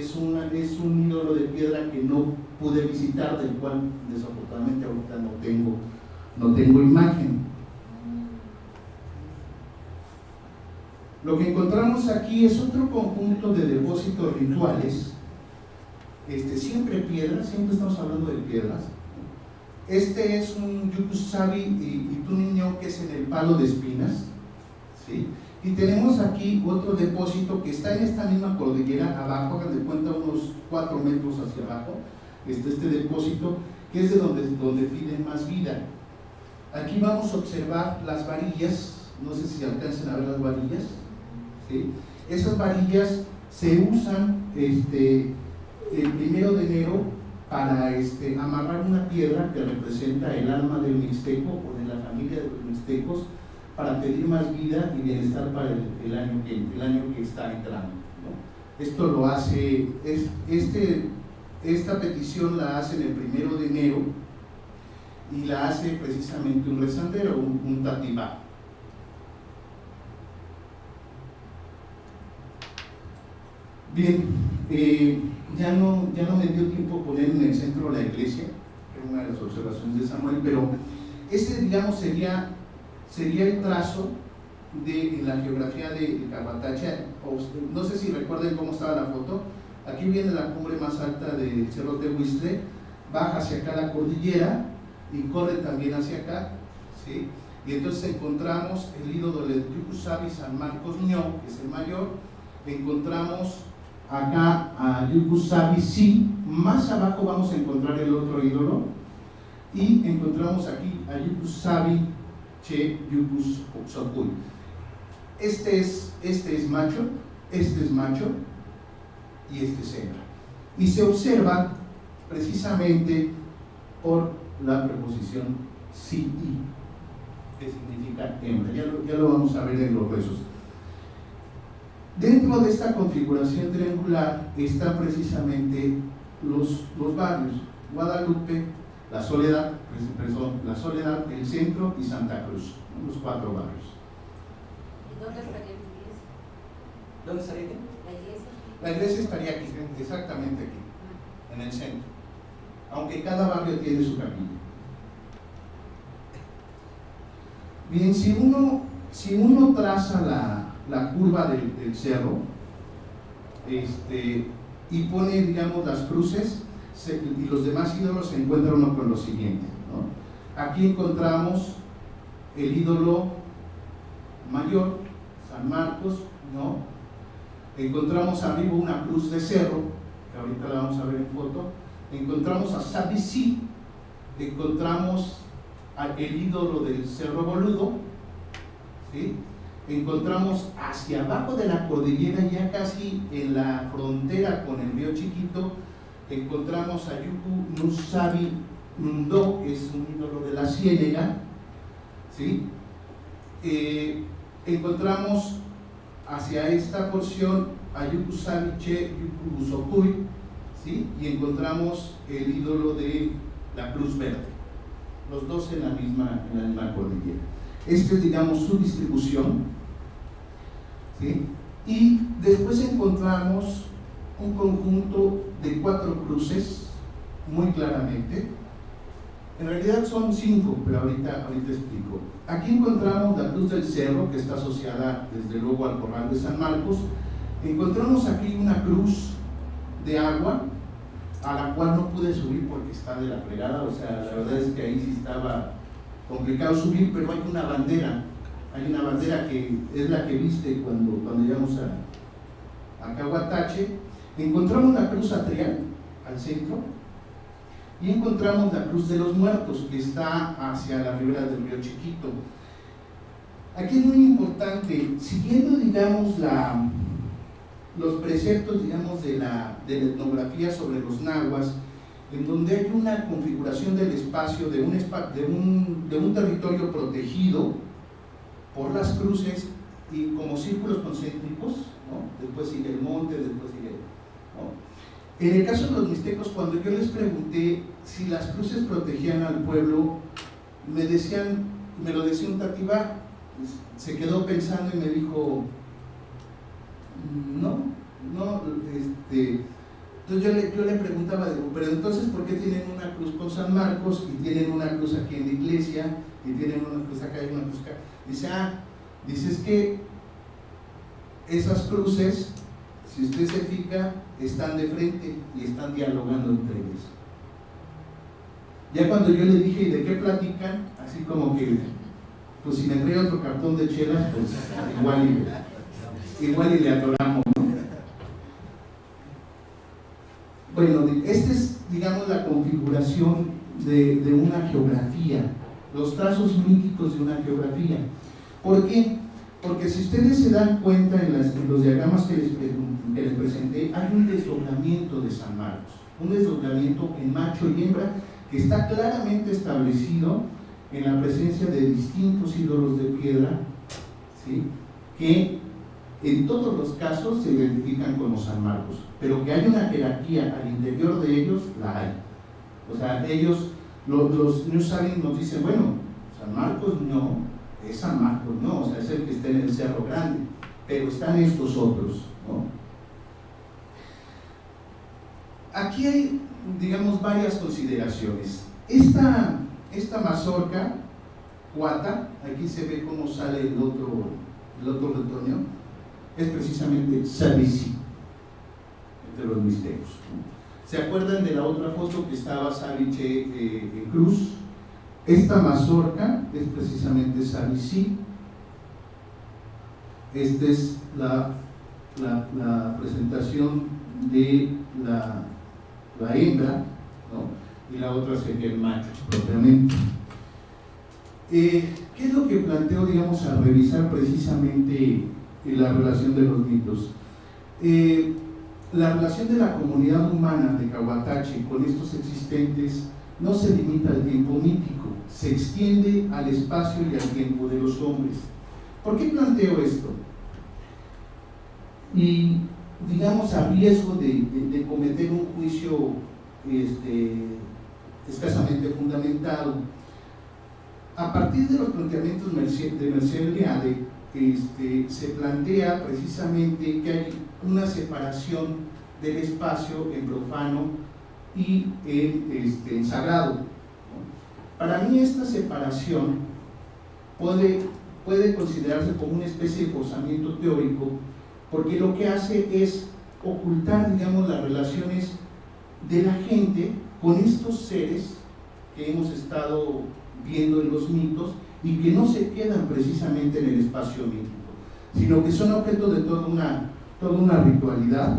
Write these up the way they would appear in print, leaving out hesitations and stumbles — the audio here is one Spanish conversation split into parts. es un ídolo de piedra que no pude visitar, del cual desafortunadamente ahorita no tengo imagen. Lo que encontramos aquí es otro conjunto de depósitos rituales, siempre piedras, siempre estamos hablando de piedras. Este es un Yuku Savi y Ño, que es en el palo de espinas, ¿sí? Y tenemos aquí otro depósito que está en esta misma cordillera abajo, hagan de cuenta unos 4 metros hacia abajo, este depósito, que es de donde piden más vida. Aquí vamos a observar las varillas, no sé si alcancen a ver las varillas, ¿sí? Esas varillas se usan el 1 de enero para amarrar una piedra que representa el alma del mixteco o de la familia de los mixtecos, para pedir más vida y bienestar para el año que está entrando, ¿no? Esto lo hace, esta petición la hacen el 1 de enero y la hace precisamente un rezandero, un tatibá. Bien, ya no me dio tiempo poner en el centro de la iglesia, es una de las observaciones de Samuel, pero digamos, sería el trazo de la geografía de Carbatache. No sé si recuerden cómo estaba la foto. Aquí viene la cumbre más alta del Cerro de Huiztle, baja hacia acá la cordillera y corre también hacia acá, ¿sí? Y entonces encontramos el ídolo de Yuku Savi San Marcos Ño, que es el mayor. Encontramos acá a Yuku Savi si'i. Más abajo vamos a encontrar el otro ídolo y encontramos aquí a Yuku Savi Che, Yuku Busokui. Este es macho y este es hembra, y se observa precisamente por la preposición si'i, que significa hembra. Ya lo vamos a ver en los rezos. Dentro de esta configuración triangular están precisamente los barrios Guadalupe, La Soledad, El Centro y Santa Cruz, los 4 barrios. ¿Y dónde estaría la iglesia? ¿Dónde estaría la iglesia? La iglesia estaría aquí, exactamente aquí, en el centro, aunque cada barrio tiene su capilla. Bien, si uno traza la curva del cerro, y pone, digamos, las cruces, y los demás ídolos se encuentran uno con lo siguiente, ¿no? Aquí encontramos el ídolo mayor, San Marcos, ¿no? Encontramos arriba una cruz de cerro, que ahorita la vamos a ver en foto. Encontramos a Sabicí, encontramos el ídolo del Cerro Boludo, ¿sí? Encontramos hacia abajo de la cordillera, ya casi en la frontera con el río Chiquito, encontramos a Yuku Nusavi Ndo, que es un ídolo de la ciénega, ¿sí? Encontramos hacia esta porción a Yuku Savi Che, Yuku Busokui, ¿sí? Y encontramos el ídolo de la Cruz Verde, los dos en la misma cordillera. Esta es, digamos, su distribución, ¿sí? Y después encontramos un conjunto de 4 cruces, muy claramente. En realidad son 5, pero ahorita explico. Aquí encontramos la cruz del cerro, que está asociada desde luego al corral de San Marcos. Encontramos aquí una cruz de agua, a la cual no pude subir porque está de la fregada, o sea, la verdad es que ahí sí estaba complicado subir, pero hay una bandera, que es la que viste cuando llegamos a Cahuatachi. Encontramos la cruz atrial al centro y encontramos la cruz de los muertos, que está hacia la ribera del río Chiquito. Aquí es muy importante, siguiendo, digamos, los preceptos, digamos, de la etnografía sobre los nahuas, en donde hay una configuración del espacio de un territorio protegido por las cruces y como círculos concéntricos, ¿no? Después sigue el monte, después sigue el... En el caso de los mixtecos, cuando yo les pregunté si las cruces protegían al pueblo, me lo decía un tatibá, se quedó pensando y me dijo, no, Entonces yo le preguntaba, digo, pero entonces ¿por qué tienen una cruz con San Marcos y tienen una cruz aquí en la iglesia y tienen una cruz acá y una cruz acá? Dice, dice, es que esas cruces, si usted se fija, están de frente y están dialogando entre ellos. Ya cuando yo le dije, ¿y de qué platican? Así como que, pues si me trae otro cartón de chelas, pues igual y le atoramos, ¿no? Bueno, esta es, digamos, la configuración de una geografía, los trazos míticos de una geografía. ¿Por qué? Porque si ustedes se dan cuenta en los diagramas que les presenté, hay un desdoblamiento de San Marcos, un desdoblamiento en macho y hembra que está claramente establecido en la presencia de distintos ídolos de piedra, ¿sí?, que en todos los casos se identifican como San Marcos, pero que hay una jerarquía al interior de ellos, la hay. O sea, ellos, los Ñuu Savi nos dicen, bueno, San Marcos no, es San Marcos, no, o sea, es el que está en el Cerro Grande, pero están estos otros, ¿no? Aquí hay, digamos, varias consideraciones. Esta mazorca, cuata, aquí se ve cómo sale el otro retoño, es precisamente Sabicí, entre los misterios. ¿Se acuerdan de la otra foto que estaba Savi Che en cruz? Esta mazorca es precisamente Sabicí. Esta es la presentación de la hembra, ¿no?, y la otra sería el macho propiamente. ¿Qué es lo que planteo, digamos, al revisar precisamente la relación de los mitos? La relación de la comunidad humana de Cahuatachi con estos existentes no se limita al tiempo mítico, se extiende al espacio y al tiempo de los hombres. ¿Por qué planteo esto? Y, digamos, a riesgo de cometer un juicio escasamente fundamentado, a partir de los planteamientos de Mercedes Leade, se plantea precisamente que hay una separación del espacio en profano y en sagrado. Para mí esta separación puede considerarse como una especie de forzamiento teórico, porque lo que hace es ocultar, digamos, las relaciones de la gente con estos seres que hemos estado viendo en los mitos y que no se quedan precisamente en el espacio mítico, sino que son objeto de toda una ritualidad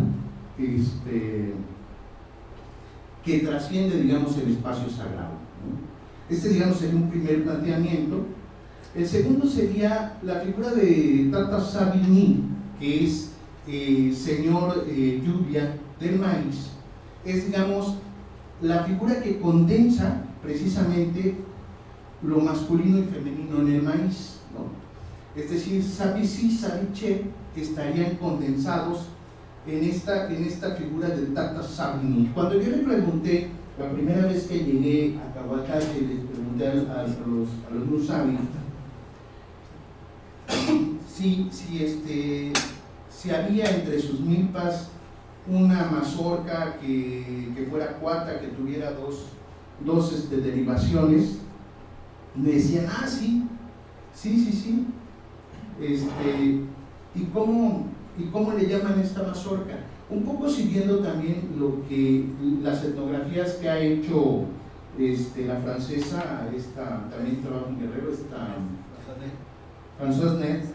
que trasciende, digamos, el espacio sagrado, ¿no? Este, digamos, sería un primer planteamiento. El segundo sería la figura de Tata Sabini, que es señor lluvia del maíz. Es, digamos, la figura que condensa precisamente lo masculino y femenino en el maíz, ¿no? Es decir, Savi si'i, Savi Che estarían condensados en esta figura de Tata Sabini. Cuando yo le pregunté, la primera vez que llegué a Cahuatachi, les pregunté a los Ñuu Savi si había entre sus milpas una mazorca que fuera cuata, que tuviera dos derivaciones. Me decían, sí. ¿Y cómo le llaman esta mazorca? Un poco siguiendo también lo que las etnografías que ha hecho la francesa, también trabaja en Guerrero, François Nets,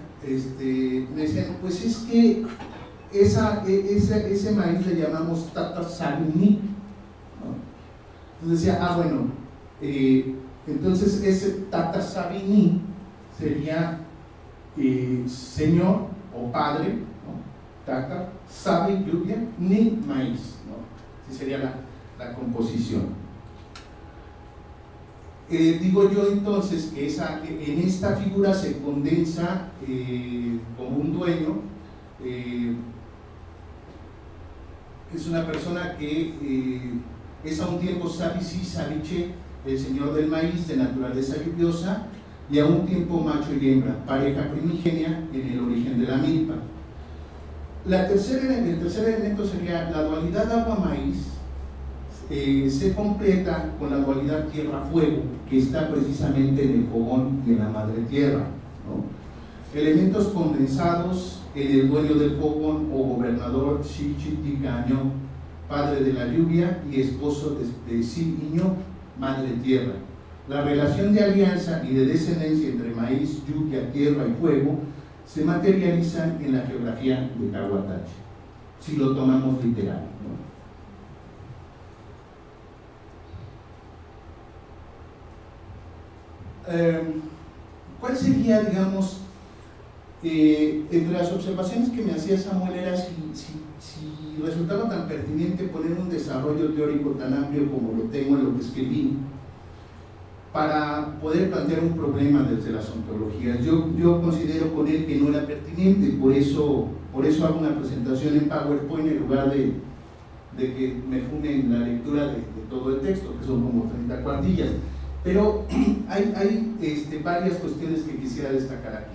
me decían, pues es que ese maíz le llamamos Tata Sabini, ¿no? Entonces decía, entonces ese Tata Sabini sería señor o padre, ¿no? Tata, Sabi, lluvia, ni maíz, ¿no? Esa sería la composición. Digo yo entonces que en esta figura se condensa como un dueño, es una persona que es a un tiempo Savi si'i, Savi Che, el señor del maíz de naturaleza lluviosa, y a un tiempo macho y hembra, pareja primigenia en el origen de la milpa. El tercer elemento sería la dualidad agua-maíz. Se completa con la dualidad tierra-fuego, que está precisamente en el fogón de la madre tierra, ¿no? Elementos condensados en el dueño del fogón o gobernador Sipchitikano, padre de la lluvia y esposo de Ñuu, madre tierra. La relación de alianza y de descendencia entre maíz, lluvia, tierra y fuego se materializan en la geografía de Cahuatachi, si lo tomamos literal, ¿no? ¿Cuál sería, digamos, entre las observaciones que me hacía Samuel era si resultaba tan pertinente poner un desarrollo teórico tan amplio como lo tengo en lo que escribí para poder plantear un problema desde las ontologías? Yo considero con él que no era pertinente, por eso hago una presentación en PowerPoint en lugar de que me funen la lectura de todo el texto, que son como 30 cuartillas. Pero hay varias cuestiones que quisiera destacar aquí.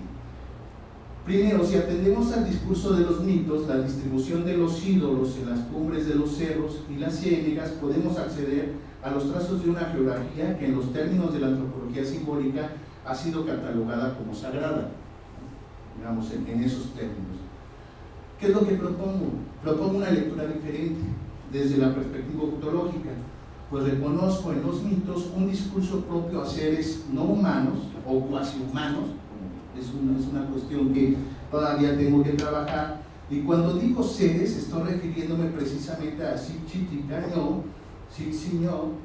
Primero, si atendemos al discurso de los mitos, la distribución de los ídolos en las cumbres de los cerros y las ciénegas, podemos acceder a los trazos de una geografía que en los términos de la antropología simbólica ha sido catalogada como sagrada, digamos, en esos términos. ¿Qué es lo que propongo? Propongo una lectura diferente desde la perspectiva ontológica. Pues reconozco en los mitos un discurso propio a seres no humanos o cuasi humanos. Es una cuestión que todavía tengo que trabajar, y cuando digo seres estoy refiriéndome precisamente a Xochicalco, Ñuu,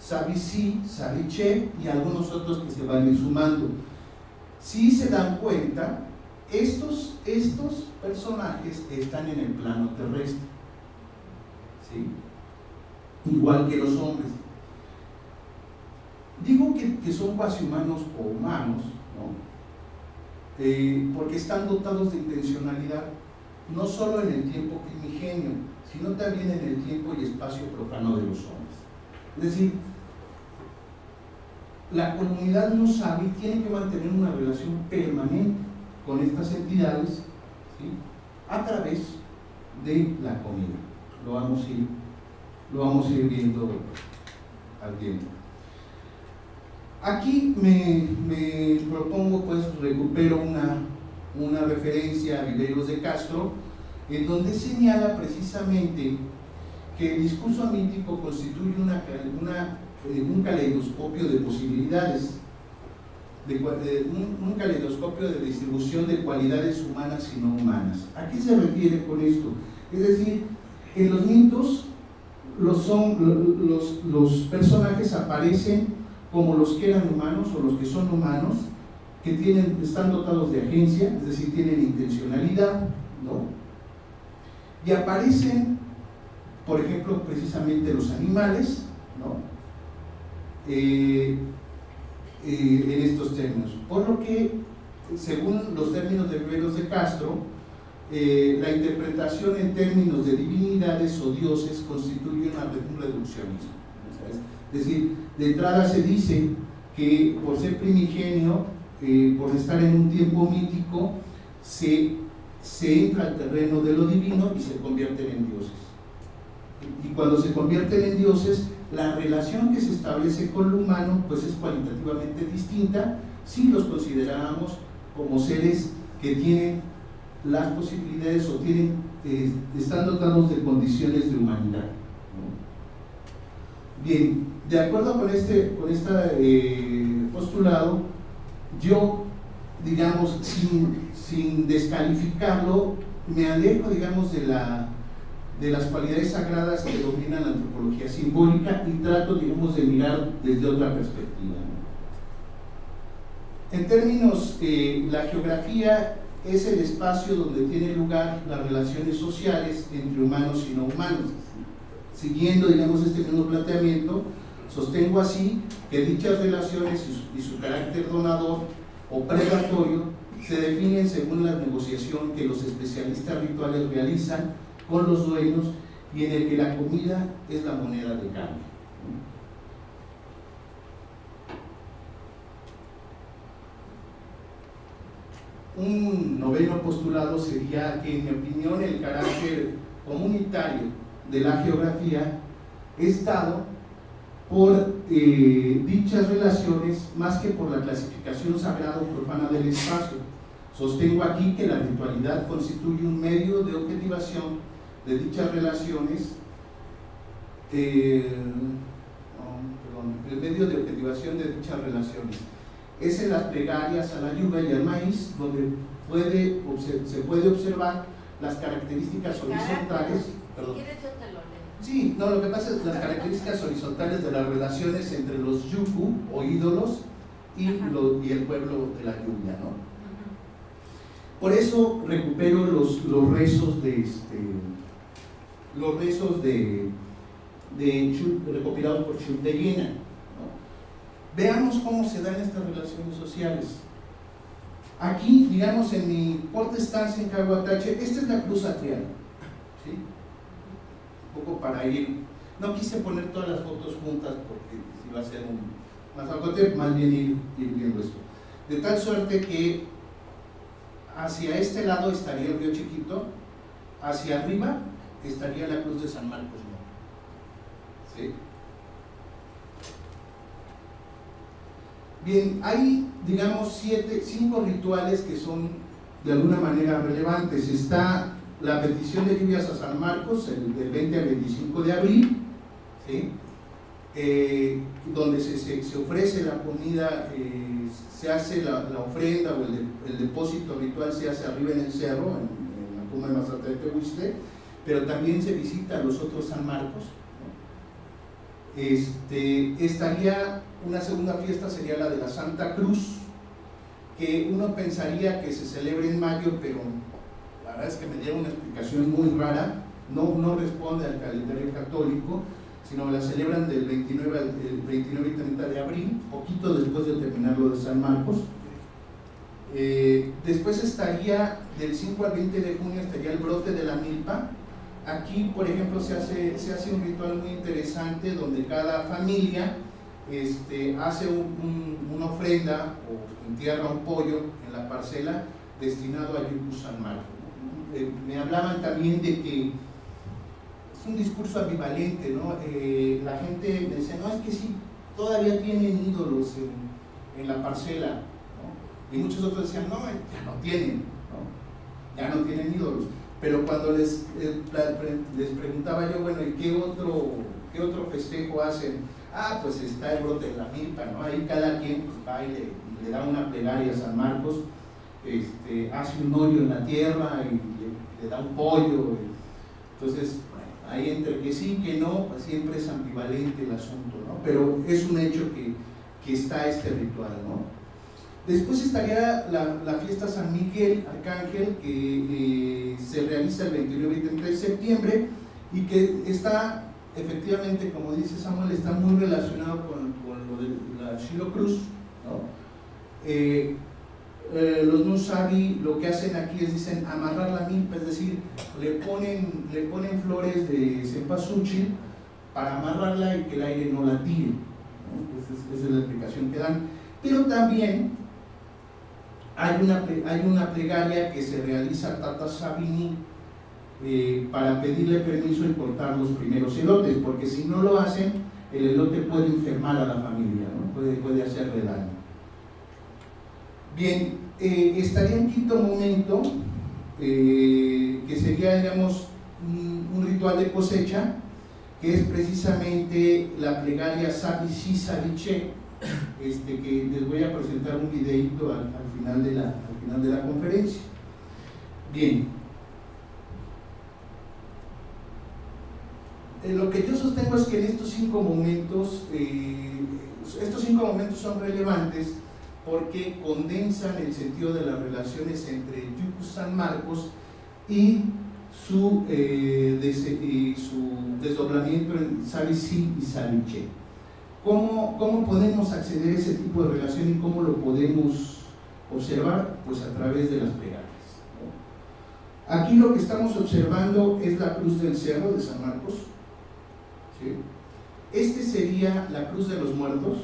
Savi si'i, Savi Che y algunos otros que se van a ir sumando. Si se dan cuenta, estos personajes están en el plano terrestre, ¿sí? Igual que los hombres. Digo que son cuasi humanos o humanos, ¿no? Porque están dotados de intencionalidad, no solo en el tiempo primigenio, sino también en el tiempo y espacio profano de los hombres. Es decir, la comunidad Ñuu Savi tiene que mantener una relación permanente con estas entidades, ¿sí?, a través de la comida. Lo vamos a ir viendo al tiempo. Aquí me propongo, pues, recupero una referencia a Viveiros de Castro, en donde señala precisamente que el discurso mítico constituye un caleidoscopio de posibilidades, un caleidoscopio de distribución de cualidades humanas y no humanas. ¿A qué se refiere con esto? Es decir, en los mitos los personajes aparecen como los que eran humanos o los que son humanos, que están dotados de agencia, es decir, tienen intencionalidad, ¿no? Y aparecen, por ejemplo, precisamente los animales, ¿no?, en estos términos. Por lo que, según los términos de Viveiros de Castro, la interpretación en términos de divinidades o dioses constituye un reduccionismo. ¿Sabes? Es decir, de entrada se dice que por ser primigenio, por estar en un tiempo mítico, se entra al terreno de lo divino y se convierten en dioses. Y cuando se convierten en dioses, la relación que se establece con lo humano, pues, es cualitativamente distinta si los consideráramos como seres que tienen las posibilidades o están dotados de condiciones de humanidad, ¿no? Bien, de acuerdo con este postulado, yo, digamos, sin descalificarlo, me alejo, digamos, de las cualidades sagradas que dominan la antropología simbólica y trato, digamos, de mirar desde otra perspectiva, ¿no? En términos, la geografía es el espacio donde tienen lugar las relaciones sociales entre humanos y no humanos. Siguiendo, digamos, este mismo planteamiento, sostengo así que dichas relaciones y su carácter donador o predatorio se definen según la negociación que los especialistas rituales realizan con los dueños y en el que la comida es la moneda de cambio. Un noveno postulado sería que, en mi opinión, el carácter comunitario de la geografía es dado por dichas relaciones más que por la clasificación sagrado-profana del espacio. Sostengo aquí que la ritualidad constituye un medio de objetivación de dichas relaciones, Es en las plegarias a la yuca y al maíz donde se puede observar las características horizontales. Perdón. Sí, no, lo que pasa es las características horizontales de las relaciones entre los yuku o ídolos y el pueblo de la lluvia, ¿no? Por eso recupero los rezos recopilados por Schultz de Llena, ¿no? Veamos cómo se dan estas relaciones sociales. Aquí, digamos, en mi corta estancia en Cahuatachi, esta es la cruz atrial, ¿sí? Un poco para ir, no quise poner todas las fotos juntas porque si va a ser más bien ir viendo esto, de tal suerte que hacia este lado estaría el río Chiquito, hacia arriba estaría la cruz de San Marcos Ño, ¿sí? Bien, hay, digamos, 5 rituales que son de alguna manera relevantes. Está la petición de lluvias a San Marcos, del 20 al 25 de abril, ¿sí? Donde se ofrece la comida, se hace la ofrenda o el depósito ritual se hace arriba en el cerro, en la cumbre más alta de Huiztle, pero también se visita a los otros San Marcos, ¿no? Estaría una segunda fiesta, sería la de la Santa Cruz, que uno pensaría que se celebra en mayo, pero la verdad es que me dieron una explicación muy rara, no responde al calendario católico, sino la celebran del 29 y 30 de abril, poquito después de terminar lo de San Marcos. Después estaría, del 5 al 20 de junio, estaría el brote de la milpa. Aquí, por ejemplo, se hace un ritual muy interesante donde cada familia hace una ofrenda o entierra un pollo en la parcela destinado a Yuku San Marcos. Me hablaban también de que un discurso ambivalente, ¿no? La gente me decía, no, es que sí, todavía tienen ídolos en la parcela, ¿no? Y muchos otros decían, no, ya no tienen ídolos. Pero cuando les preguntaba yo, bueno, ¿y qué otro festejo hacen? Ah, pues está el brote de la milpa, ¿no? Ahí cada quien pues, va y le da una plegaria a San Marcos, hace un hoyo en la tierra y le da un pollo. Entonces, ahí entre que sí, que no, pues siempre es ambivalente el asunto, ¿no? Pero es un hecho que está este ritual, ¿no? Después estaría la fiesta San Miguel Arcángel, que se realiza el 29 y 30 de septiembre y que está, efectivamente, como dice Samuel, está muy relacionado con lo de la Xilocruz, ¿no? Los Ñuu Savi lo que hacen aquí es dicen amarrar la milpa, es decir, le ponen flores de cempasúchil para amarrarla y que el aire no la tire, ¿no? Esa es la explicación que dan. Pero también hay una plegaria que se realiza a Tata Sabini para pedirle permiso y cortar los primeros elotes, porque si no lo hacen, el elote puede enfermar a la familia, ¿no? puede hacerle daño. Bien, estaría en quinto momento, que sería, digamos, un ritual de cosecha, que es precisamente la plegaria Savi Che, que les voy a presentar un videíto al final de la conferencia. Bien, lo que yo sostengo es que en estos cinco momentos son relevantes, porque condensan el sentido de las relaciones entre Yuku San Marcos y su desdoblamiento en Savi si'i y Savi Che. ¿Cómo podemos acceder a ese tipo de relación y cómo lo podemos observar? Pues a través de las plegarias, ¿no? Aquí lo que estamos observando es la cruz del Cerro de San Marcos, ¿sí? Sería la cruz de los muertos,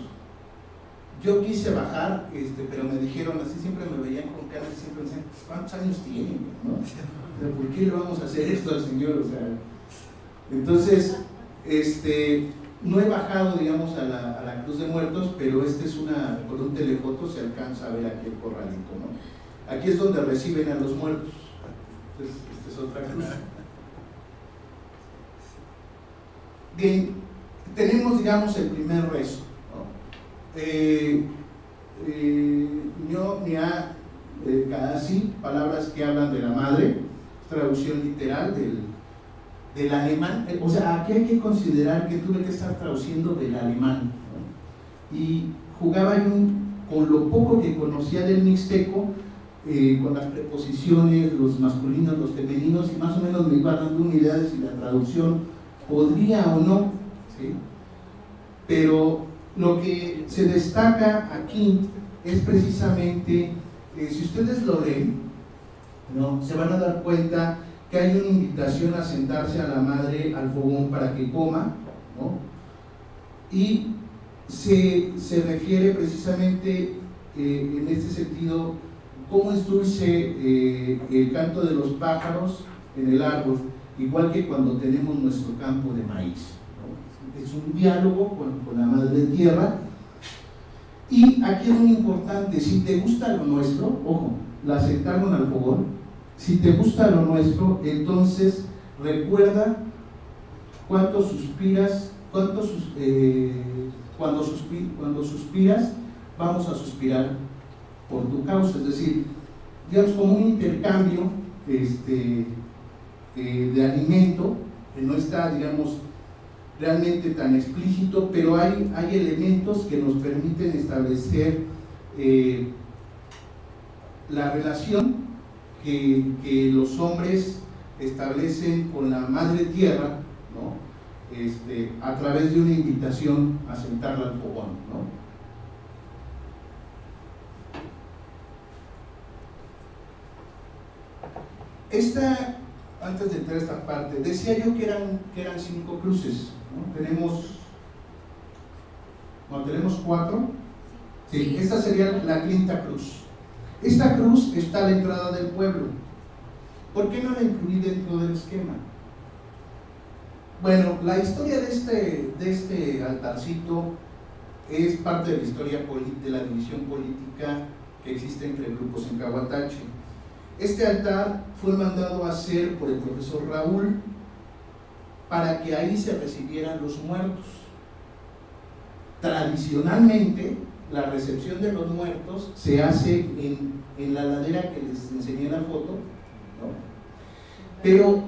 Yo quise bajar, pero me dijeron, así siempre me veían con cara, siempre me decían, ¿cuántos años tienen? ¿No? O sea, ¿por qué le vamos a hacer esto al señor? O sea, entonces, no he bajado, digamos, a la Cruz de Muertos, pero con un telefoto se alcanza a ver aquí el corralito, ¿no? Aquí es donde reciben a los muertos. Entonces, esta es otra cruz. Bien, tenemos, digamos, el primer rezo, ¿no? Ño, Ñá, Kadasi, palabras que hablan de la madre, traducción literal del alemán. O sea, aquí hay que considerar que tuve que estar traduciendo del alemán, ¿no? Y jugaba con lo poco que conocía del mixteco, con las preposiciones, los masculinos, los femeninos, y más o menos me iba dando una idea de si la traducción podría o no, ¿sí? Pero lo que se destaca aquí es precisamente, si ustedes lo leen, ¿no?, se van a dar cuenta que hay una invitación a sentarse a la madre al fogón para que coma, ¿no? Y se refiere precisamente en este sentido, cómo es dulce el canto de los pájaros en el árbol, igual que cuando tenemos nuestro campo de maíz, ¿no? Es un diálogo con la madre tierra. Y aquí es muy importante, si te gusta lo nuestro, ojo, la sentaron al fogón, si te gusta lo nuestro, entonces recuerda cuánto suspiras, cuando suspiras, vamos a suspirar por tu causa. Es decir, digamos como un intercambio de alimento, que no está, digamos, realmente tan explícito, pero hay elementos que nos permiten establecer la relación que los hombres establecen con la madre tierra, ¿no?, a través de una invitación a sentarla al fogón, ¿no? Antes de entrar a esta parte, decía yo que eran 5 cruces, ¿no? Tenemos 4. Sí, esta sería la quinta cruz. Esta cruz está a la entrada del pueblo. ¿Por qué no la incluí dentro del esquema? Bueno, la historia de este altarcito es parte de la historia de la división política que existe entre grupos en Cahuatachi. Este altar fue mandado a hacer por el profesor Raúl para que ahí se recibieran los muertos. Tradicionalmente, la recepción de los muertos se hace en la ladera que les enseñé en la foto, ¿no? Pero,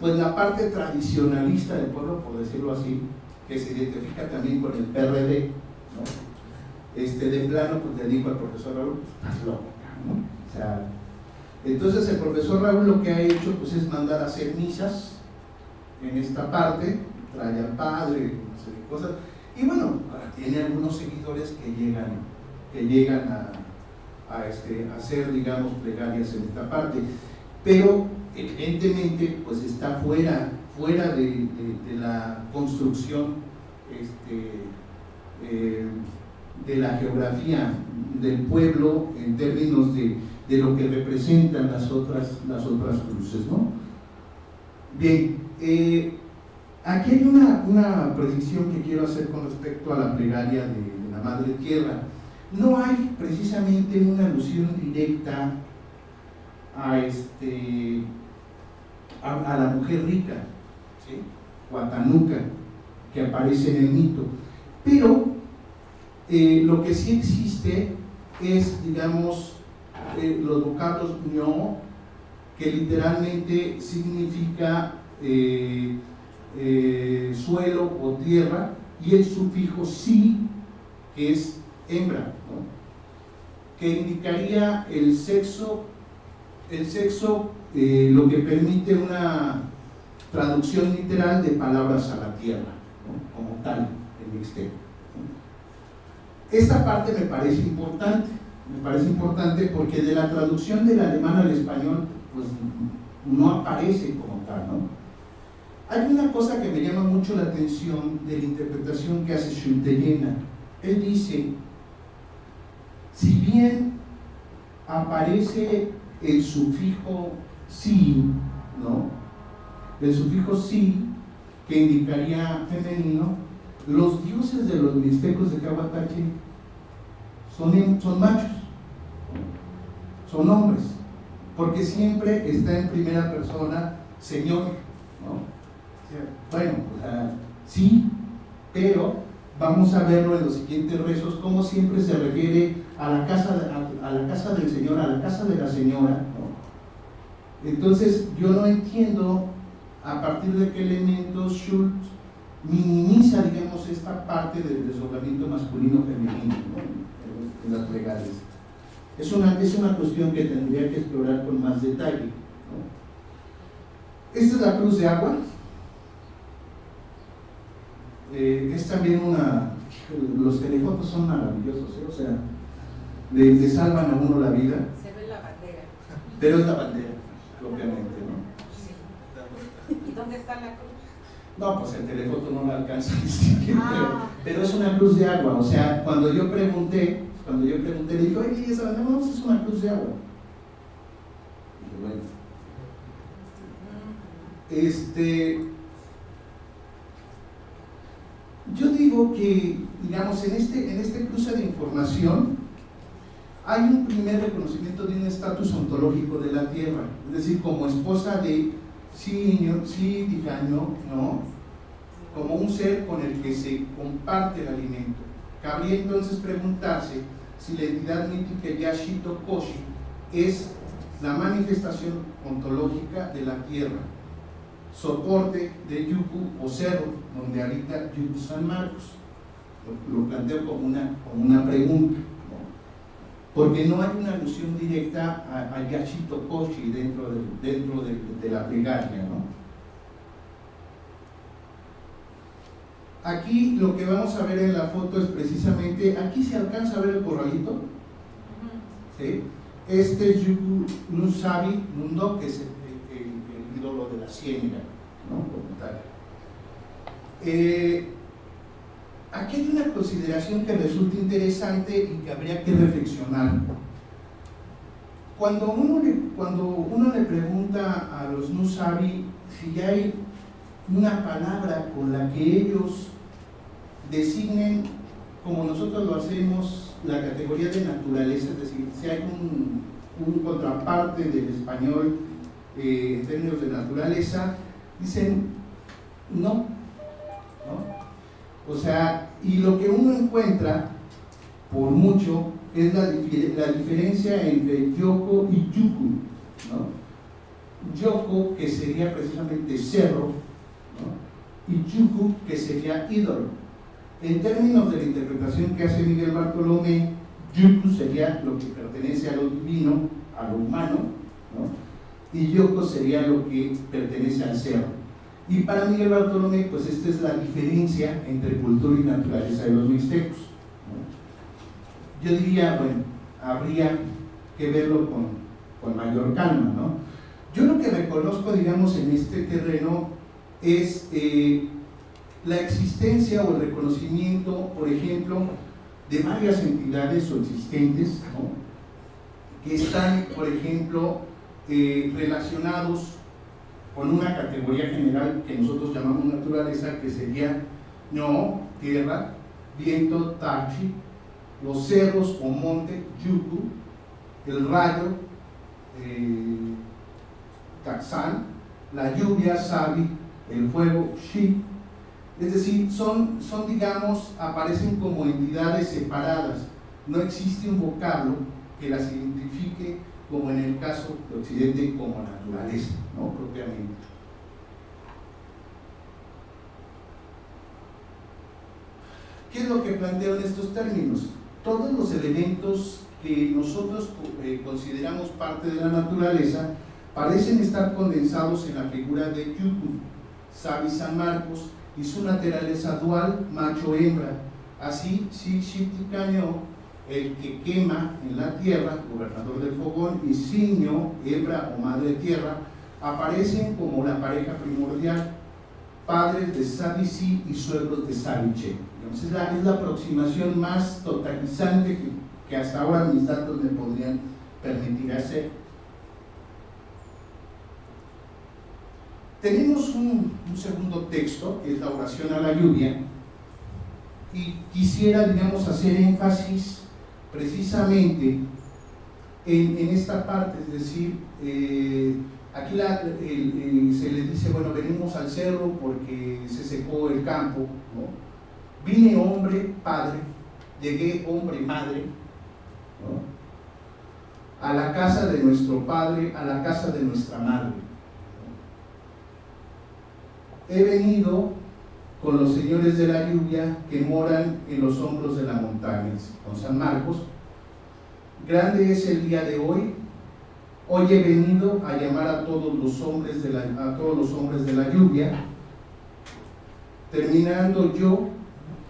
pues la parte tradicionalista del pueblo, por decirlo así, que se identifica también con el PRD, ¿no?, de plano, pues le dijo al profesor Raúl, estás loco, ¿no? O sea, entonces el profesor Raúl lo que ha hecho, pues, es mandar a hacer misas en esta parte, trae al padre, una serie de cosas, y bueno, tiene algunos seguidores que llegan a hacer, digamos, plegarias en esta parte, pero evidentemente, pues, está fuera de la construcción de la geografía del pueblo en términos de lo que representan las otras cruces, ¿no? Bien, aquí hay una precisión que quiero hacer con respecto a la plegaria de la Madre Tierra. No hay precisamente una alusión directa a la mujer rica, ¿sí?, Guatanuca, que aparece en el mito, pero lo que sí existe es, digamos, los vocablos ño, que literalmente significa suelo o tierra, y el sufijo si, que es hembra, ¿no?, que indicaría el sexo, lo que permite una traducción literal de palabras a la tierra, ¿no?, como tal, el mixteco, ¿no? Esta parte me parece importante porque de la traducción del alemán al español, pues, no aparece como tal, ¿no? Hay una cosa que me llama mucho la atención de la interpretación que hace Schultz. Él dice Si bien aparece el sufijo si, ¿no? El sufijo si, que indicaría femenino, los dioses de los mixtecos de Cahuatachi son machos, son hombres, porque siempre está en primera persona, señor, ¿no? Bueno, sí, pero vamos a verlo en los siguientes rezos, como siempre se refiere a la casa del señor, a la casa de la señora, ¿no? Entonces, yo no entiendo a partir de qué elementos Schultz minimiza, digamos, esta parte del desdoblamiento masculino-femenino, ¿no? En las legales. Es una cuestión que tendría que explorar con más detalle, ¿no? Esta es la cruz de agua. Es también una... Los telefotos son maravillosos, ¿eh? O sea, le salvan a uno la vida. Se ve la bandera. Pero es la bandera, obviamente, ¿no? Sí. ¿Y dónde está la cruz? No, pues el telefoto no la alcanza ni siquiera. Ah. Pero es una cruz de agua. O sea, cuando yo pregunté, le dije, oye, ¿esa bandera no es una cruz de agua? Y bueno. Yo digo que, digamos, en este cruce de información hay un primer reconocimiento de un estatus ontológico de la tierra, es decir, como esposa de Sipchitikano, ¿no? Como un ser con el que se comparte el alimento. Cabría entonces preguntarse si la entidad mítica Yashito Koshi es la manifestación ontológica de la tierra, soporte de Yuku o cerro donde habita Yuku San Marcos. Lo planteo como una pregunta, ¿no? Porque no hay una alusión directa a Yashito Koshi dentro de la plegaria, ¿no? Aquí lo que vamos a ver en la foto es precisamente, aquí se alcanza a ver el corralito, ¿sí? Este es Yuku Nusavi Ndo, que es el ídolo de la ciénaga, ¿no? Aquí hay una consideración que resulta interesante y que habría que reflexionar. Cuando uno le pregunta a los Nusavi si hay una palabra con la que ellos designen, como nosotros lo hacemos, la categoría de naturaleza, es decir, si hay un contraparte del español en términos de naturaleza, dicen no, ¿no? O sea, y lo que uno encuentra, por mucho, es la diferencia entre yoko y yuku, ¿no? Yoko, que sería precisamente cerro, ¿no? Y yuku, que sería ídolo. En términos de la interpretación que hace Miguel Bartolomé, yuku sería lo que pertenece a lo divino, a lo humano, ¿no? Y yoko sería lo que pertenece al cerro. Y para Miguel Bartolomé, pues esta es la diferencia entre cultura y naturaleza de los mixtecos, ¿no? Yo diría, bueno, habría que verlo con mayor calma, ¿no? Yo lo que reconozco, digamos, en este terreno es... la existencia o el reconocimiento, por ejemplo, de varias entidades o existentes, ¿no? Que están, por ejemplo, relacionados con una categoría general que nosotros llamamos naturaleza, que sería no, tierra, viento, tachi, los cerros o monte, yuku, el rayo, taxán, la lluvia, sabi, el fuego, shi. Es decir, son, digamos, aparecen como entidades separadas. No existe un vocablo que las identifique, como en el caso de Occidente, como naturaleza, ¿no? Propiamente. ¿Qué es lo que planteo en estos términos? Todos los elementos que nosotros consideramos parte de la naturaleza parecen estar condensados en la figura de Yuku Savi San Marcos y su naturaleza dual, macho-hembra. Así, Sipchitikano, el que quema en la tierra, gobernador del fogón, y Ñuu, hembra o madre tierra, aparecen como la pareja primordial, padres de Sabicí y suegros de Savi Che. Entonces, es la aproximación más totalizante que, que hasta ahora mis datos me podrían permitir hacer. Tenemos un segundo texto, que es la oración a la lluvia, y quisiera, digamos, hacer énfasis precisamente en esta parte, es decir, aquí se le dice, bueno, venimos al cerro porque se secó el campo, ¿no? Vine hombre, padre, llegué hombre, madre, ¿no? A la casa de nuestro padre, a la casa de nuestra madre. He venido con los señores de la lluvia que moran en los hombros de la montaña, con San Marcos. Grande es el día de hoy. Hoy he venido a llamar a todos los hombres de la lluvia. Terminando yo,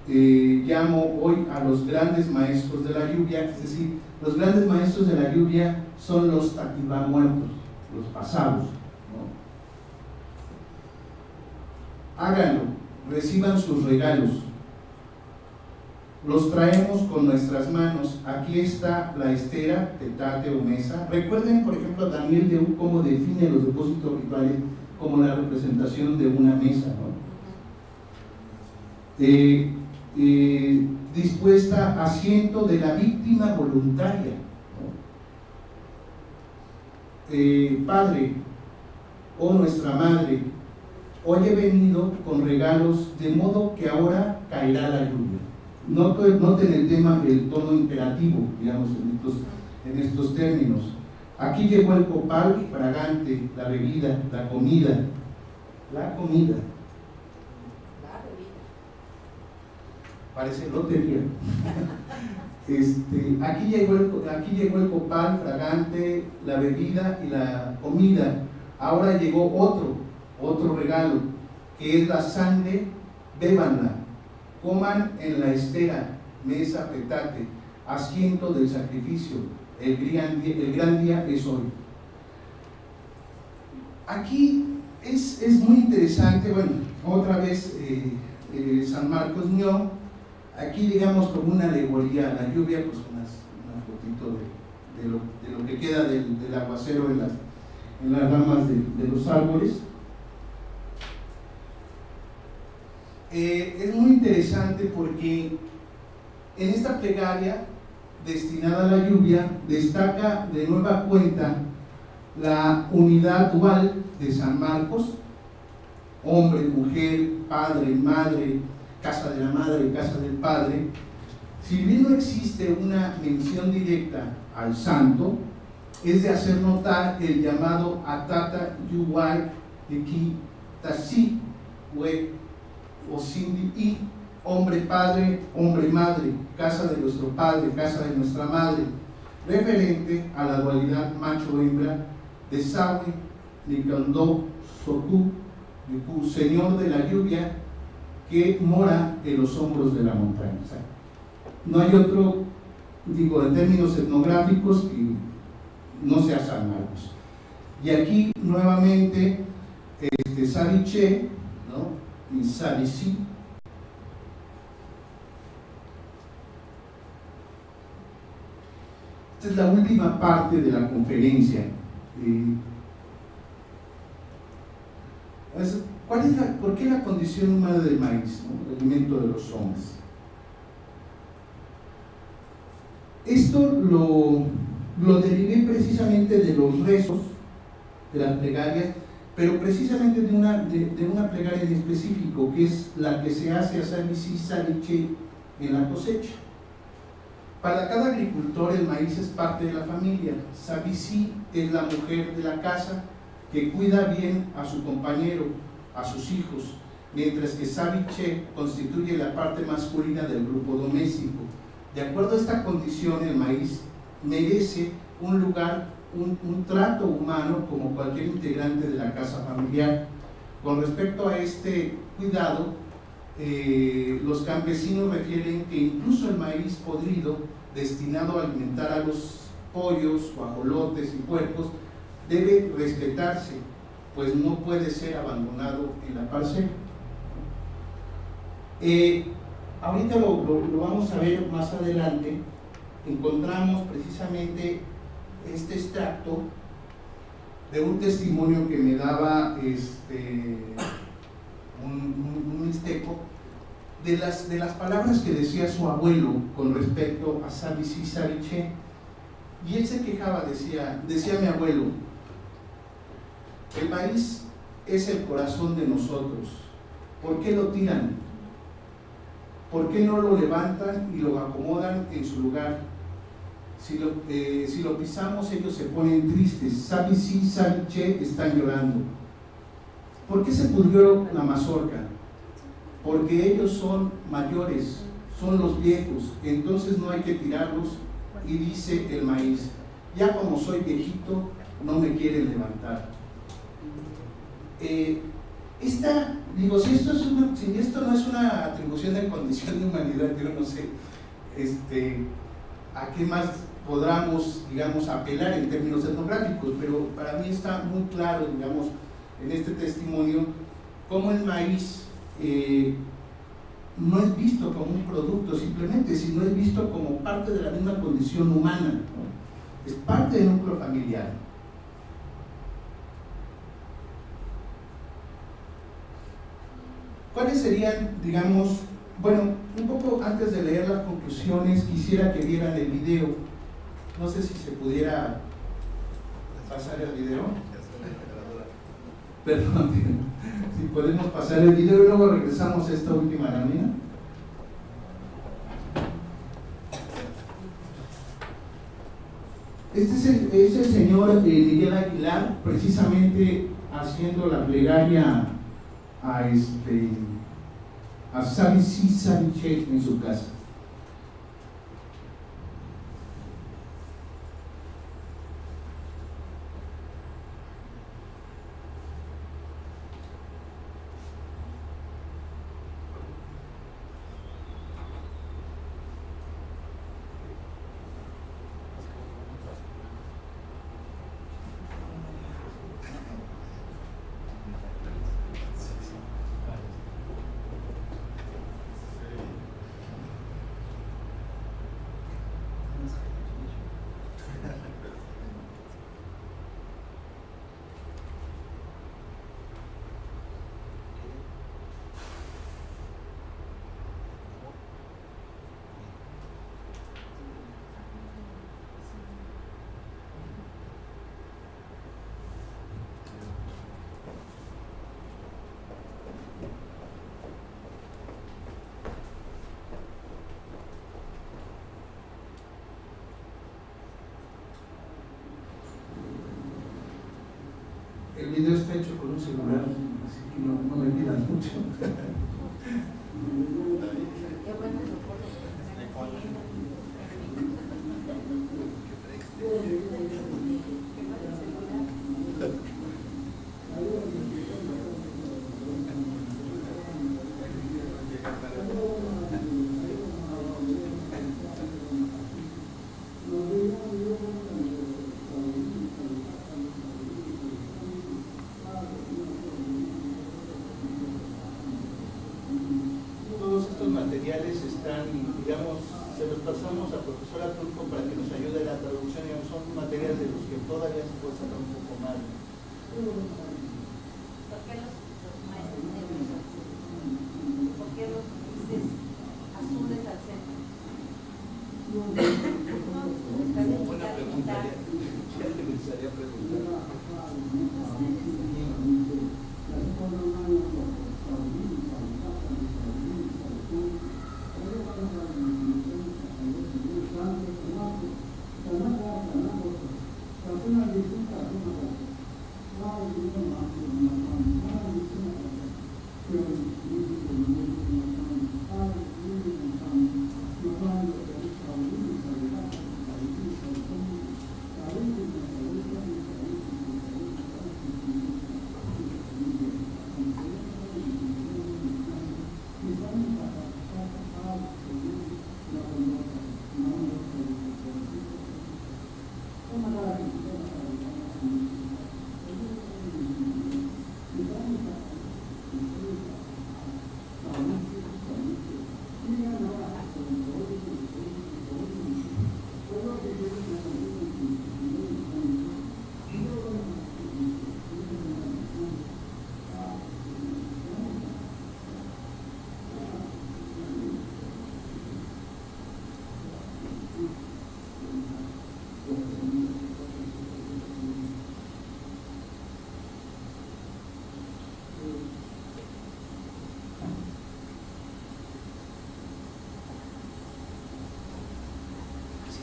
llamo hoy a los grandes maestros de la lluvia. Es decir, los grandes maestros de la lluvia son los tativamuertos, los pasados. Háganlo, reciban sus regalos. Los traemos con nuestras manos. Aquí está la estera, petate o mesa. Recuerden, por ejemplo, a Daniel de U cómo define los depósitos rituales como la representación de una mesa, ¿no? Dispuesta asiento de la víctima voluntaria, ¿no? Padre o nuestra madre, hoy he venido con regalos, de modo que ahora caerá la lluvia. Noten el tema, el tono imperativo, digamos, en estos términos. Aquí llegó el copal fragante, la bebida, la comida, la comida. La bebida. Parece lotería. Aquí llegó el copal fragante, la bebida y la comida. Ahora llegó otro regalo, que es la sangre, bébanla, coman en la estera, mesa, petate, asiento del sacrificio, el gran día es hoy. Aquí es muy interesante, bueno, otra vez San Marcos Ño, aquí digamos como una alegoría a la lluvia, pues una fotito de lo que queda del aguacero en las ramas de los árboles. Es muy interesante porque en esta plegaria destinada a la lluvia destaca de nueva cuenta la unidad dual de San Marcos: hombre, mujer, padre, madre, casa de la madre, casa del padre. Si bien no existe una mención directa al santo, es de hacer notar el llamado a Tata Yuwai de Ki Tasi We o Cindy y hombre padre, hombre madre, casa de nuestro padre, casa de nuestra madre, referente a la dualidad macho-hembra de Sawi, Nikandó, Soku, Yuku, señor de la lluvia que mora en los hombros de la montaña. O sea, no hay otro, digo, en términos etnográficos, que no sea San Marcos. Y aquí nuevamente Savi Che, ¿no? Y Savi si'i. Esta es la última parte de la conferencia. ¿Por qué la condición humana del maíz, ¿no? El alimento de los hombres? Esto lo derivé precisamente de los rezos, de las plegarias, pero precisamente de una plegaria en específico, que es la que se hace a Savi si'i, Savi Che en la cosecha. Para cada agricultor el maíz es parte de la familia. Savi si'i es la mujer de la casa que cuida bien a su compañero, a sus hijos, mientras que Savi Che constituye la parte masculina del grupo doméstico. De acuerdo a esta condición, el maíz merece un lugar, un trato humano como cualquier integrante de la casa familiar. Con respecto a este cuidado, los campesinos refieren que incluso el maíz podrido, destinado a alimentar a los pollos, guajolotes y puercos, debe respetarse, pues no puede ser abandonado en la parcela. Ahorita lo vamos a ver más adelante, encontramos precisamente este extracto de un testimonio que me daba un mixteco de las palabras que decía su abuelo con respecto a Savi si'i, Savi Che. Y él se quejaba, decía mi abuelo: el maíz es el corazón de nosotros, ¿por qué lo tiran? ¿Por qué no lo levantan y lo acomodan en su lugar? Si lo pisamos, ellos se ponen tristes. Savi si'i, Savi Che están llorando. ¿Por qué se pudrió la mazorca? Porque ellos son mayores, son los viejos, entonces no hay que tirarlos. Y dice el maíz: ya como soy viejito, no me quieren levantar. Si esto no es una atribución de condición de humanidad, yo no sé a qué más podamos, digamos, apelar en términos etnográficos, pero para mí está muy claro, digamos, en este testimonio, cómo el maíz no es visto como un producto simplemente, sino es visto como parte de la misma condición humana, ¿no? Es parte del núcleo familiar. ¿Cuáles serían, digamos, bueno, un poco antes de leer las conclusiones, quisiera que vieran el video. No sé si se pudiera pasar el video. Perdón, si podemos pasar el video y luego regresamos a esta última lámina. Este es el señor Miguel Aguilar, precisamente haciendo la plegaria a Savi si'i, Savi Che en su casa. El video está hecho con un celular, así que no me pidan mucho.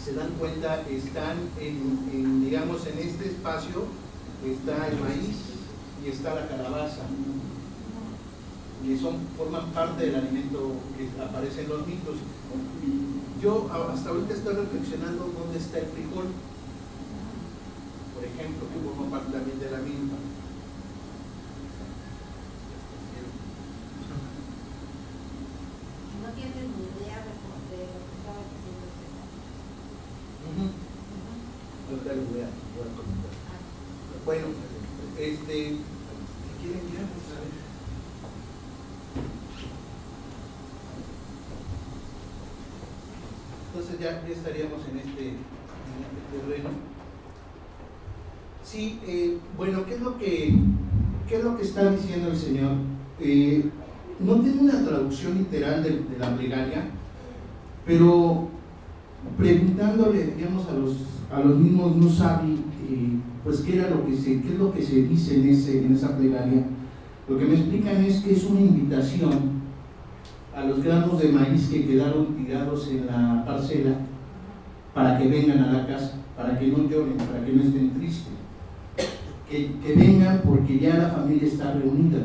se dan cuenta, están digamos, en este espacio está el maíz y está la calabaza, que forman parte del alimento que aparece en los mitos. Yo hasta ahorita estoy reflexionando dónde está el frijol, por ejemplo, que forma parte también de la misma. No tienen ni idea de lo que estaba diciendo usted. No tengo idea, voy a comentar. Bueno, ¿qué quieren que haga? Entonces ya estaríamos en este terreno. Sí, bueno, ¿qué es lo que está diciendo el Señor? No tiene una traducción literal de la plegaria, pero preguntándole, digamos, a los mismos Ñuu Savi, pues qué es lo que se dice en esa plegaria, lo que me explican es que es una invitación a los granos de maíz que quedaron tirados en la parcela para que vengan a la casa, para que no lloren, para que no estén tristes, que vengan porque ya la familia está reunida.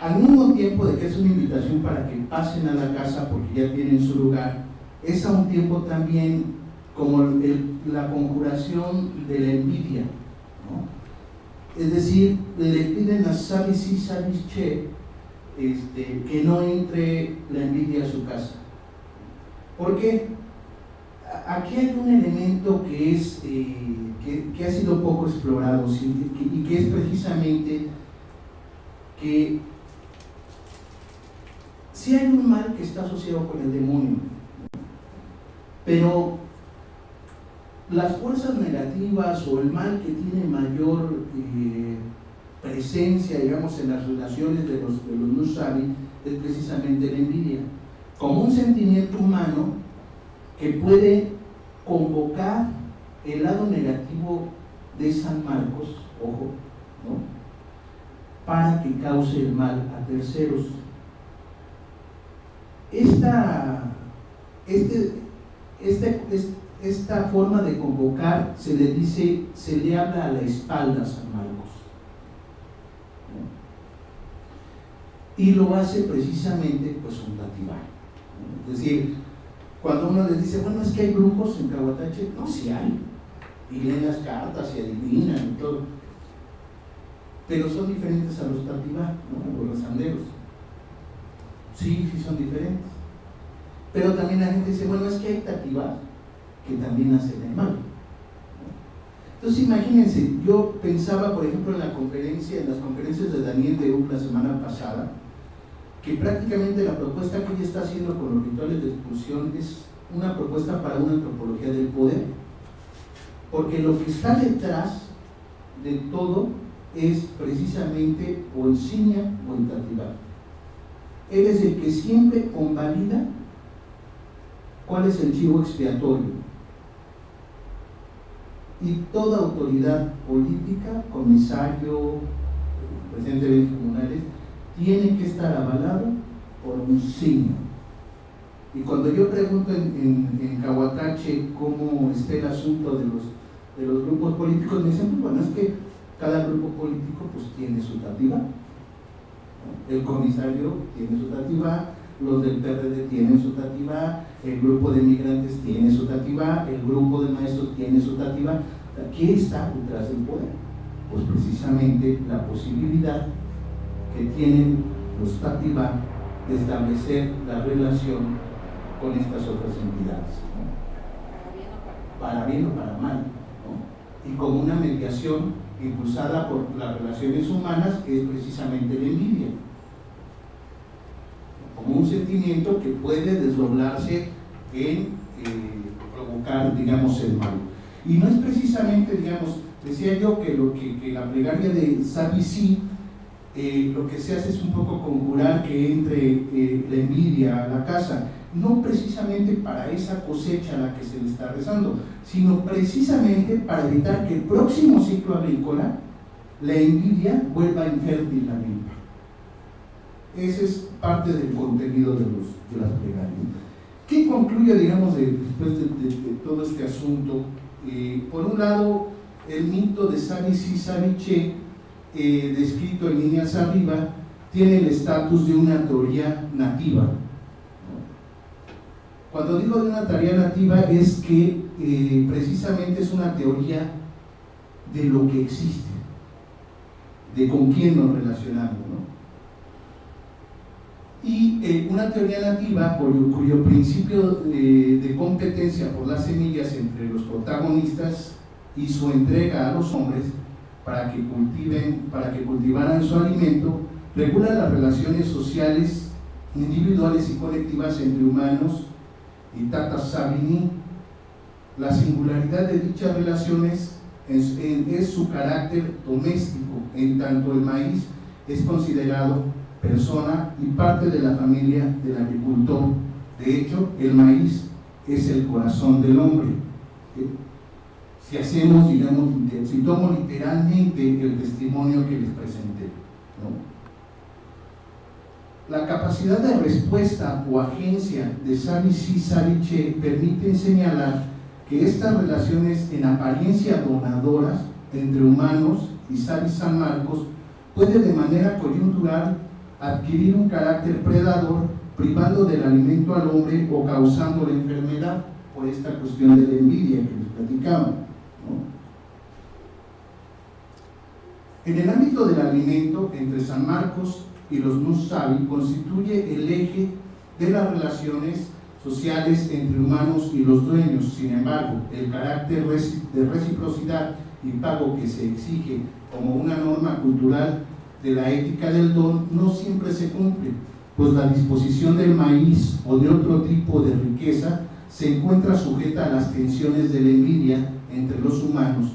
Al mismo tiempo de que es una invitación para que pasen a la casa porque ya tienen su lugar, es a un tiempo también como la conjuración de la envidia, ¿no? Es decir, le piden a Savi si'i, Savi Che que no entre la envidia a su casa. ¿Por qué? Aquí hay un elemento que ha sido poco explorado, ¿sí? Y que es precisamente que sí hay un mal que está asociado con el demonio, pero las fuerzas negativas o el mal que tiene mayor presencia, digamos, en las relaciones de los Ñuu Savi es precisamente la envidia, como un sentimiento humano que puede convocar el lado negativo de San Marcos, ojo, ¿no?, para que cause el mal a terceros. Esta forma de convocar se le habla a la espalda a San Marcos. Y lo hace precisamente, pues, un tatibá. Es decir, cuando uno les dice, bueno, es que hay brujos en Cahuatachi, no, sí hay, y leen las cartas y adivinan y todo, pero son diferentes a los tatibá, ¿no?, o los anderos. Sí, sí son diferentes, pero también la gente dice, bueno, es que hay tatibá que también hacen el mal. Entonces imagínense, yo pensaba, por ejemplo, en las conferencias de Daniel de U la semana pasada, que prácticamente la propuesta que ella está haciendo con los rituales de expulsión es una propuesta para una antropología del poder, porque lo que está detrás de todo es precisamente o enseña o intantilidad. Él es el que siempre convalida cuál es el chivo expiatorio. Y toda autoridad política, comisario, presidente de los comunales, tiene que estar avalado por un signo. Y cuando yo pregunto en Cahuatache cómo está el asunto de los grupos políticos, me dicen, bueno, es que cada grupo político pues tiene su tatibá. El comisario tiene su tatibá, los del PRD tienen su tatibá, el grupo de migrantes tiene su tatibá, el grupo de maestros tiene su tatibá. ¿Qué está detrás del poder? Pues precisamente la posibilidad que tienen los tatibá de establecer la relación con estas otras entidades, ¿no?, para bien o para mal, ¿no?, y como una mediación impulsada por las relaciones humanas, que es precisamente la envidia, como un sentimiento que puede desdoblarse en provocar, digamos, el mal. Y no es precisamente, digamos, decía yo que la plegaria de Savi si'i lo que se hace es un poco conjurar que entre la envidia a la casa, no precisamente para esa cosecha a la que se le está rezando, sino precisamente para evitar que el próximo ciclo agrícola la envidia vuelva infértil la misma. Ese es parte del contenido de las plegarias. ¿Qué concluye, digamos, después de todo este asunto? Por un lado, el mito de Savi si'i, Savi Che, descrito en líneas arriba, tiene el estatus de una teoría nativa. Cuando digo de una teoría nativa es que precisamente es una teoría de lo que existe, de con quién nos relacionamos, ¿no? Y una teoría nativa cuyo principio de competencia por las semillas entre los protagonistas y su entrega a los hombres para que cultivaran su alimento, regula las relaciones sociales, individuales y colectivas entre humanos y Tata Sabini. La singularidad de dichas relaciones es su carácter doméstico, en tanto el maíz es considerado persona y parte de la familia del agricultor. De hecho, el maíz es el corazón del hombre. Si hacemos, digamos, si tomo literalmente el testimonio que les presenté, ¿no? La capacidad de respuesta o agencia de Savi si'i, Savi Che permiten señalar que estas relaciones en apariencia donadoras entre humanos y Savi San Marcos pueden de manera coyuntural adquirir un carácter predador, privando del alimento al hombre o causando la enfermedad por esta cuestión de la envidia que les platicaba, ¿no? En el ámbito del alimento entre San Marcos y los Ñuu Savi constituye el eje de las relaciones sociales entre humanos y los dueños. Sin embargo, el carácter de reciprocidad y pago que se exige como una norma cultural de la ética del don no siempre se cumple, pues la disposición del maíz o de otro tipo de riqueza se encuentra sujeta a las tensiones de la envidia entre los humanos,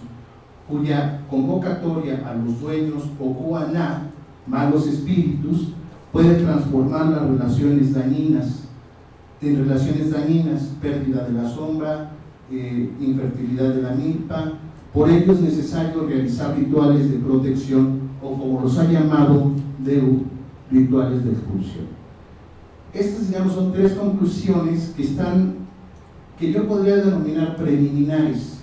cuya convocatoria a los dueños o koaná, malos espíritus, puede transformar las relaciones dañinas en relaciones dañinas, pérdida de la sombra, infertilidad de la milpa. Por ello es necesario realizar rituales de protección, o como los ha llamado de U, rituales de expulsión. Estas, digamos, son tres conclusiones que están, que yo podría denominar preliminares,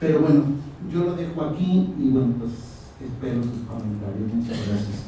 pero bueno, yo lo dejo aquí y bueno, pues espero sus comentarios. Muchas gracias.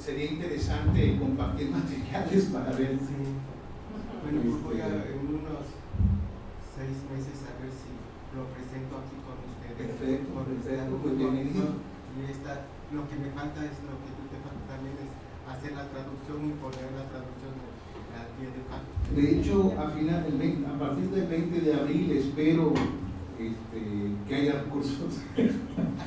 Sería interesante compartir materiales para ver. Sí. Bueno, pues voy a en unos 6 meses a ver si lo presento aquí con ustedes. Perfecto, lo que me falta es lo que tú te falta también, es hacer la traducción y poner la traducción al pie de página. De hecho, a partir del 20 de abril espero que haya recursos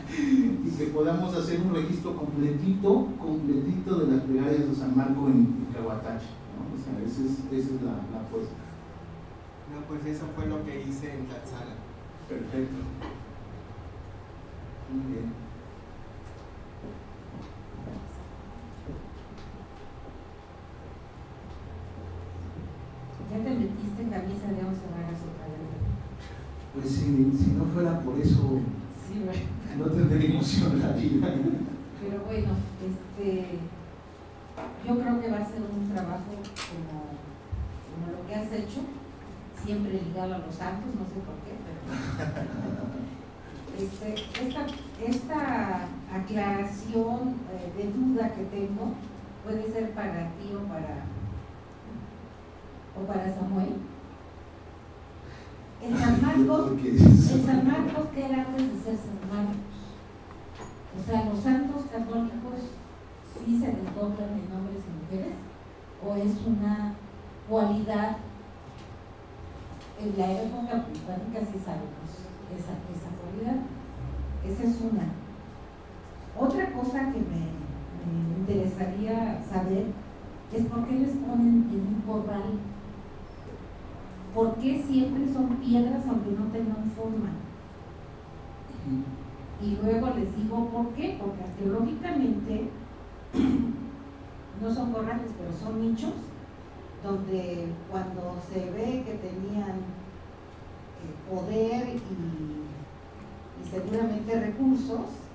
y que podamos hacer un registro completito de las plegarias de San Marcos en Cahuatachi, ¿no? O sea, esa es la apuesta. No, pues eso fue lo que hice en Tlaxcala. Perfecto. Muy bien. Ya te metiste en camisa de once varas otra vez. Pues si no fuera por eso, sí, bueno, no tendría emoción la vida. Pero bueno, yo creo que va a ser un trabajo como lo que has hecho, siempre ligado a los santos, no sé por qué, pero esta aclaración de duda que tengo puede ser para ti o para Samuel. En San Marcos, que era antes de ser San Marcos. O sea, los santos católicos sí se desdoblan en hombres y mujeres, o es una cualidad. En la época prehispánica sí sabemos esa cualidad. Esa es una. Otra cosa que me interesaría saber es por qué les ponen en un corral. ¿Por qué siempre son piedras aunque no tengan forma? Y luego les digo por qué, porque arqueológicamente no son corrales, pero son nichos, donde cuando se ve que tenían poder y seguramente recursos,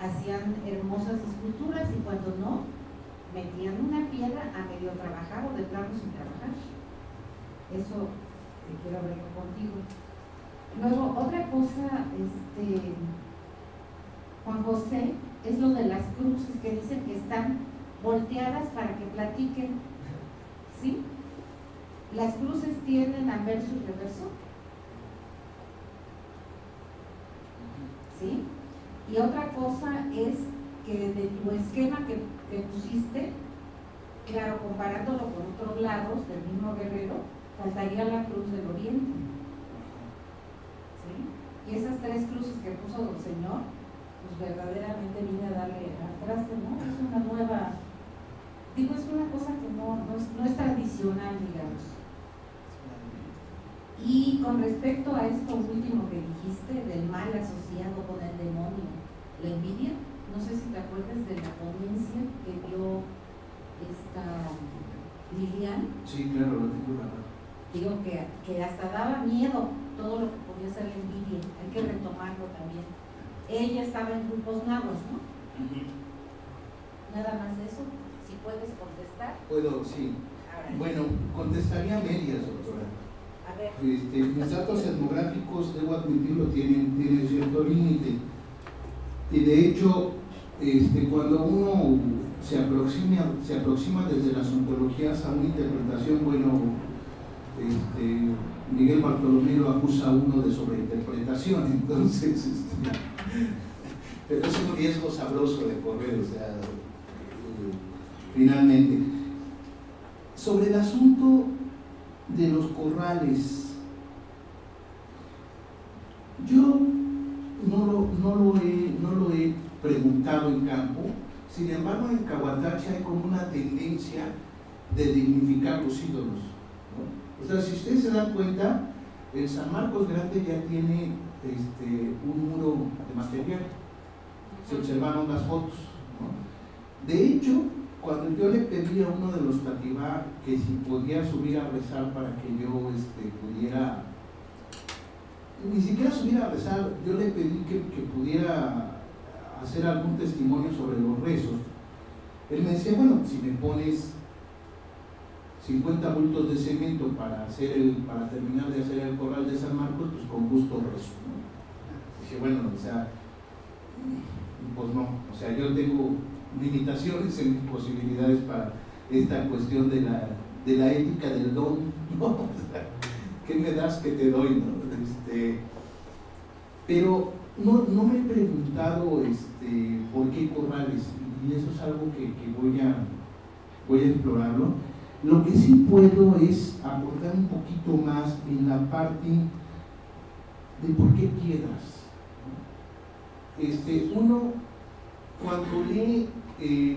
hacían hermosas esculturas, y cuando no, metían una piedra a medio trabajar o de plano sin trabajar. Eso quiero hablar contigo. Luego, otra cosa, Juan José, es lo de las cruces que dicen que están volteadas para que platiquen, ¿sí? ¿Las cruces tienden a verso y reverso? ¿Sí? Y otra cosa es que de tu esquema que pusiste, claro, comparándolo con otros lados del mismo Guerrero, faltaría la cruz del oriente, ¿sí? Y esas tres cruces que puso don señor, pues verdaderamente vine a darle al traste, ¿no? Es una nueva, digo, es una cosa que no es tradicional, digamos. Y con respecto a esto último que dijiste, del mal asociado con el demonio, la envidia, no sé si te acuerdas de la ponencia que dio esta Lilian. Sí, claro, lo tengo grabado. Digo que hasta daba miedo todo lo que podía ser la envidia, hay que retomarlo también. Ella estaba en grupos nahuas, ¿no? Nada más de eso, si puedes contestar. Puedo, sí. Bueno, contestaría medias, doctora. A ver. Mis datos etnográficos, debo admitirlo, tienen cierto límite. Y de hecho, cuando uno se aproxima desde las ontologías a una interpretación, bueno, Miguel Bartolomé lo acusa a uno de sobreinterpretación, entonces pero es un riesgo sabroso de correr, o sea, finalmente sobre el asunto de los corrales yo no lo he preguntado en campo. Sin embargo, en Cahuatachi hay como una tendencia de dignificar los ídolos, ¿no? O sea, si ustedes se dan cuenta, el San Marcos Grande ya tiene un muro de material. Se observaron las fotos, ¿no? De hecho, cuando yo le pedí a uno de los tatibá que si podía subir a rezar para que yo pudiera, ni siquiera subir a rezar, yo le pedí que pudiera hacer algún testimonio sobre los rezos. Él me decía, bueno, si me pones 50 bultos de cemento para terminar de hacer el corral de San Marcos, pues con gusto rezo, ¿no? Dije, bueno, o sea, pues no, o sea, yo tengo limitaciones en mis posibilidades para esta cuestión de la ética del don, ¿no? O sea, ¿qué me das que te doy, no? Pero no me he preguntado por qué corrales, y eso es algo que voy a explorarlo. Lo que sí puedo es aportar un poquito más en la parte de por qué piedras. Uno, cuando lee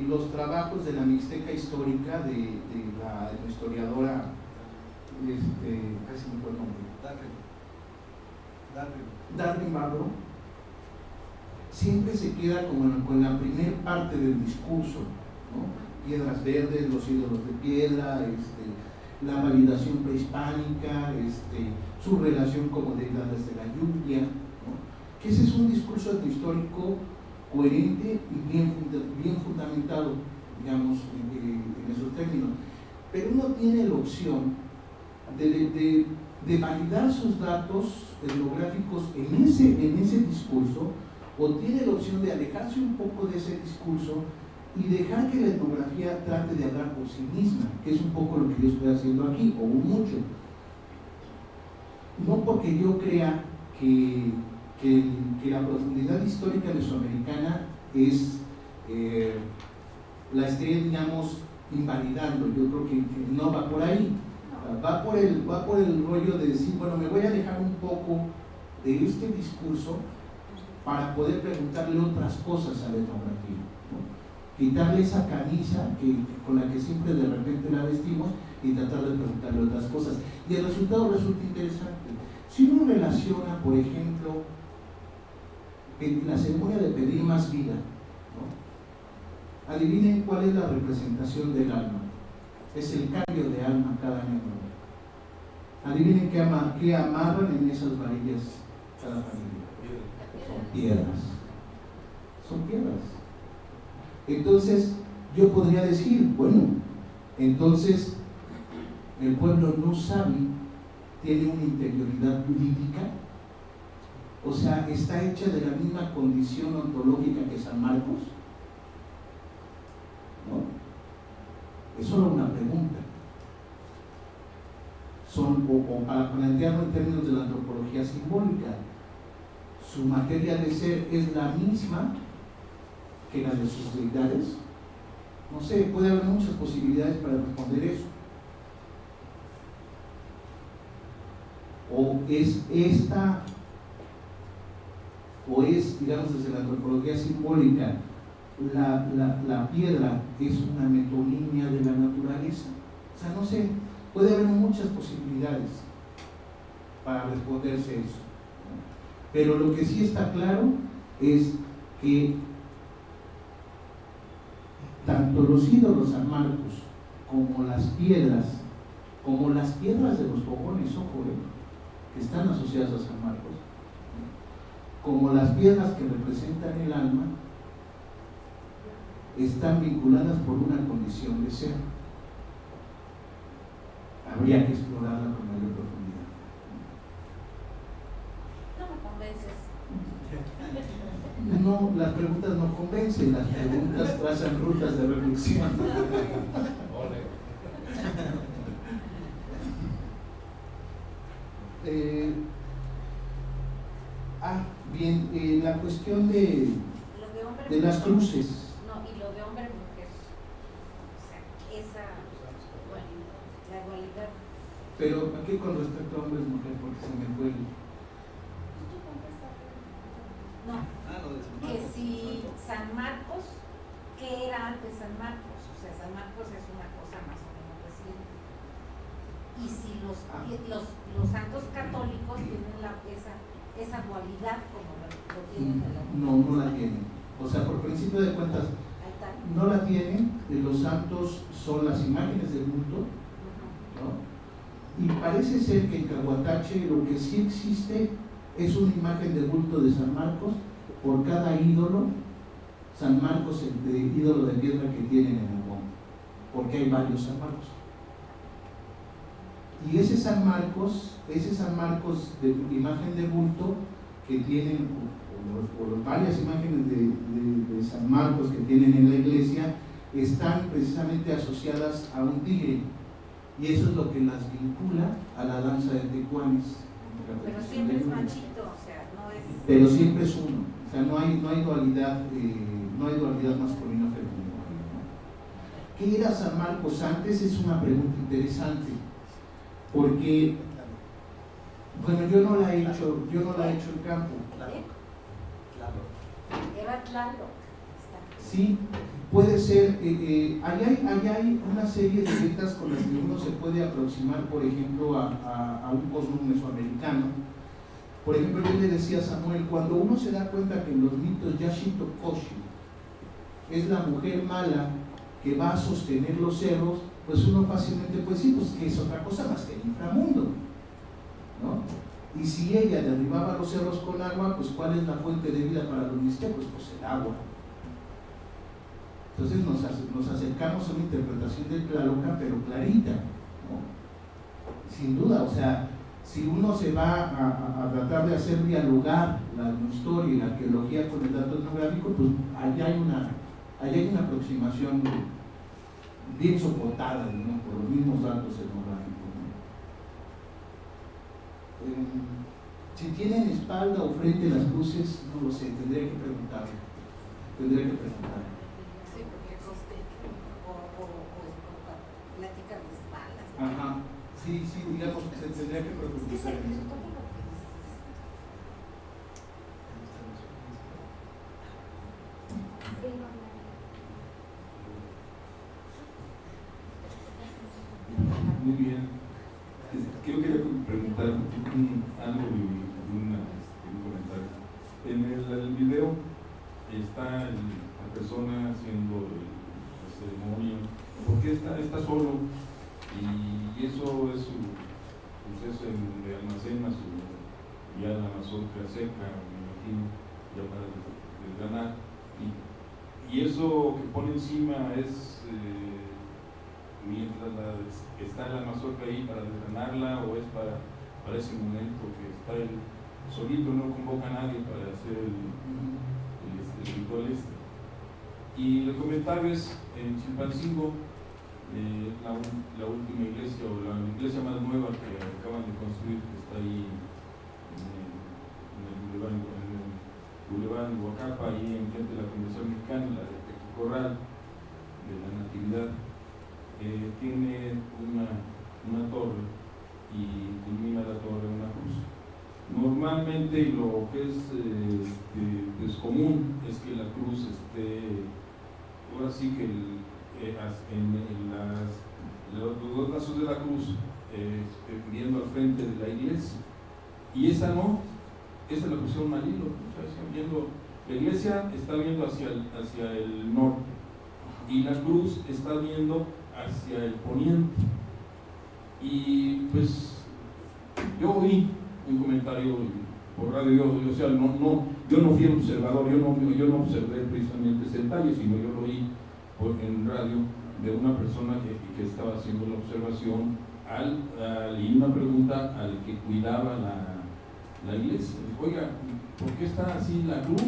los trabajos de la Mixteca histórica de la historiadora, casi me fue el nombre, Darwin Barro, siempre se queda con la primera parte del discurso, ¿no? Piedras verdes, los ídolos de piedra, la validación prehispánica, su relación como deidades de la lluvia, ¿no? Que ese es un discurso etnohistórico coherente y bien fundamentado, digamos, en esos términos. Pero uno tiene la opción de validar sus datos etnográficos en ese discurso, o tiene la opción de alejarse un poco de ese discurso y dejar que la etnografía trate de hablar por sí misma, que es un poco lo que yo estoy haciendo aquí, o mucho. No porque yo crea que la profundidad histórica mesoamericana es, la esté, digamos, invalidando. Yo creo que no va por ahí, va por el rollo de decir, bueno, me voy a dejar un poco de este discurso para poder preguntarle otras cosas a la etnografía, ¿no? Quitarle esa camisa con la que siempre de repente la vestimos y tratar de preguntarle otras cosas. Y el resultado resulta interesante. Si uno relaciona, por ejemplo, la ceremonia de pedir más vida, ¿no? Adivinen cuál es la representación del alma. Es el cambio de alma cada año. Adivinen qué amarran en esas varillas cada familia. Son piedras. Son piedras. Entonces, yo podría decir, bueno, entonces el pueblo Ñuu Savi tiene una interioridad política, o sea, está hecha de la misma condición ontológica que San Marcos, ¿no? Es solo una pregunta. O para plantearlo en términos de la antropología simbólica, su materia de ser es la misma que la de sus deidades. No sé, puede haber muchas posibilidades para responder eso. O es esta, o es, digamos, desde la antropología simbólica, la piedra es una metonimia de la naturaleza. O sea, no sé, puede haber muchas posibilidades para responderse eso, ¿no? Pero lo que sí está claro es que tanto los ídolos San Marcos como las piedras de los fogones, ojo, que están asociadas a San Marcos, ¿no? Como las piedras que representan el alma, están vinculadas por una condición de ser. Habría que explorarla con mayor profundidad. No me convences. No, las preguntas no convencen, las preguntas trazan rutas de reflexión. Bien, la cuestión de las cruces. Pero aquí con respecto a hombres y mujeres, porque se me fue el... No, que si San Marcos, ¿qué era antes San Marcos? O sea, San Marcos es una cosa más o menos reciente. Y si los santos católicos tienen esa dualidad como lo tienen. No, no la tienen. O sea, por principio de cuentas, no la tienen. Los santos son las imágenes del culto, ¿no? Y parece ser que en Cahuatache lo que sí existe es una imagen de bulto de San Marcos por cada ídolo. San Marcos, el ídolo de piedra que tienen en el monte, porque hay varios San Marcos. Y ese San Marcos de imagen de bulto que tienen, o varias imágenes de San Marcos que tienen en la iglesia, están precisamente asociadas a un tigre. Y eso es lo que las vincula a la danza de tecuanes. Pero siempre es machito, o sea, no es... Pero siempre es uno, o sea, no hay dualidad, no hay dualidad masculino-femenino, ¿no? ¿Qué era San Marcos antes? Es una pregunta interesante, porque, bueno, yo no la he hecho en campo. Era Tlaloc. Sí, puede ser, ahí hay una serie de metas con las que uno se puede aproximar, por ejemplo, a un cosmos mesoamericano. Por ejemplo, yo le decía a Samuel, cuando uno se da cuenta que en los mitos Yashito Koshi es la mujer mala que va a sostener los cerros, pues uno fácilmente puede decir, pues que es otra cosa más que el inframundo, ¿no? Y si ella derribaba los cerros con agua, pues ¿cuál es la fuente de vida para los mixtecos? Pues el agua. Entonces nos acercamos a una interpretación de Tlalocan, pero clarita, ¿no? Sin duda, o sea, si uno se va a tratar de hacer dialogar la historia y la arqueología con el dato etnográfico, pues allá hay una aproximación bien soportada, ¿no? Por los mismos datos etnográficos, ¿no? Si tienen espalda o frente las cruces, no lo sé, tendría que preguntarle. Tendría que preguntarle. Sí, porque coste o platica de espaldas. Ajá, sí, sí, digamos que se tendría que preguntar. Muy bien. Yo quería preguntar algo de un comentario. En el video está la persona haciendo la ceremonia. ¿Por qué está solo? Y eso es su proceso de almacena, ya la mazorca seca, me imagino, ya para el ganar. Y eso que pone encima es... mientras está la mazorca ahí para desgranarla, o es para ese momento que está él solito, no convoca a nadie para hacer el ritual este. Y el comentario es, en Chilpancingo, la última iglesia, o la iglesia más nueva que acaban de construir, que está ahí en el Boulevard Huacapa, ahí enfrente de la Convención Mexicana, la de Tequicorral, de la Natividad. Tiene una torre y culmina la torre una cruz. Normalmente lo que es común es que la cruz esté, ahora sí que los dos brazos de la cruz viendo al frente de la iglesia. Y esa no, esa es la cruz de un malilo, la iglesia está viendo hacia el norte y la cruz está viendo hacia el poniente. Y pues yo oí un comentario por radio, o sea, yo no fui el observador, yo no observé precisamente ese detalle, sino yo lo oí en radio de una persona que estaba haciendo la observación y una pregunta al que cuidaba la iglesia. Oiga, ¿por qué está así la cruz?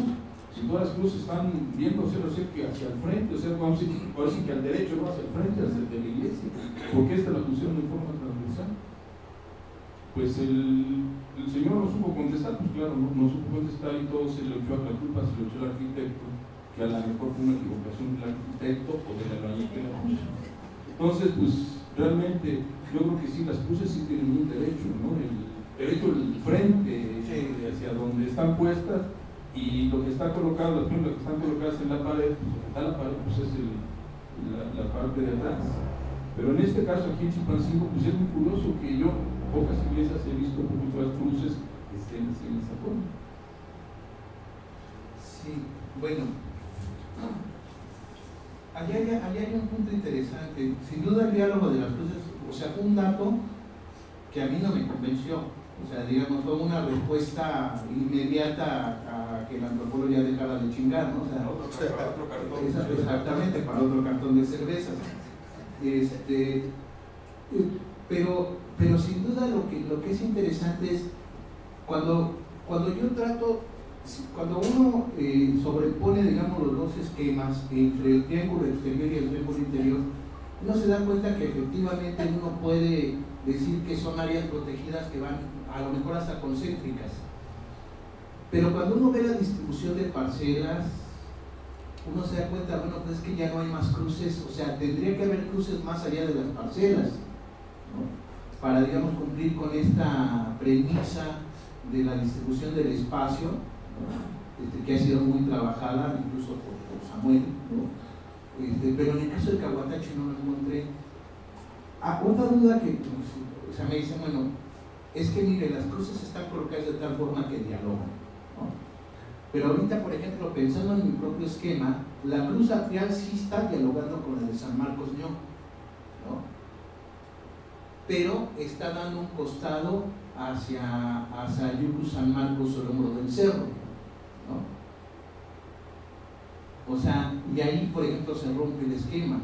Si todas las cruces están viendo, que hacia el frente, vamos a decir que al derecho, no hacia el frente, hacia el de la iglesia, porque esta la pusieron de forma transversal. Pues el señor no supo contestar, pues claro, no supo contestar, y todo se le echó a la culpa, se le echó al arquitecto, que a lo mejor fue una equivocación del arquitecto o de la araña que la puso. Entonces, pues realmente, yo creo que sí, las cruces sí tienen un derecho, ¿no? El derecho del frente, hacia donde están puestas. Y lo que está colocado, las plumas que están colocadas en la pared, pues es la parte de atrás. Pero en este caso aquí en Chilpancingo, pues es muy curioso que yo pocas iglesias he visto con muchas cruces que estén en esa forma. Sí, bueno, allá hay un punto interesante. Sin duda el diálogo de las cruces, o sea, fue un dato que a mí no me convenció. O sea, digamos, fue una respuesta inmediata a que el antropólogo ya dejara de chingar, ¿no? O sea, para otro cartón. Exactamente, para otro cartón de cervezas. Pero sin duda lo que es interesante es cuando uno sobrepone, digamos, los dos esquemas entre el triángulo exterior y el triángulo interior, uno se da cuenta que efectivamente uno puede decir que son áreas protegidas que van a lo mejor hasta concéntricas, pero cuando uno ve la distribución de parcelas, uno se da cuenta, bueno, pues que ya no hay más cruces, o sea, tendría que haber cruces más allá de las parcelas, ¿no? Para, digamos, cumplir con esta premisa de la distribución del espacio, ¿no? Que ha sido muy trabajada, incluso por Samuel, ¿no? Pero en el caso de Cahuatachi no lo encontré. Otra duda que, pues, o sea, me dicen, bueno, es que mire, las cruces están colocadas de tal forma que dialogan, ¿no? Pero ahorita, por ejemplo, pensando en mi propio esquema, la cruz atrial sí está dialogando con la de San Marcos Ño, ¿no? Pero está dando un costado hacia Yuku San Marcos o el hombro del cerro, ¿no? O sea, y ahí, por ejemplo, se rompe el esquema.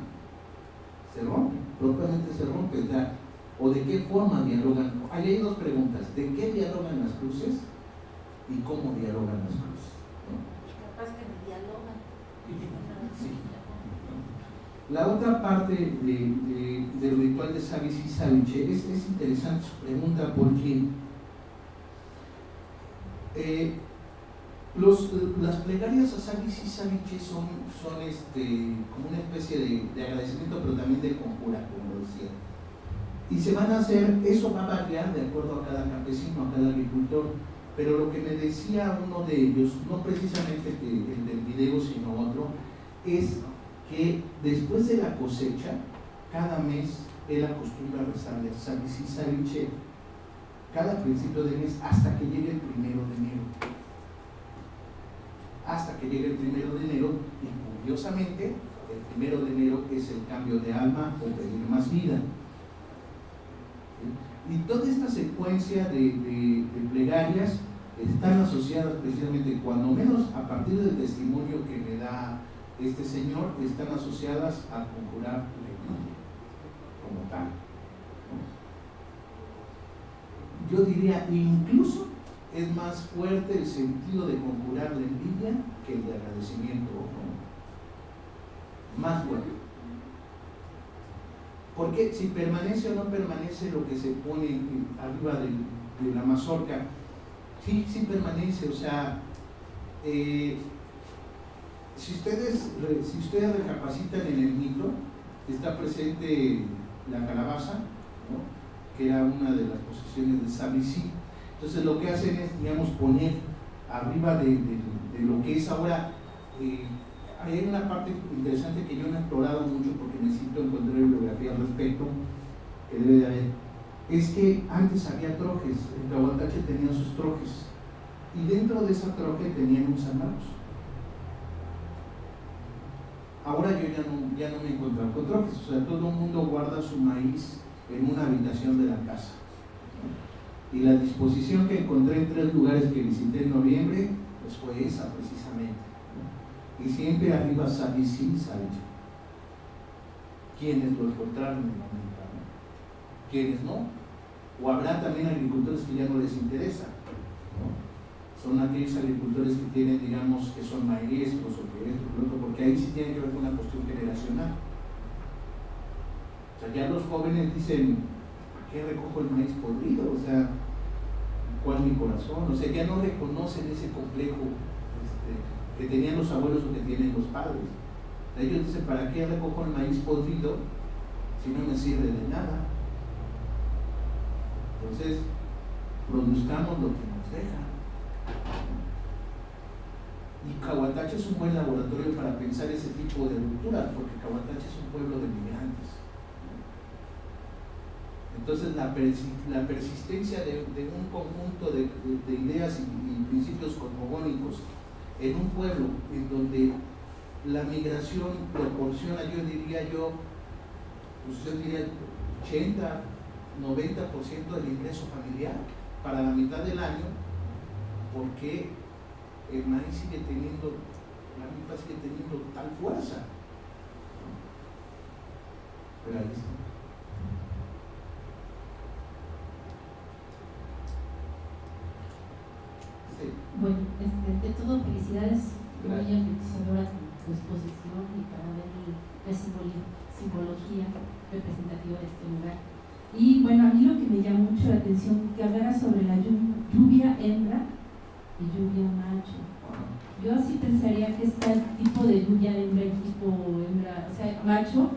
Se rompe, propiamente se rompe, ¿verdad? ¿O de qué forma dialogan? Ahí hay dos preguntas: ¿de qué dialogan las cruces? ¿Y cómo dialogan las cruces? ¿No? Capaz que me dialogan. Sí. La otra parte del ritual de Savi si'i es interesante su pregunta, porque Las plegarias a Savi si'i Savi Che son como una especie de agradecimiento, pero también de conjura, como decía. Y se van a hacer, eso va a variar de acuerdo a cada campesino, a cada agricultor, pero lo que me decía uno de ellos, no precisamente el del video, sino otro, es que después de la cosecha, cada mes él acostumbra a rezarle Savi si'i Savi Che, cada principio de mes, hasta que llegue el 1 de enero. Hasta que llegue el 1 de enero, y curiosamente, el 1 de enero es el cambio de alma o pedir más vida. Y toda esta secuencia de plegarias están asociadas precisamente, cuando menos a partir del testimonio que me da este señor, están asociadas a conjurar como tal. Yo diría, incluso es más fuerte el sentido de conjurar la envidia que el de agradecimiento, ¿no? Más fuerte. Porque si permanece o no permanece lo que se pone arriba de la mazorca, sí, sí permanece. O sea, si ustedes recapacitan en el mito, está presente la calabaza, ¿no?, que era una de las posesiones de Savi si'i. Entonces lo que hacen es, digamos, poner arriba de lo que es ahora. Hay una parte interesante que yo no he explorado mucho porque necesito encontrar bibliografía al respecto, que debe de haber. Es que antes había trojes, el Cahuatache tenía sus trojes, y dentro de esa troje tenían un San Marcos. Ahora yo ya no me he encontrado con trojes, o sea, todo el mundo guarda su maíz en una habitación de la casa, ¿no? Y la disposición que encontré en 3 lugares que visité en noviembre, pues fue esa precisamente. Y siempre arriba Savi si'i Savi Che. Quienes lo encontraron en el momento, ¿no? Quienes no. O habrá también agricultores que ya no les interesa, ¿no? Son aquellos agricultores que tienen, digamos, que son maestros o que esto, que lo otro, porque ahí sí tiene que ver con una cuestión generacional. O sea, ya los jóvenes dicen, ¿para qué recojo el maíz podrido? O sea, ¿cuál mi corazón? O sea, ya no reconocen ese complejo que tenían los abuelos o que tienen los padres. Ellos dicen, ¿para qué recojo el maíz podrido si no me sirve de nada? Entonces, produzcamos lo que nos deja. Y Cahuatachi es un buen laboratorio para pensar ese tipo de rupturas, porque Cahuatachi es un pueblo de migrantes. Entonces, la persistencia de un conjunto de ideas y principios cosmogónicos en un pueblo en donde la migración proporciona, yo diría 80, 90% del ingreso familiar para la mitad del año, porque el maíz sigue teniendo, la milpa sigue teniendo tal fuerza. Pero ahí está. Bueno, de todo, felicidades, muy enriquecedora tu exposición y para ver la simbología representativa de este lugar. Y bueno, a mí lo que me llamó mucho la atención, que hablara sobre la lluvia hembra y lluvia macho. Yo así pensaría que este tipo de lluvia hembra y macho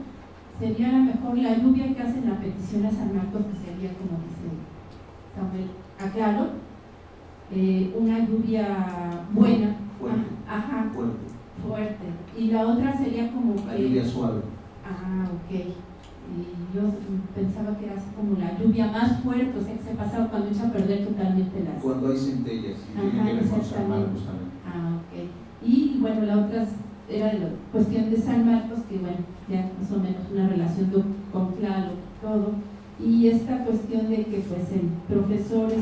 sería la mejor, la lluvia que hacen la petición a San Marcos, que sería, como dice Samuel, aclaro, una lluvia buena, fuerte, ajá, fuerte, y la otra sería como la lluvia suave. Ah, ok. Y yo pensaba que era así como la lluvia más fuerte, o sea, que se pasaba cuando echa a perder totalmente las... Cuando hay centellas, y tiene que ver con San Marcos también. Ah, ok. Y bueno, la otra era la cuestión de San Marcos, que bueno, ya más o menos una relación con Claro, todo. Y esta cuestión de que pues el profesor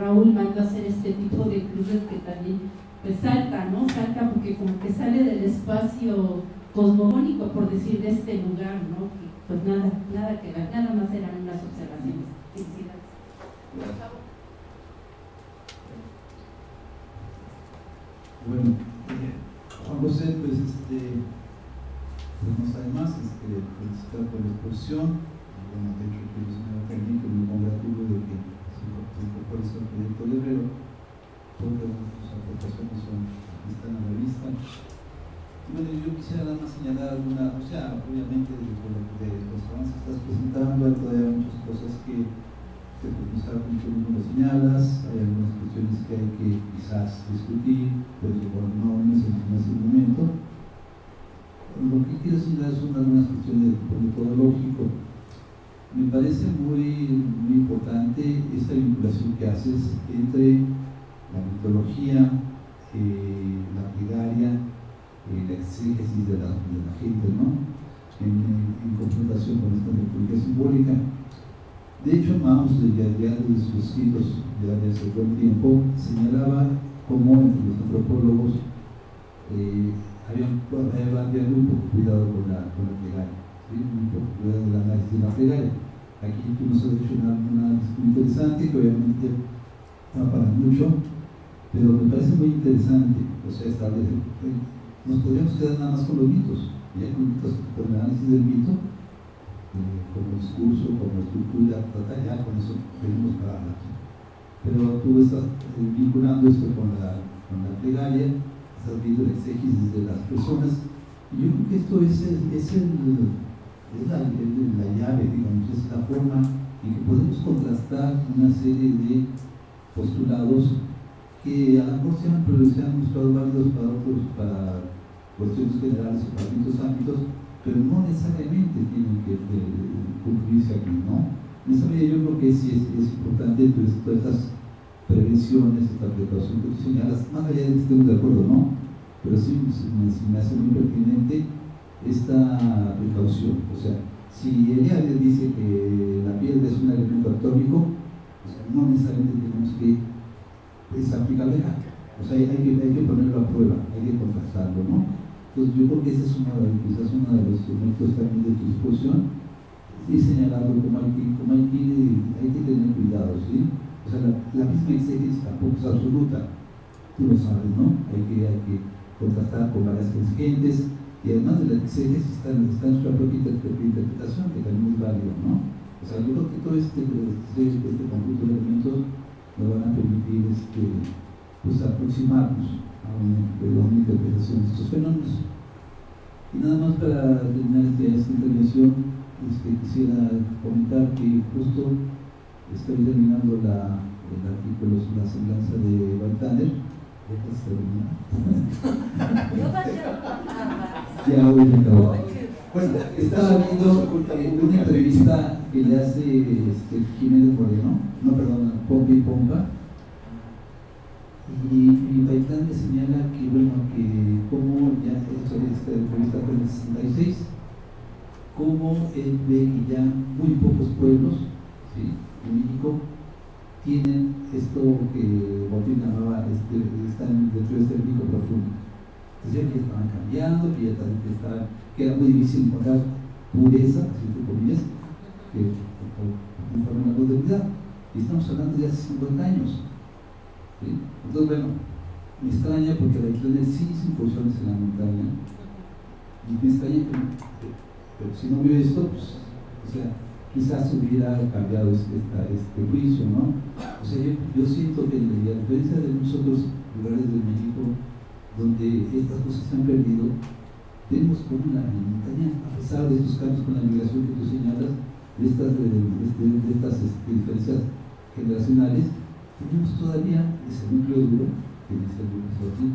Raúl mandó a hacer este tipo de cruces que también pues salta, ¿no? Salta porque como que sale del espacio cosmogónico, por decir, de este lugar, ¿no? Que, pues nada que ver, nada más eran unas observaciones. Felicidades. Por favor. Bueno, Juan José, pues no sabe más, felicitar por la exposición. Bueno, de hecho, que es una técnica, me congratulo de que se incorpore al proyecto Guerrero, porque tal como tú mismo lo señalas, hay algunas cuestiones que hay que quizás discutir, pero no es el momento. Lo que quiero señalar son algunas cuestiones de metodológico. Me parece muy importante esta vinculación que haces entre la mitología, la plegaria, la exégesis de la gente, ¿no? En confrontación con esta metodología simbólica. De hecho, Maus, ya de sus escritos, ya desde buen tiempo, señalaba cómo entre los antropólogos había muy poco cuidado con la plegaria, ¿sí? Muy poco cuidado del análisis de la plegaria. Aquí tú nos has hecho una análisis muy interesante que obviamente no para mucho, pero me parece muy interesante. O sea, establecer, nos podríamos quedar nada más con los mitos, ¿ya? Con el análisis del mito, como discurso, como estructura, ya con eso tenemos para hablar. Pero tú estás vinculando esto con la plegaria, estás viendo la exégesis de las personas, y yo creo que esto es la llave, digamos, es la forma en que podemos contrastar una serie de postulados que a lo mejor se han mostrado válidos para otros, para cuestiones generales o para distintos ámbitos, pero no necesariamente tienen que cumplirse aquí, ¿no? En esa medida yo creo que es importante todas estas prevenciones, esta preparación que tú señalas, más allá de que estemos de acuerdo, ¿no? Pero sí me hace muy pertinente esta precaución. O sea, si Eliade dice que la piedra es un elemento atómico, o sea, no necesariamente tenemos que aplicarla. O sea, hay que ponerlo a prueba, hay que contrastarlo, ¿no? Entonces yo creo que ese es uno de los elementos también de tu discusión, y señalando cómo hay que tener cuidado, ¿sí? O sea, la misma exégesis tampoco es absoluta, tú lo sabes, ¿no? Hay que contrastar con varias gentes, y además de la exégesis está en su propia interpretación, que también es válido, ¿no? O sea, yo creo que todo este conjunto de elementos nos van a permitir pues, aproximarnos a una interpretación de estos fenómenos. Y nada más para terminar esta intervención, quisiera comentar que justo estoy terminando el artículo sobre la semblanza de Baltaner. ¿Dejas terminar? Ya hoy me acabó. Bueno, estaba viendo una entrevista que le hace Jiménez Moreno, no, perdón, Pompa y Pompa, y Baitán me señala que, bueno, que como ya esta entrevista fue en el 66, como él ve que ya muy pocos pueblos, ¿sí?, en México tienen esto que Bautín llamaba, están dentro de este México profundo. Decía que estaban cambiando, que ya estaban, que era muy difícil encontrar pureza, así entre comillas, que conforme la modernidad, y estamos hablando de hace 50 años. ¿Sí? Entonces, bueno, me extraña porque la Baitlaner sí hizo incursiones en la montaña, y me extraña pero si no vio esto, pues, o sea, quizás hubiera cambiado este juicio, ¿no? O sea, yo siento que a diferencia de muchos otros lugares de México donde estas cosas se han perdido, tenemos como la montaña, a pesar de esos cambios con la migración que tú señalas, de estas diferencias generacionales, tenemos todavía ese núcleo duro, que dice el profesor aquí,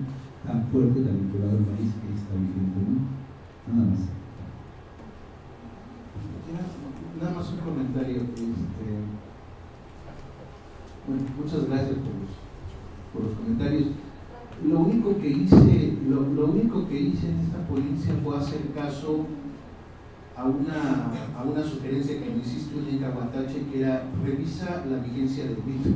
tan fuerte, tan vinculado al país que está viviendo, ¿no? Nada más. Nada más un comentario. Bueno, muchas gracias por los comentarios. Lo único que hice en esta ponencia fue hacer caso a una sugerencia que me hiciste en Cahuatachi, que era: revisa la vigencia del mito.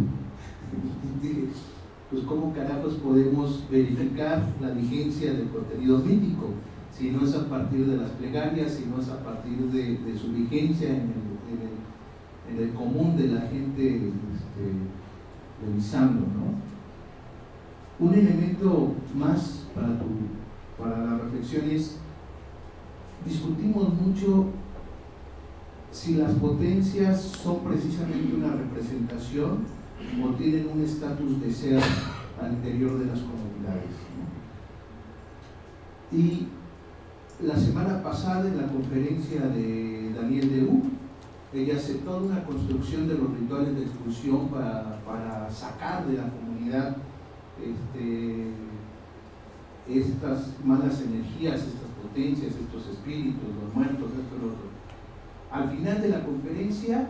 Pues cómo carajos podemos verificar la vigencia del contenido mítico si no es a partir de las plegarias, si no es a partir de su vigencia en el común de la gente revisando, ¿no? Un elemento más para la reflexión es: discutimos mucho si las potencias son precisamente una representación o tienen un estatus de ser al interior de las comunidades, ¿no? Y la semana pasada, en la conferencia de Daniel de U, yace toda una construcción de los rituales de expulsión para sacar de la comunidad estas malas energías, estas potencias, estos espíritus, los muertos, esto y lo otro. Al final de la conferencia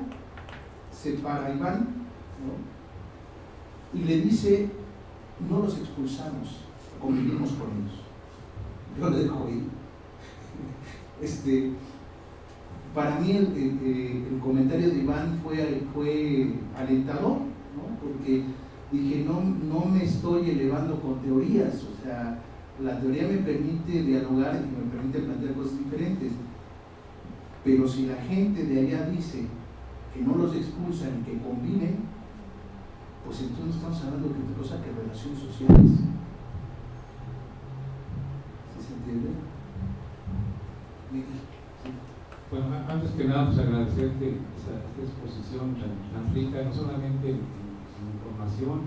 se para Iván, ¿no?, y le dice: no los expulsamos, convivimos con ellos. Yo lo dejo ahí. Para mí el comentario de Iván fue alentador, ¿no?, porque dije, no me estoy elevando con teorías, o sea, la teoría me permite dialogar y me permite plantear cosas diferentes, pero si la gente de allá dice que no los expulsan y que conviven, pues entonces estamos hablando de otra cosa que relaciones sociales. ¿Sí se entiende? Bueno, antes que nada, pues agradecerte esta exposición tan rica, no solamente en información,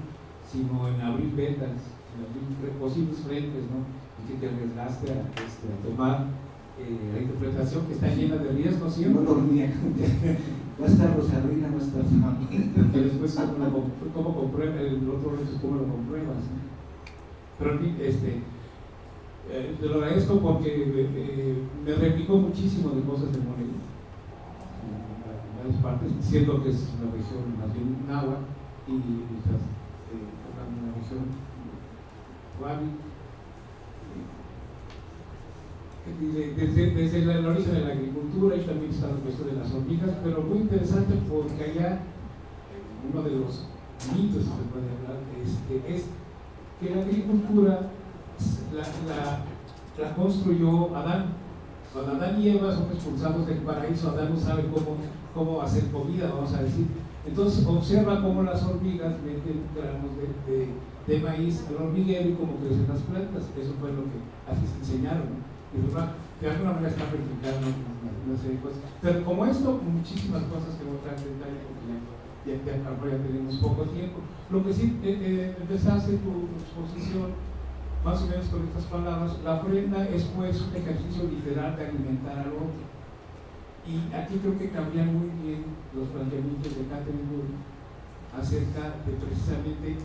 sino en abrir vetas, en abrir posibles frentes, ¿no? Y que te arriesgaste a tomar la interpretación que está llena de riesgos, ¿sí? No dormía. Va a estar Rosalina, va a estar Samuel. Y después, ¿cómo compruebas? El otro reto, ¿cómo lo compruebas? Pero en fin, te lo agradezco porque me replicó muchísimo de cosas de Morelos, en varias partes, siendo que es una región más bien náhuatl y quizás una región guabi. Desde el origen de la agricultura y también está la cuestión de las hormigas, pero muy interesante porque allá uno de los mitos que se puede hablar es que la agricultura la construyó Adán. Cuando Adán y Eva son expulsados del paraíso, Adán no sabe cómo hacer comida, vamos a decir. Entonces observa cómo las hormigas meten granos de maíz al hormiguero y cómo crecen las plantas. Eso fue lo que así se enseñaron, ¿no? De alguna manera está replicando una serie de cosas. Pero como esto, muchísimas cosas que no traen detalle porque ya tenemos poco tiempo. Lo que sí, empezaste tu exposición más o menos con estas palabras: la ofrenda es pues un ejercicio literal de alimentar al otro. Y aquí creo que cambian muy bien los planteamientos de Catherine Wood acerca de precisamente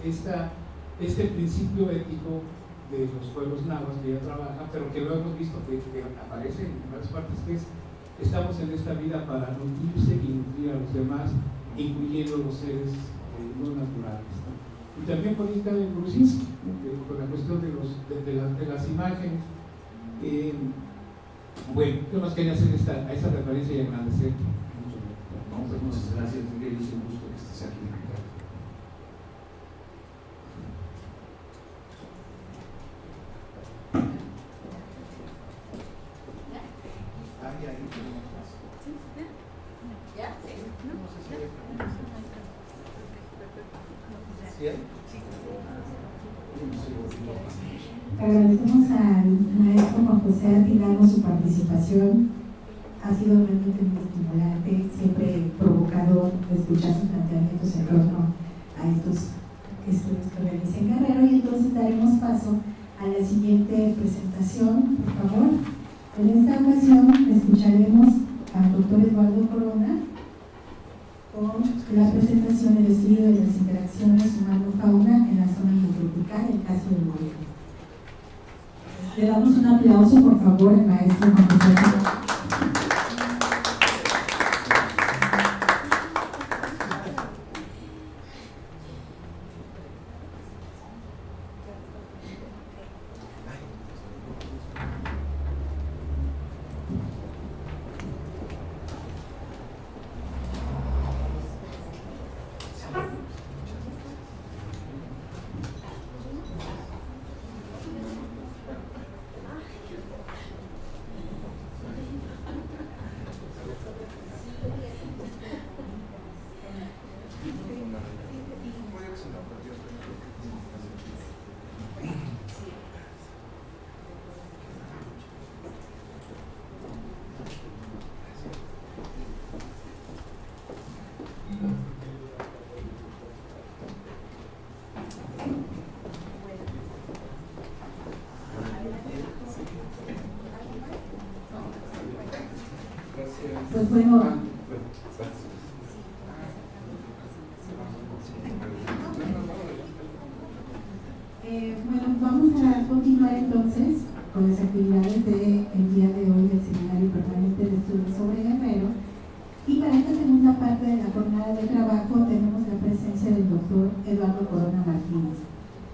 este principio ético de los pueblos nahuas que ya trabaja, pero que lo hemos visto que aparece en varias partes, que es: estamos en esta vida para nutrirse y nutrir a los demás, incluyendo los seres no naturales, ¿no? Y también con esta de Brusinski, con la cuestión de las imágenes. Bueno, yo más quería hacer esta referencia y agradecer. No, pues muchas gracias, Miguel, es un gusto que estés aquí. Agradecemos al maestro Juan José Atilano su participación. Ha sido realmente muy estimulante, siempre provocador escuchar sus planteamientos en torno a estos estudios que realiza en Guerrero. Y entonces daremos paso a la siguiente presentación, por favor. En esta ocasión escucharemos al doctor Eduardo Corona con la presentación del estudio de las interacciones humano-fauna en la zona neotropical, el caso de Morelos. Le damos un aplauso, por favor, al maestro Juan José. Pues bueno, Vamos a continuar entonces con las actividades del día de hoy del Seminario Permanente de Estudios sobre Guerrero. Y para esta segunda parte de la jornada de trabajo tenemos la presencia del doctor Eduardo Corona Martínez.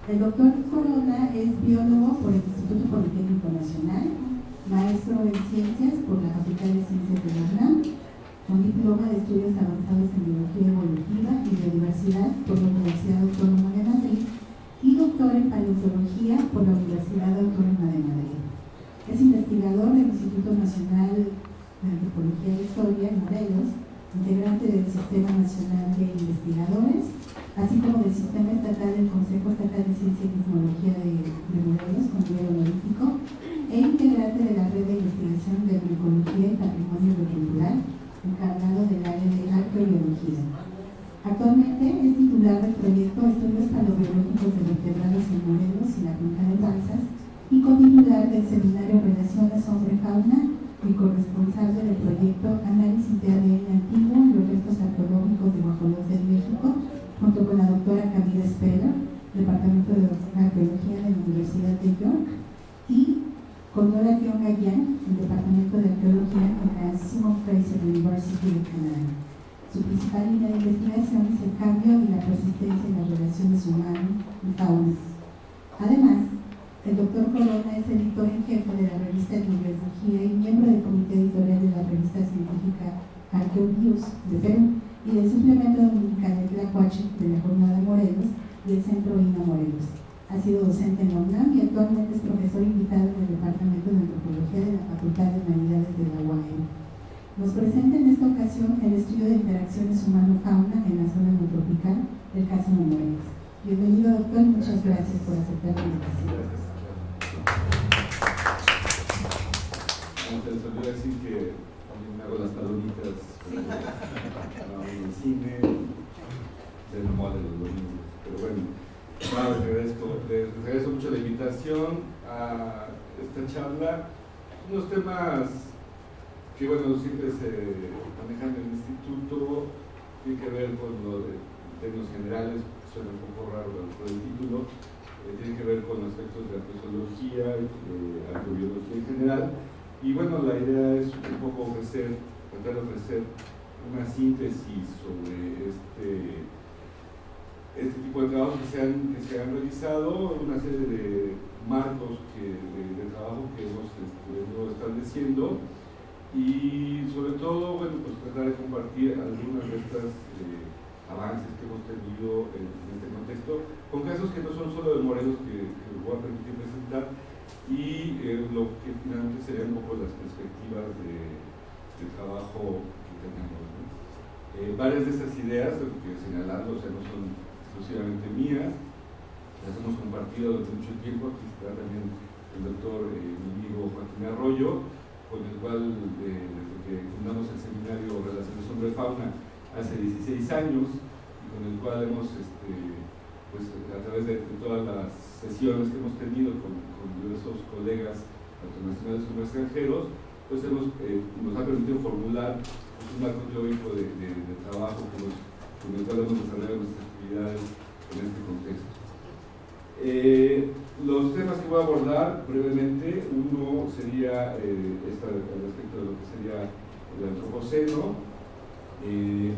El doctor Corona es biólogo por el Instituto Politécnico Nacional, maestro en ciencias por la Facultad de Ciencias de la UNAM, con diploma de estudios avanzados en biología evolutiva y biodiversidad por la Universidad Autónoma de Madrid y doctor en paleontología por la Universidad Autónoma de Madrid. Es investigador del Instituto Nacional de Antropología e Historia en Morelos, integrante del Sistema Nacional de Investigadores, así como del Sistema Estatal del Consejo Estatal de Ciencia y Tecnología de Morelos, con nivel honorífico, e integrante de la Red de Investigación de Ecología y Patrimonio Cultural, encargado del área de arqueología. Actualmente es titular del proyecto Estudios Paleobiológicos de Vertebrados en Morelos y la Cuenca de Balsas y cotitular del Seminario Relaciones Hombre-Fauna y corresponsable del proyecto Análisis de ADN Antiguo y los Restos Arqueológicos de Guajolot de México, junto con la doctora Camila Espera, Departamento de Arqueología de la Universidad de York, y con Nora Guión Gallán, el Departamento de Arqueología en la Simon Fraser University de Canadá. Su principal línea de investigación es el cambio y la persistencia en las relaciones humanas y faunas. Además, el doctor Corona es editor en jefe de la revista Bibliografía y miembro del comité editorial de la revista científica Arqueobius de Perú y del suplemento dominical de Tlacuache de la Jornada de Morelos y el Centro INAH Morelos. Ha sido docente en la UNAM y actualmente es profesor invitado del Departamento de Antropología de la Facultad de Humanidades de la UAM. Nos presenta en esta ocasión el estudio de interacciones humano-fauna en la zona neotropical del caso de Morelos. Bienvenido, doctor, muchas gracias por aceptar la invitación. Como se les olvidó decir que también hago las palomitas en el cine, del mole los domingos, pero bueno. Claro, les agradezco mucho la invitación a esta charla. Unos temas que, bueno, siempre se manejan en el instituto, tienen que ver con lo de términos generales, suena un poco raro dentro del título, tienen que ver con aspectos de arqueología, arqueobiología en general. Y bueno, la idea es un poco tratar de ofrecer una síntesis sobre este tipo de trabajos que se han realizado, una serie de marcos de trabajo que hemos venido estableciendo y sobre todo, bueno, pues tratar de compartir algunas de estas avances que hemos tenido en este contexto, con casos que no son solo de Morelos que les voy a permitir presentar y lo que finalmente serían un poco las perspectivas de trabajo que tenemos, ¿no? Varias de estas ideas, lo que señalando, o sea, no son exclusivamente mías, las hemos compartido durante mucho tiempo. Aquí está también el doctor mi amigo Joaquín Arroyo, con el cual desde que fundamos el seminario Relaciones Hombre-Fauna hace 16 años, y con el cual hemos, pues, a través de todas las sesiones que hemos tenido con diversos colegas, tanto nacionales como extranjeros, pues nos ha permitido formular un marco teórico de trabajo con el cual hemos desarrollado nuestras actividades en este contexto. Los temas que voy a abordar brevemente, uno sería respecto de lo que sería el Antropoceno, el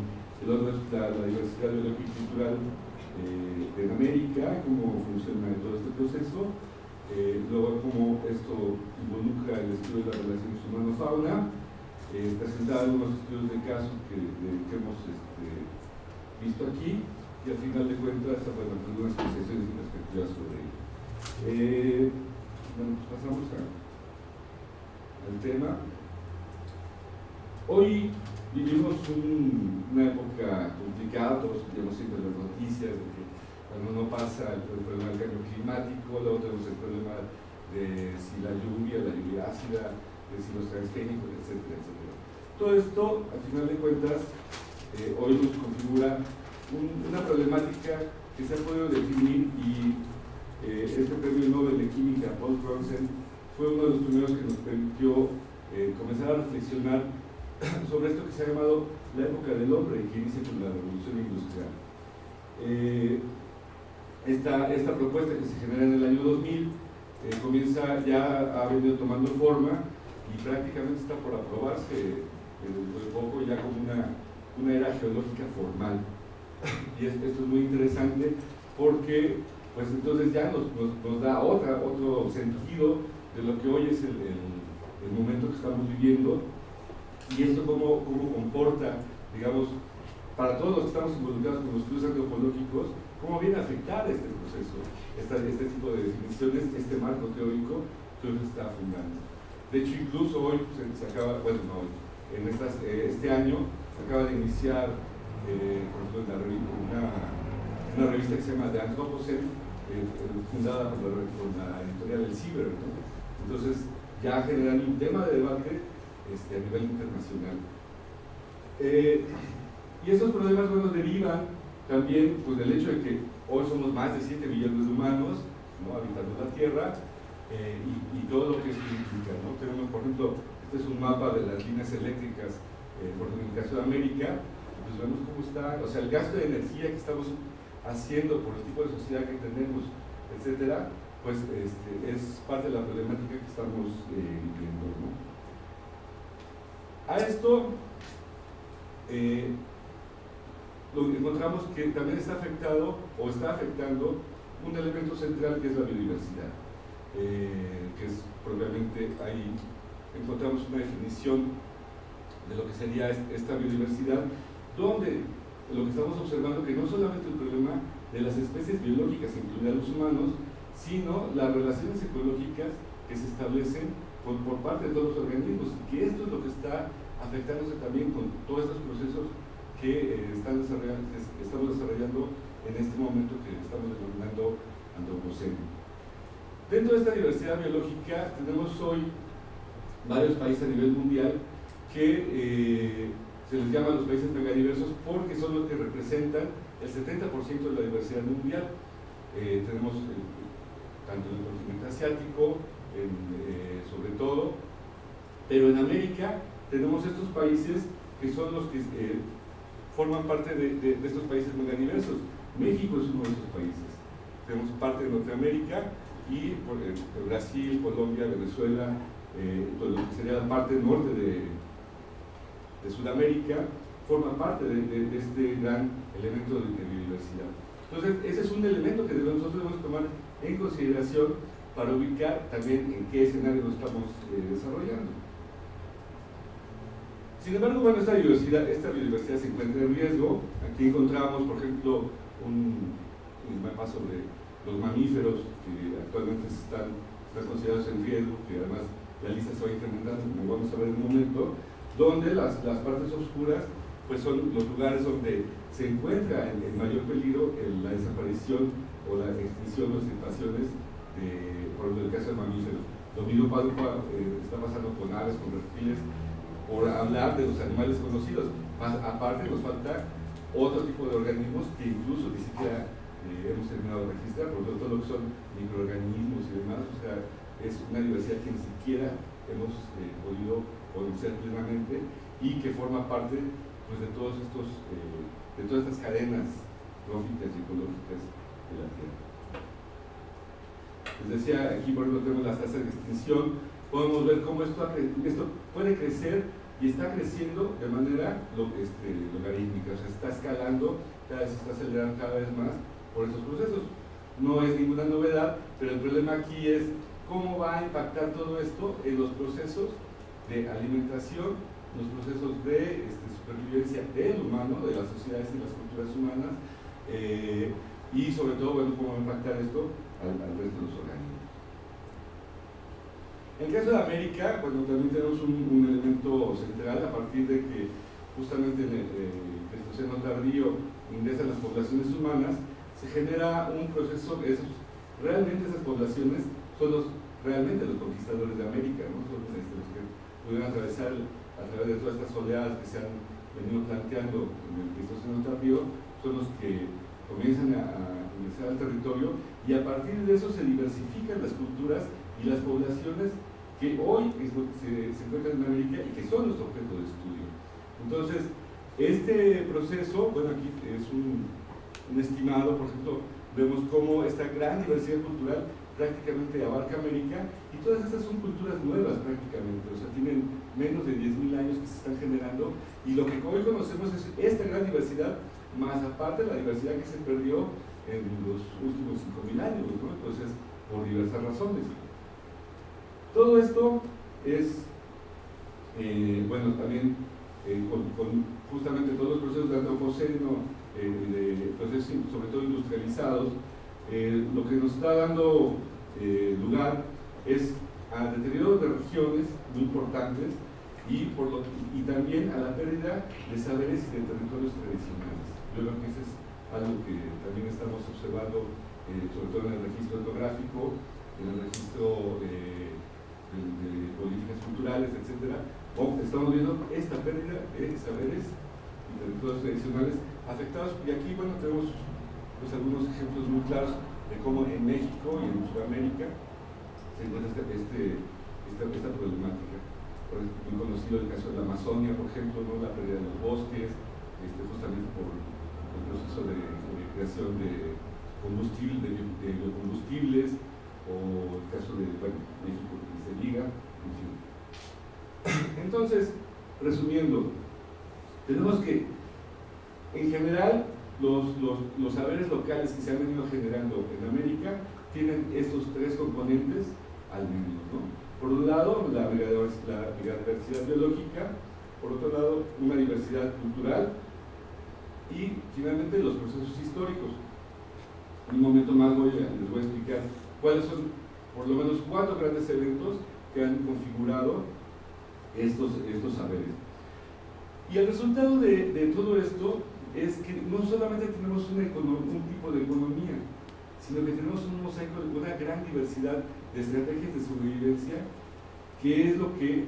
otro es la diversidad biológica y cultural en América, cómo funciona todo este proceso, luego cómo esto involucra el estudio de las relaciones humano-fauna, presentar algunos estudios de casos que hemos visto aquí, y al final de cuentas, bueno, algunas concesiones y perspectivas sobre ello. Bueno, pasamos al tema. Hoy vivimos una época complicada, todos tenemos siempre las noticias de que cuando uno pasa el problema del cambio climático, luego tenemos el problema de si la lluvia ácida, de si los transgénicos, etcétera, etcétera. Todo esto, al final de cuentas, hoy nos configura una problemática que se ha podido definir y este premio Nobel de Química, Paul Cronsen, fue uno de los primeros que nos permitió comenzar a reflexionar sobre esto que se ha llamado la época del hombre, que inicia con la revolución industrial. Es esta propuesta que se genera en el año 2000 comienza ya, ha venido tomando forma y prácticamente está por aprobarse dentro de poco ya como una era geológica formal. Y esto es muy interesante porque pues entonces ya nos da otro sentido de lo que hoy es el momento que estamos viviendo y esto cómo comporta, digamos, para todos los que estamos involucrados con los estudios antropológicos, cómo viene a afectar este proceso, este tipo de definiciones, este marco teórico que hoy se está fundando. De hecho, incluso hoy, se acaba, bueno, no hoy, en este año se acaba de iniciar, por ejemplo, una revista que se llama de Antropoceno, fundada por la editorial del Ciber, ¿no? Entonces, ya generando un tema de debate a nivel internacional. Y esos problemas, bueno, derivan también pues, del hecho de que hoy somos más de 7 billones de humanos, ¿no?, habitando la Tierra, y todo lo que eso implica, ¿no? Tenemos, por ejemplo, este es un mapa de las líneas eléctricas, por ejemplo, en el caso de América, pues vemos cómo está, o sea, el gasto de energía que estamos haciendo por el tipo de sociedad que tenemos, etcétera, pues es parte de la problemática que estamos viviendo, ¿no? A esto lo que encontramos que también está afectado o está afectando un elemento central que es la biodiversidad, que es propiamente ahí encontramos una definición de lo que sería esta biodiversidad, donde lo que estamos observando que no solamente el problema de las especies biológicas, incluidas los humanos, sino las relaciones ecológicas que se establecen por parte de todos los organismos, que esto es lo que está afectándose también con todos estos procesos que estamos desarrollando en este momento que estamos denominando Antropoceno. Dentro de esta diversidad biológica tenemos hoy varios países a nivel mundial que se les llama los países megadiversos porque son los que representan el 70% de la diversidad mundial. Tenemos tanto en el continente asiático, sobre todo, pero en América tenemos estos países que son los que forman parte de estos países megadiversos. México es uno de esos países. Tenemos parte de Norteamérica y Brasil, Colombia, Venezuela, lo que sería la parte norte de Sudamérica, forma parte de este gran elemento de biodiversidad. Entonces, ese es un elemento que nosotros debemos tomar en consideración para ubicar también en qué escenario lo estamos desarrollando. Sin embargo, bueno, esta biodiversidad se encuentra en riesgo. Aquí encontramos, por ejemplo, un mapa sobre los mamíferos que actualmente están considerados en riesgo, que además la lista se va incrementando, como vamos a ver en un momento, donde las partes oscuras pues son los lugares donde se encuentra en mayor peligro la desaparición o la extinción o extirpaciones, por ejemplo, en el caso de mamíferos. Lo mismo está pasando con aves, con reptiles, por hablar de los animales conocidos. Más, aparte nos falta otro tipo de organismos que incluso ni siquiera hemos terminado de registrar, por lo tanto lo que son microorganismos y demás, o sea, es una diversidad que ni siquiera hemos podido conocer plenamente y que forma parte pues, de todas estas cadenas tróficas y ecológicas de la Tierra. Les decía, aquí por ejemplo tenemos las tasas de extinción, podemos ver cómo esto puede crecer y está creciendo de manera logarítmica, o sea, está escalando, cada vez se está acelerando cada vez más por estos procesos. No es ninguna novedad, pero el problema aquí es cómo va a impactar todo esto en los procesos de alimentación, los procesos de supervivencia del humano, de las sociedades y las culturas humanas, y sobre todo, bueno, cómo va a impactar esto al resto de los organismos. En el caso de América, bueno, también tenemos un elemento central a partir de que justamente en el Pleistoceno tardío ingresan las poblaciones humanas, se genera un proceso, realmente esas poblaciones son realmente los conquistadores de América, ¿no? Son los que pudieron atravesar a través de todas estas oleadas que se han venido planteando en el Pleistoceno tardío, son los que comienzan a ingresar al territorio y a partir de eso se diversifican las culturas y las poblaciones que hoy se encuentran en América y que son los objetos de estudio. Entonces, este proceso, bueno, aquí es un estimado, por ejemplo, vemos cómo esta gran diversidad cultural prácticamente abarca América, y todas estas son culturas nuevas prácticamente, o sea, tienen menos de 10.000 años que se están generando, y lo que hoy conocemos es esta gran diversidad, más aparte la diversidad que se perdió en los últimos 5.000 años, ¿no? Entonces, por diversas razones. Todo esto es, bueno, también con justamente todos los procesos de antropoceno, procesos sobre todo industrializados, lo que nos está dando lugar es al deterioro de regiones muy importantes y también a la pérdida de saberes y de territorios tradicionales. Yo creo que eso es algo que también estamos observando, sobre todo en el registro etnográfico, en el registro de políticas culturales, etcétera. Estamos viendo esta pérdida de saberes y territorios tradicionales afectados, y aquí, bueno, tenemos pues algunos ejemplos muy claros de cómo en México y en Sudamérica se encuentra esta problemática. Por ejemplo, muy conocido el caso de la Amazonia, por ejemplo, ¿no? La pérdida de los bosques, justamente por el proceso de creación de combustible, de biocombustibles, o el caso de, bueno, México que se liga, en fin. Entonces, resumiendo, tenemos que, en general, los saberes locales que se han venido generando en América tienen estos tres componentes al menos, ¿no? Por un lado, la diversidad biológica, por otro lado, una diversidad cultural y, finalmente, los procesos históricos. En un momento más les voy a explicar cuáles son, por lo menos, cuatro grandes eventos que han configurado estos saberes. Y el resultado de todo esto es que no solamente tenemos un tipo de economía, sino que tenemos un mosaico de una gran diversidad de estrategias de sobrevivencia, que es lo que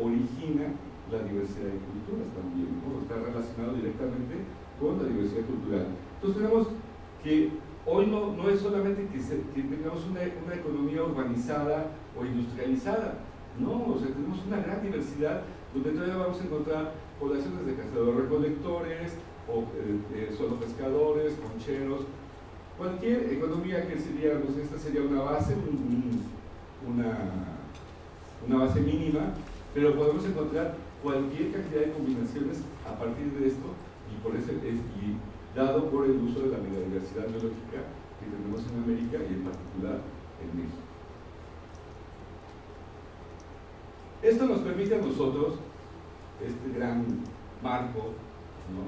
origina la diversidad de culturas también, ¿no? Está relacionado directamente con la diversidad cultural. Entonces tenemos que hoy no es solamente que tengamos una economía urbanizada o industrializada, no, o sea, tenemos una gran diversidad donde todavía vamos a encontrar poblaciones de cazadores-recolectores, o solo pescadores, concheros, cualquier economía que sería, pues esta sería una base, una base mínima, pero podemos encontrar cualquier cantidad de combinaciones a partir de esto, y por eso y dado por el uso de la biodiversidad biológica que tenemos en América y en particular en México. Esto nos permite a nosotros, este gran marco, ¿no?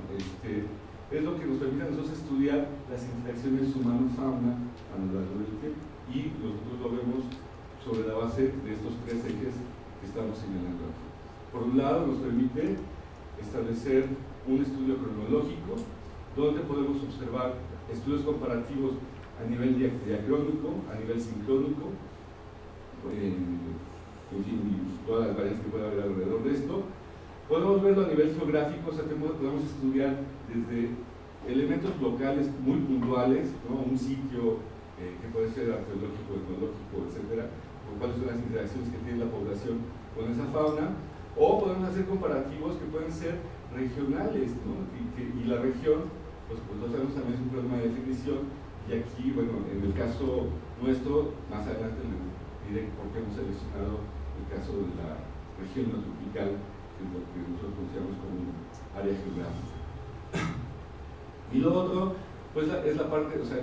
Es lo que nos permite a nosotros estudiar las interacciones humano-fauna a lo largo del tiempo, y nosotros lo vemos sobre la base de estos tres ejes que estamos señalando aquí. Por un lado, nos permite establecer un estudio cronológico donde podemos observar estudios comparativos a nivel diacrónico, a nivel sincrónico, en fin, todas las variantes que pueda haber alrededor de esto. Podemos verlo a nivel geográfico, o sea, podemos estudiar desde elementos locales muy puntuales, ¿no? Un sitio que puede ser arqueológico, etnológico, etcétera, o cuáles son las interacciones que tiene la población con esa fauna, o podemos hacer comparativos que pueden ser regionales, ¿no? Y la región, pues no sabemos, también es un problema de definición, y aquí, bueno, en el caso nuestro, más adelante les diré por qué hemos seleccionado el caso de la región neotropical, lo que nosotros consideramos como un área geográfica. Y lo otro, pues es la parte, o sea,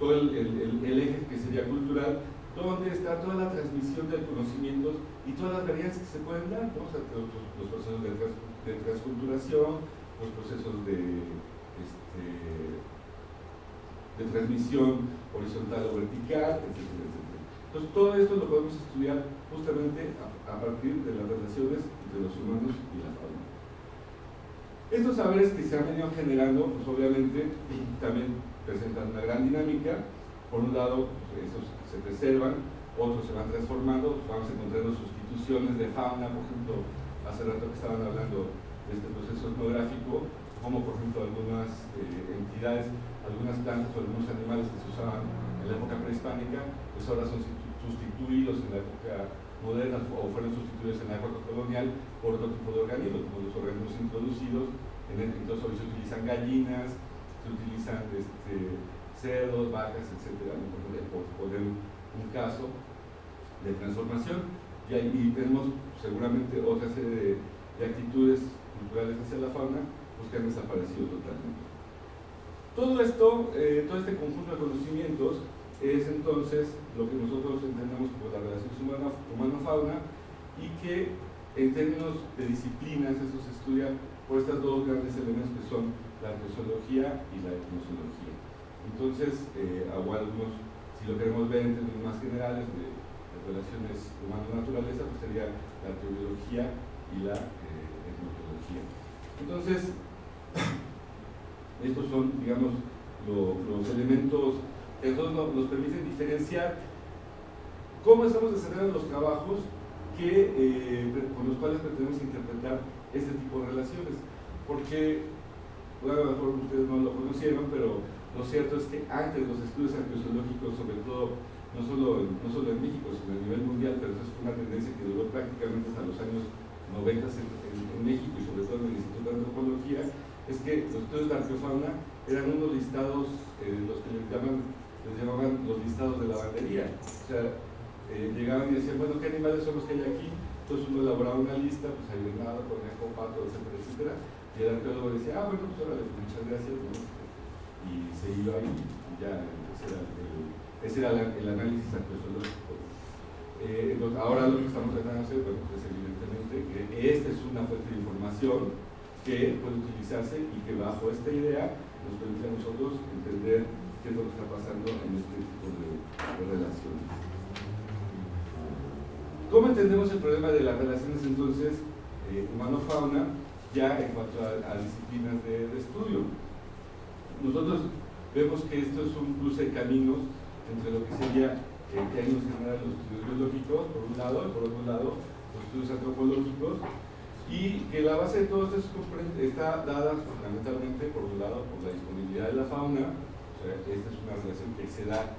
todo el eje que sería cultural, donde está toda la transmisión de conocimientos y todas las variantes que se pueden dar, ¿no? O sea, los procesos de transculturación, los procesos de transmisión horizontal o vertical, etcétera, etcétera. Entonces todo esto lo podemos estudiar justamente a partir de las relaciones entre los humanos y la fauna. Estos saberes que se han venido generando, pues obviamente también presentan una gran dinámica. Por un lado, pues, estos se preservan, otros se van transformando, vamos encontrando sustituciones de fauna. Por ejemplo, hace rato que estaban hablando de este proceso etnográfico, como por ejemplo algunas entidades, algunas plantas o algunos animales que se usaban en la época prehispánica, pues ahora son sustituidos en la época moderna, o fueron sustituidos en la época colonial por otro tipo de organismos, como los organismos introducidos. Entonces hoy se utilizan gallinas, se utilizan cerdos, vacas, etc., a lo mejor podemos poner un caso de transformación. Y ahí tenemos seguramente otra serie de actitudes culturales hacia la fauna pues que han desaparecido totalmente. Todo esto, todo este conjunto de conocimientos es entonces lo que nosotros entendemos como la relación humano-fauna, y que en términos de disciplinas eso se estudia por estos dos grandes elementos que son la arqueozoología y la etnozoología. Entonces, hago algunos, si lo queremos ver en términos más generales de relaciones humano-naturaleza, pues sería la arqueobiología y la etnotología. Entonces, estos son, digamos, los elementos que nos permiten diferenciar cómo estamos desarrollando los trabajos que, con los cuales pretendemos interpretar este tipo de relaciones. Porque, bueno, a lo mejor ustedes no lo conocieron, pero lo cierto es que antes los estudios arqueozoológicos, sobre todo, no solo en México, sino a nivel mundial, pero eso fue una tendencia que duró prácticamente hasta los años 90 en México, y sobre todo en el Instituto de Antropología, es que los estudios de arqueofauna eran unos listados, los que les llamaban los listados de lavandería. O sea, llegaban y decían, bueno, ¿qué animales son los que hay aquí? Entonces uno elaboraba una lista, pues hay venado, conejo, pato, etcétera, etcétera, y el arqueólogo decía, ah, bueno, pues ahora muchas gracias, ¿no? Y se iba y ya, ese era el análisis arqueológico. Entonces, ahora lo que estamos tratando de hacer, bueno, pues evidentemente que esta es una fuente de información que puede utilizarse y que bajo esta idea nos permite a nosotros entender qué es lo que está pasando en este tipo de relaciones. ¿Cómo entendemos el problema de las relaciones entonces humano-fauna ya en cuanto a disciplinas de estudio? Nosotros vemos que esto es un cruce de caminos entre lo que sería que hay en general los estudios biológicos por un lado y por otro lado los estudios antropológicos, y que la base de todo esto está dada fundamentalmente por un lado por la disponibilidad de la fauna. O sea, esta es una relación que se da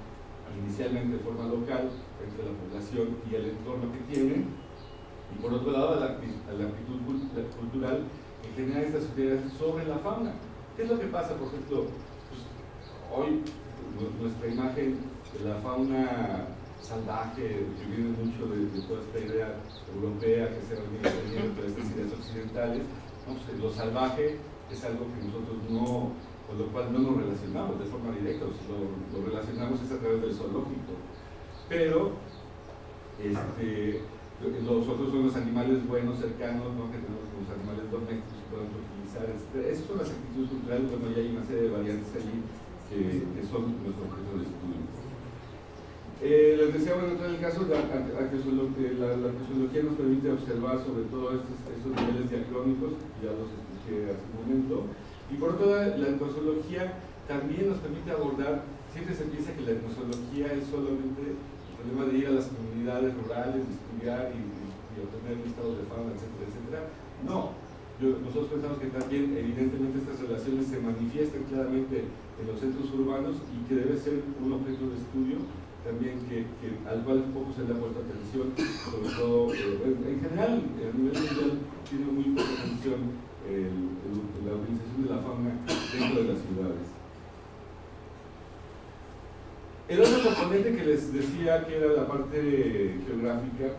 inicialmente de forma local entre la población y el entorno que tienen, y por otro lado la amplitud cultural que genera estas sociedades sobre la fauna. ¿Qué es lo que pasa? Por ejemplo, pues, hoy nuestra imagen de la fauna salvaje, que viene mucho de toda esta idea europea que se ha venido de estas ideas occidentales, ¿no? Pues lo salvaje es algo que nosotros no, con lo cual no nos relacionamos de forma directa, o sea, lo relacionamos es a través del zoológico, pero los otros son los animales buenos, cercanos, ¿no? Que tenemos los animales domésticos que podemos utilizar, etc. Esas son las actitudes culturales, bueno, ya hay una serie de variantes allí que son nuestros objetos de estudio. Les decía, bueno, en el caso de la arqueozoología nos permite observar sobre todo estos niveles diacrónicos, ya los expliqué hace un momento, y por toda la etnozoología también nos permite abordar. Siempre se piensa que la etnozoología es solamente el problema de ir a las comunidades rurales, estudiar y obtener listados de fauna, etcétera, etcétera. No, nosotros pensamos que también evidentemente estas relaciones se manifiestan claramente en los centros urbanos y que debe ser un objeto de estudio también que al cual poco se le ha puesto atención, sobre todo en general, a nivel mundial tiene muy poca atención la utilización de la fauna dentro de las ciudades. El otro componente que les decía que era la parte geográfica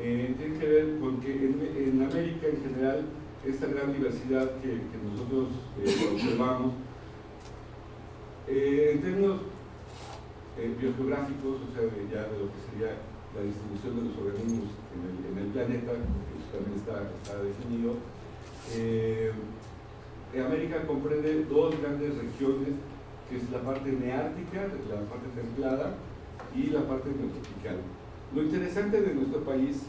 tiene que ver con que en América en general esta gran diversidad que nosotros observamos en términos biogeográficos, o sea, ya de lo que sería la distribución de los organismos en el planeta, eso también está definido. América comprende dos grandes regiones, que es la parte neártica, la parte templada, y la parte neotropical. Lo interesante de nuestro país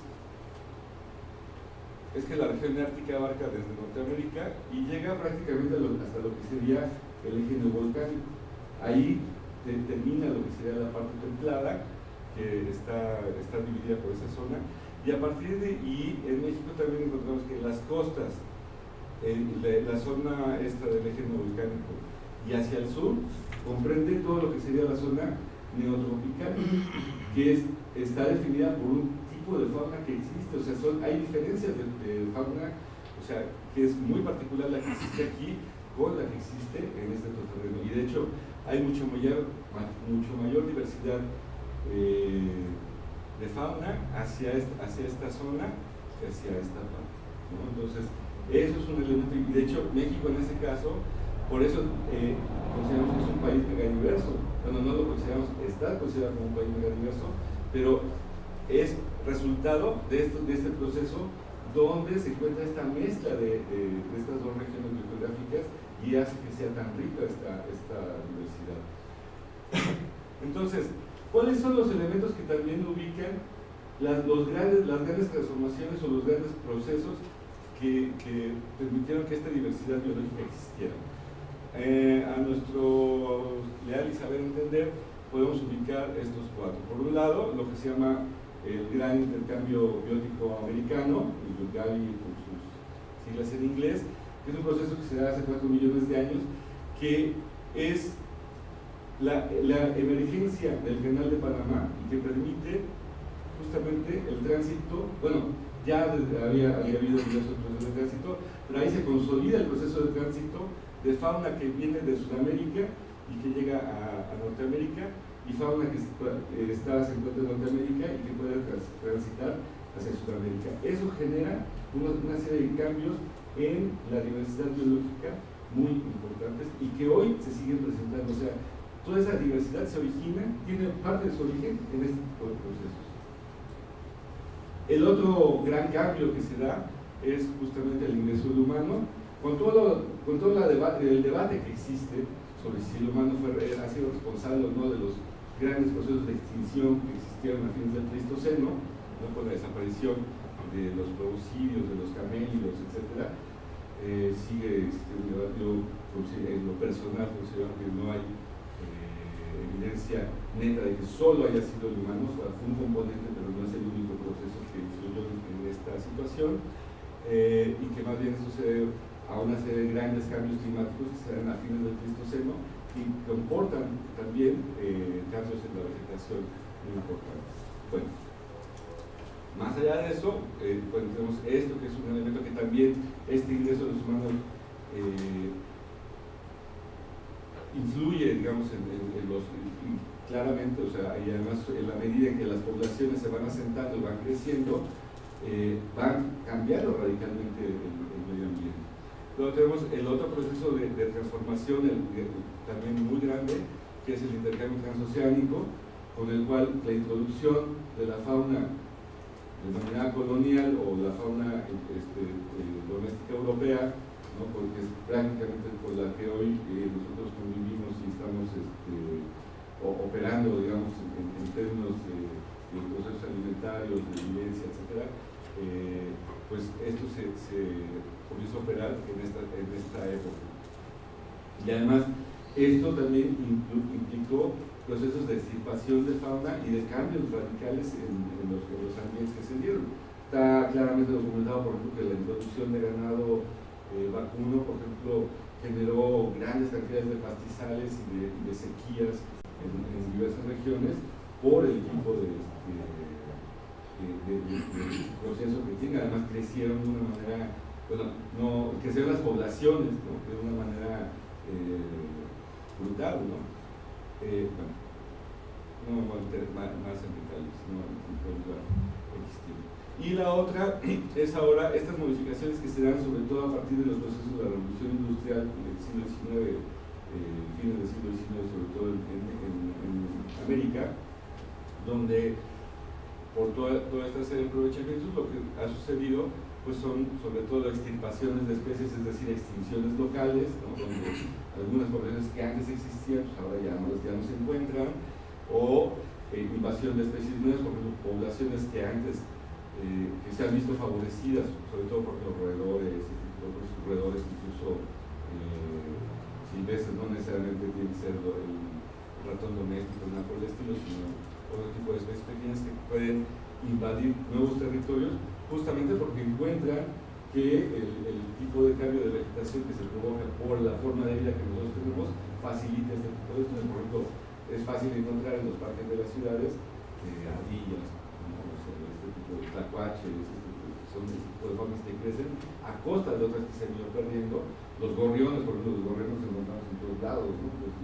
es que la región neártica abarca desde Norteamérica y llega prácticamente hasta lo que sería el eje neovolcánico. Ahí termina lo que sería la parte templada, que está dividida por esa zona, y a partir de ahí en México también encontramos que las costas, la zona esta del eje neovolcánico y hacia el sur, comprende todo lo que sería la zona neotropical, que está definida por un tipo de fauna que existe. O sea, hay diferencias de fauna, o sea, que es muy particular la que existe aquí con la que existe en este terreno, y de hecho hay mucho mayor diversidad de fauna hacia esta zona que hacia esta parte, ¿no? Entonces, eso es un elemento, y de hecho México en ese caso, por eso consideramos que es un país megadiverso. Bueno, no lo consideramos, está considerado como un país megadiverso, pero es resultado de este proceso donde se encuentra esta mezcla de estas dos regiones geográficas y hace que sea tan rica esta diversidad. Entonces, ¿cuáles son los elementos que también ubican las grandes transformaciones o los grandes procesos que permitieron que esta diversidad biológica existiera? A nuestro leal y saber entender, podemos ubicar estos cuatro. Por un lado, lo que se llama el gran intercambio biótico americano, el UGABI con sus siglas en inglés, que es un proceso que se da hace 4 millones de años, que es la emergencia del Canal de Panamá y que permite justamente el tránsito. Bueno, ya había habido diversos procesos de tránsito, pero ahí se consolida el proceso de tránsito de fauna que viene de Sudamérica y que llega a Norteamérica, y fauna que se encuentra en Norteamérica y que puede transitar hacia Sudamérica. Eso genera una serie de cambios en la diversidad biológica muy importantes y que hoy se siguen presentando. O sea, toda esa diversidad se origina, tiene parte de su origen en este tipo de procesos. El otro gran cambio que se da es justamente el ingreso del humano, con todo el debate que existe sobre si el humano ha sido responsable o no de los grandes procesos de extinción que existieron a fines del Pleistoceno, ¿no? Con la desaparición de los proboscidios, de los camélidos, etc. Sigue existiendo un debate. En lo personal considero que no hay evidencia neta de que solo haya sido el humano, o sea, fue un componente, pero no es el único proceso que influyó en esta situación, y que más bien sucede a una serie de grandes cambios climáticos que se dan a fines del Pleistoceno y comportan también cambios en la vegetación muy importantes. Bueno, más allá de eso, bueno, tenemos esto que es un elemento que también este ingreso de los humanos influye, digamos, claramente, o sea, y además en la medida en que las poblaciones se van asentando y van creciendo, van cambiando radicalmente el medio ambiente. Luego tenemos el otro proceso de transformación, también muy grande, que es el intercambio transoceánico, con el cual la introducción de la fauna denominada colonial o la fauna doméstica europea, ¿no? Porque es prácticamente con la que hoy nosotros convivimos y estamos operando, digamos, en términos de procesos alimentarios, de vivencia, etc. Pues esto se comienza a operar en esta época. Y además, esto también implicó procesos de extirpación de fauna y de cambios radicales en los ambientes que se dieron. Está claramente documentado, por ejemplo, que la introducción de ganado vacuno, por ejemplo, generó grandes cantidades de pastizales y de sequías en diversas regiones por el tipo de proceso que tiene. Además crecieron de una manera, bueno, no, crecieron las poblaciones, ¿no? De una manera brutal, ¿no? Bueno, no voy a meter más en detalles, no. Y la otra es ahora estas modificaciones que se dan sobre todo a partir de los procesos de la revolución industrial del siglo XIX, fines del siglo XIX, sobre todo en América, donde por toda esta serie de aprovechamientos, lo que ha sucedido pues son sobre todo extirpaciones de especies, es decir, extinciones locales, ¿no? Donde algunas poblaciones que antes existían, pues ahora ya no se encuentran, o invasión de especies nuevas, por ejemplo, poblaciones que antes que se han visto favorecidas, sobre todo por los roedores, incluso silvestres, no necesariamente tiene que ser el ratón doméstico, nada por el estilo, sino otro tipo de especies pequeñas que pueden invadir nuevos territorios, justamente porque encuentran que el tipo de cambio de vegetación que se provoca por la forma de vida que nosotros tenemos facilita este tipo de estudios. Por ejemplo, es fácil encontrar en los parques de las ciudades ardillas, ¿no? O sea, este tipo de tlacuaches, son este tipo de formas que crecen a costa de otras que se han ido perdiendo. Los gorriones, por ejemplo, los gorriones los encontramos en todos lados, ¿no? Los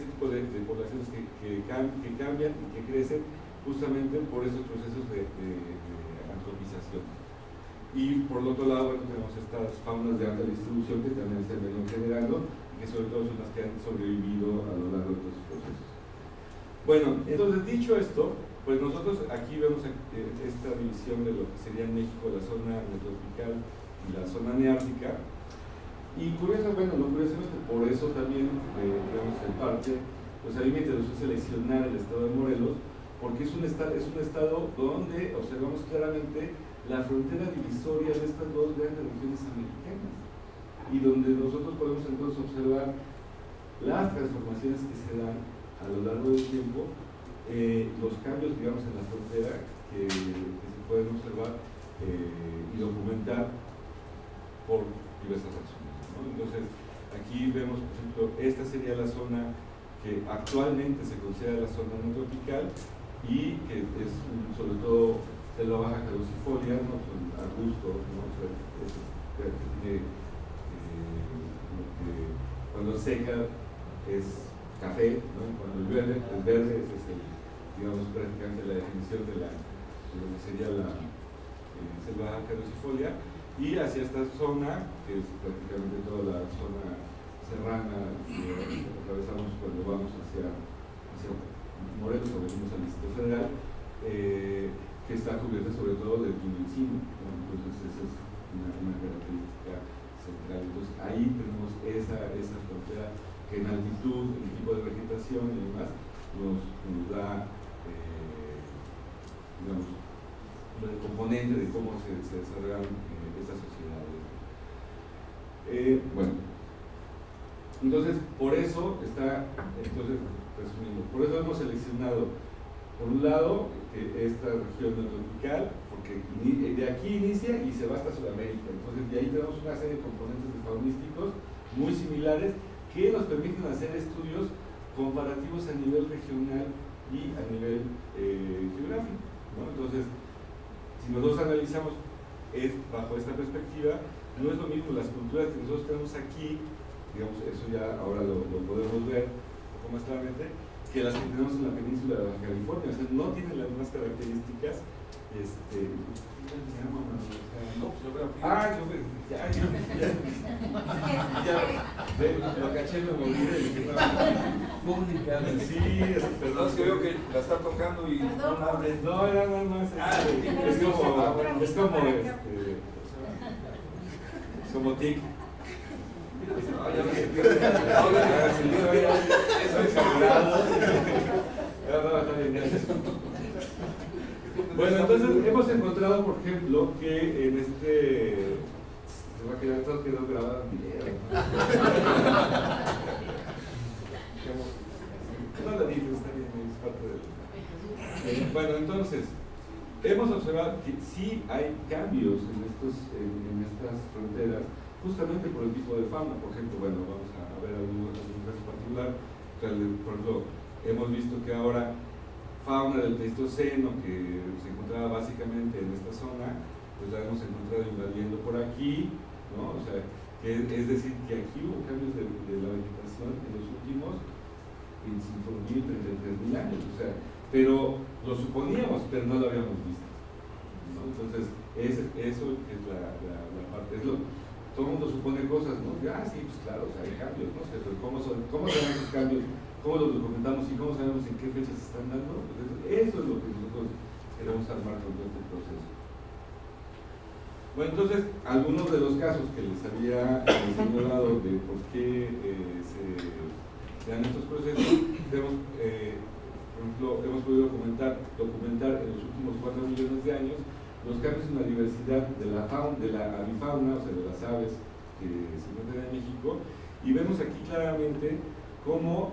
ese tipo de poblaciones que cambian y que crecen justamente por esos procesos de antropización. Y por otro lado, bueno, tenemos estas faunas de alta distribución que también se ven generando, que sobre todo son las que han sobrevivido a lo largo de estos procesos. Bueno, entonces dicho esto, pues nosotros aquí vemos esta división de lo que sería México, la zona neotropical y la zona neártica. Y curioso, bueno, lo curioso es que por eso también, digamos, en parte, pues a mí me interesó seleccionar el estado de Morelos, porque es un estado donde observamos claramente la frontera divisoria de estas dos grandes regiones americanas, y donde nosotros podemos entonces observar las transformaciones que se dan a lo largo del tiempo, los cambios, digamos, en la frontera que se pueden observar y documentar por diversas razones, ¿no? Entonces, aquí vemos, por ejemplo, esta sería la zona que actualmente se considera la zona neotropical y que es sobre todo selva baja caducifolia, ¿no? Son arbustos, ¿no? O sea, cuando seca es café, ¿no? Cuando llueve es verde. Esa es, digamos, prácticamente la definición de lo que sería la selva caducifolia. Y hacia esta zona, que es prácticamente toda la zona serrana que atravesamos cuando vamos hacia Morelos o venimos al Distrito Federal, que está cubierta sobre todo del Tumbicino, ¿no? Entonces esa es una característica central. Entonces ahí tenemos esa frontera que en altitud, en tipo de vegetación y demás nos da, digamos, el componente de cómo se desarrollan estas sociedades. Bueno, entonces por eso está, entonces resumiendo, por eso hemos seleccionado por un lado esta región neotropical, porque de aquí inicia y se va hasta Sudamérica. Entonces de ahí tenemos una serie de componentes faunísticos muy similares que nos permiten hacer estudios comparativos a nivel regional y a nivel geográfico, ¿no? Entonces, si nosotros analizamos bajo esta perspectiva, no es lo mismo las culturas que nosotros tenemos aquí, digamos, eso ya ahora lo podemos ver un poco más claramente, que las que tenemos en la península de Baja California. O sea, no tienen las mismas características. Lo caché, me moví y dije, no. Sí, perdón, que veo que la está tocando y no hable. No, es como tic. Bueno, entonces hemos encontrado, por ejemplo, que en este... Se va a quedar todo quedó grabado en video. No lo digo, está bien, es parte de... Bueno, entonces, hemos observado que sí hay cambios en estas fronteras, justamente por el tipo de fauna. Por ejemplo, bueno, vamos a ver algún caso particular. Por ejemplo, hemos visto que ahora fauna del Pleistoceno, que se encontraba básicamente en esta zona, pues la hemos encontrado invadiendo por aquí, ¿no? O sea, es decir, que aquí hubo cambios de la vegetación en los últimos 25.000, 33.000 años, o sea, pero lo suponíamos, pero no lo habíamos visto, ¿no? Entonces, eso es la parte, es lo... Todo el mundo supone cosas, ¿no? Ah, sí, pues claro, o sea, hay cambios, ¿no? ¿Cómo se dan esos cambios? ¿Cómo los documentamos y cómo sabemos en qué fechas se están dando? Pues eso es lo que nosotros queremos armar con todo este proceso. Bueno, entonces, algunos de los casos que les había señalado de por qué se dan estos procesos, por ejemplo, hemos podido documentar en los últimos 4 millones de años los cambios en la diversidad de la avifauna, o sea, de las aves que se encuentran en México, y vemos aquí claramente cómo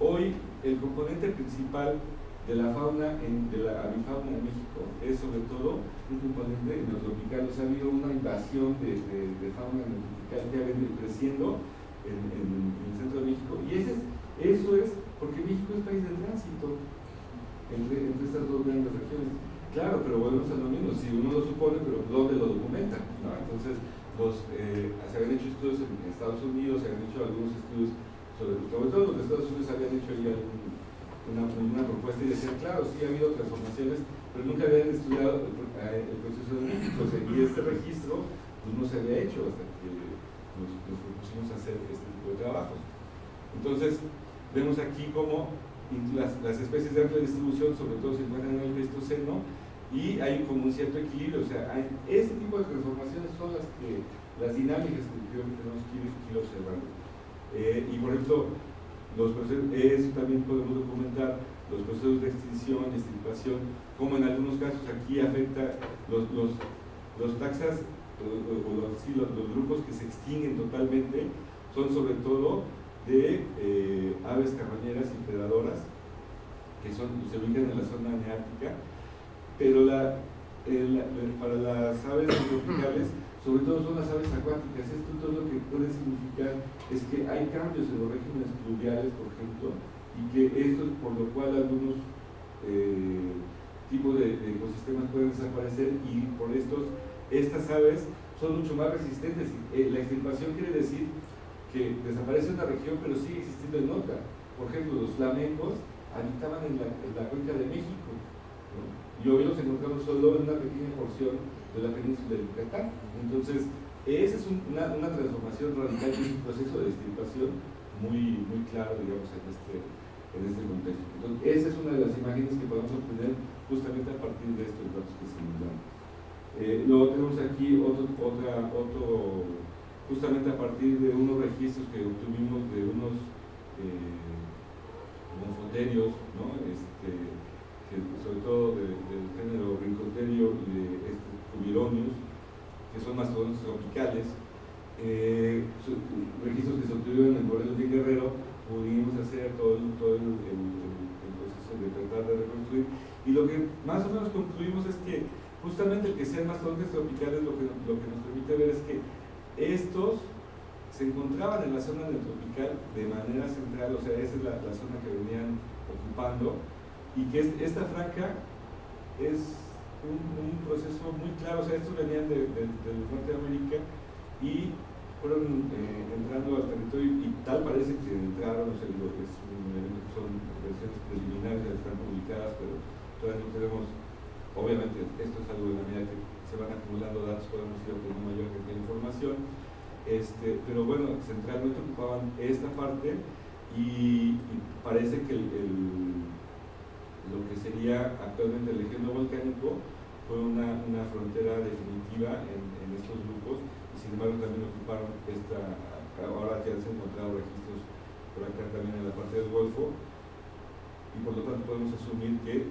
hoy el componente principal de la fauna, de la avifauna en México, es sobre todo un componente neotropical. O sea, ha habido una invasión de fauna neotropical que ha venido creciendo en el centro de México, y eso es porque México es país de tránsito entre estas dos grandes regiones. Claro, pero volvemos a lo mismo, si uno lo supone, pero ¿dónde lo documenta? ¿No? Entonces, se habían hecho estudios en Estados Unidos, se habían hecho algunos estudios sobre todo los Estados Unidos habían hecho ahí una propuesta y decían, claro, sí ha habido transformaciones, pero nunca habían estudiado el proceso de México, y este registro pues, no se había hecho hasta que nos propusimos hacer este tipo de trabajos. Entonces, vemos aquí cómo las especies de amplia distribución, sobre todo se encuentran en el Pleistoceno, y hay como un cierto equilibrio, o sea, este tipo de transformaciones son las dinámicas que tenemos que ir observando. Y por ejemplo, eso también podemos documentar los procesos de extinción, extirpación, como en algunos casos aquí afecta los taxas, los grupos que se extinguen totalmente, son sobre todo de aves carroñeras y predadoras, que se ubican en la zona neártica, pero para las aves tropicales, sobre todo son las aves acuáticas. Esto todo lo que puede significar es que hay cambios en los regímenes pluviales, por ejemplo, y que esto es por lo cual algunos tipos de ecosistemas pueden desaparecer, y por estas aves son mucho más resistentes. La extirpación quiere decir que desaparece una región pero sigue existiendo en otra. Por ejemplo, los flamencos habitaban en la cuenca de México, ¿no? Y hoy los encontramos solo en una pequeña porción de la península de Yucatán. Entonces, esa es una transformación radical y un proceso de extirpación muy, muy claro, digamos, en este contexto. Entonces, esa es una de las imágenes que podemos obtener justamente a partir de estos datos que se nos dan. Luego tenemos aquí justamente a partir de unos registros que obtuvimos de unos monfoterios, ¿no? Sobre todo del género brincoterio y de cubilonius, que son mastodontes tropicales. Registros que se obtuvieron en Morelos y Guerrero, pudimos hacer todo el proceso de tratar de reconstruir, y lo que más o menos concluimos es que justamente el que sean mastodontes tropicales lo que nos permite ver es que estos se encontraban en la zona neotropical de manera central, o sea, esa es la zona que venían ocupando, y que esta franja es un proceso muy claro, o sea, estos venían del norte de América y fueron entrando al territorio, y tal parece que entraron, o sea, son versiones preliminares, ya están publicadas, pero todavía no tenemos, obviamente esto es algo de la medida que se van acumulando datos, podemos ir obteniendo mayor cantidad de información, pero bueno, centralmente ocupaban esta parte, y parece que lo que sería actualmente el ejido volcánico fue una frontera definitiva en estos grupos, y sin embargo también ocuparon ahora ya se han encontrado registros por acá también en la parte del Golfo, y por lo tanto podemos asumir que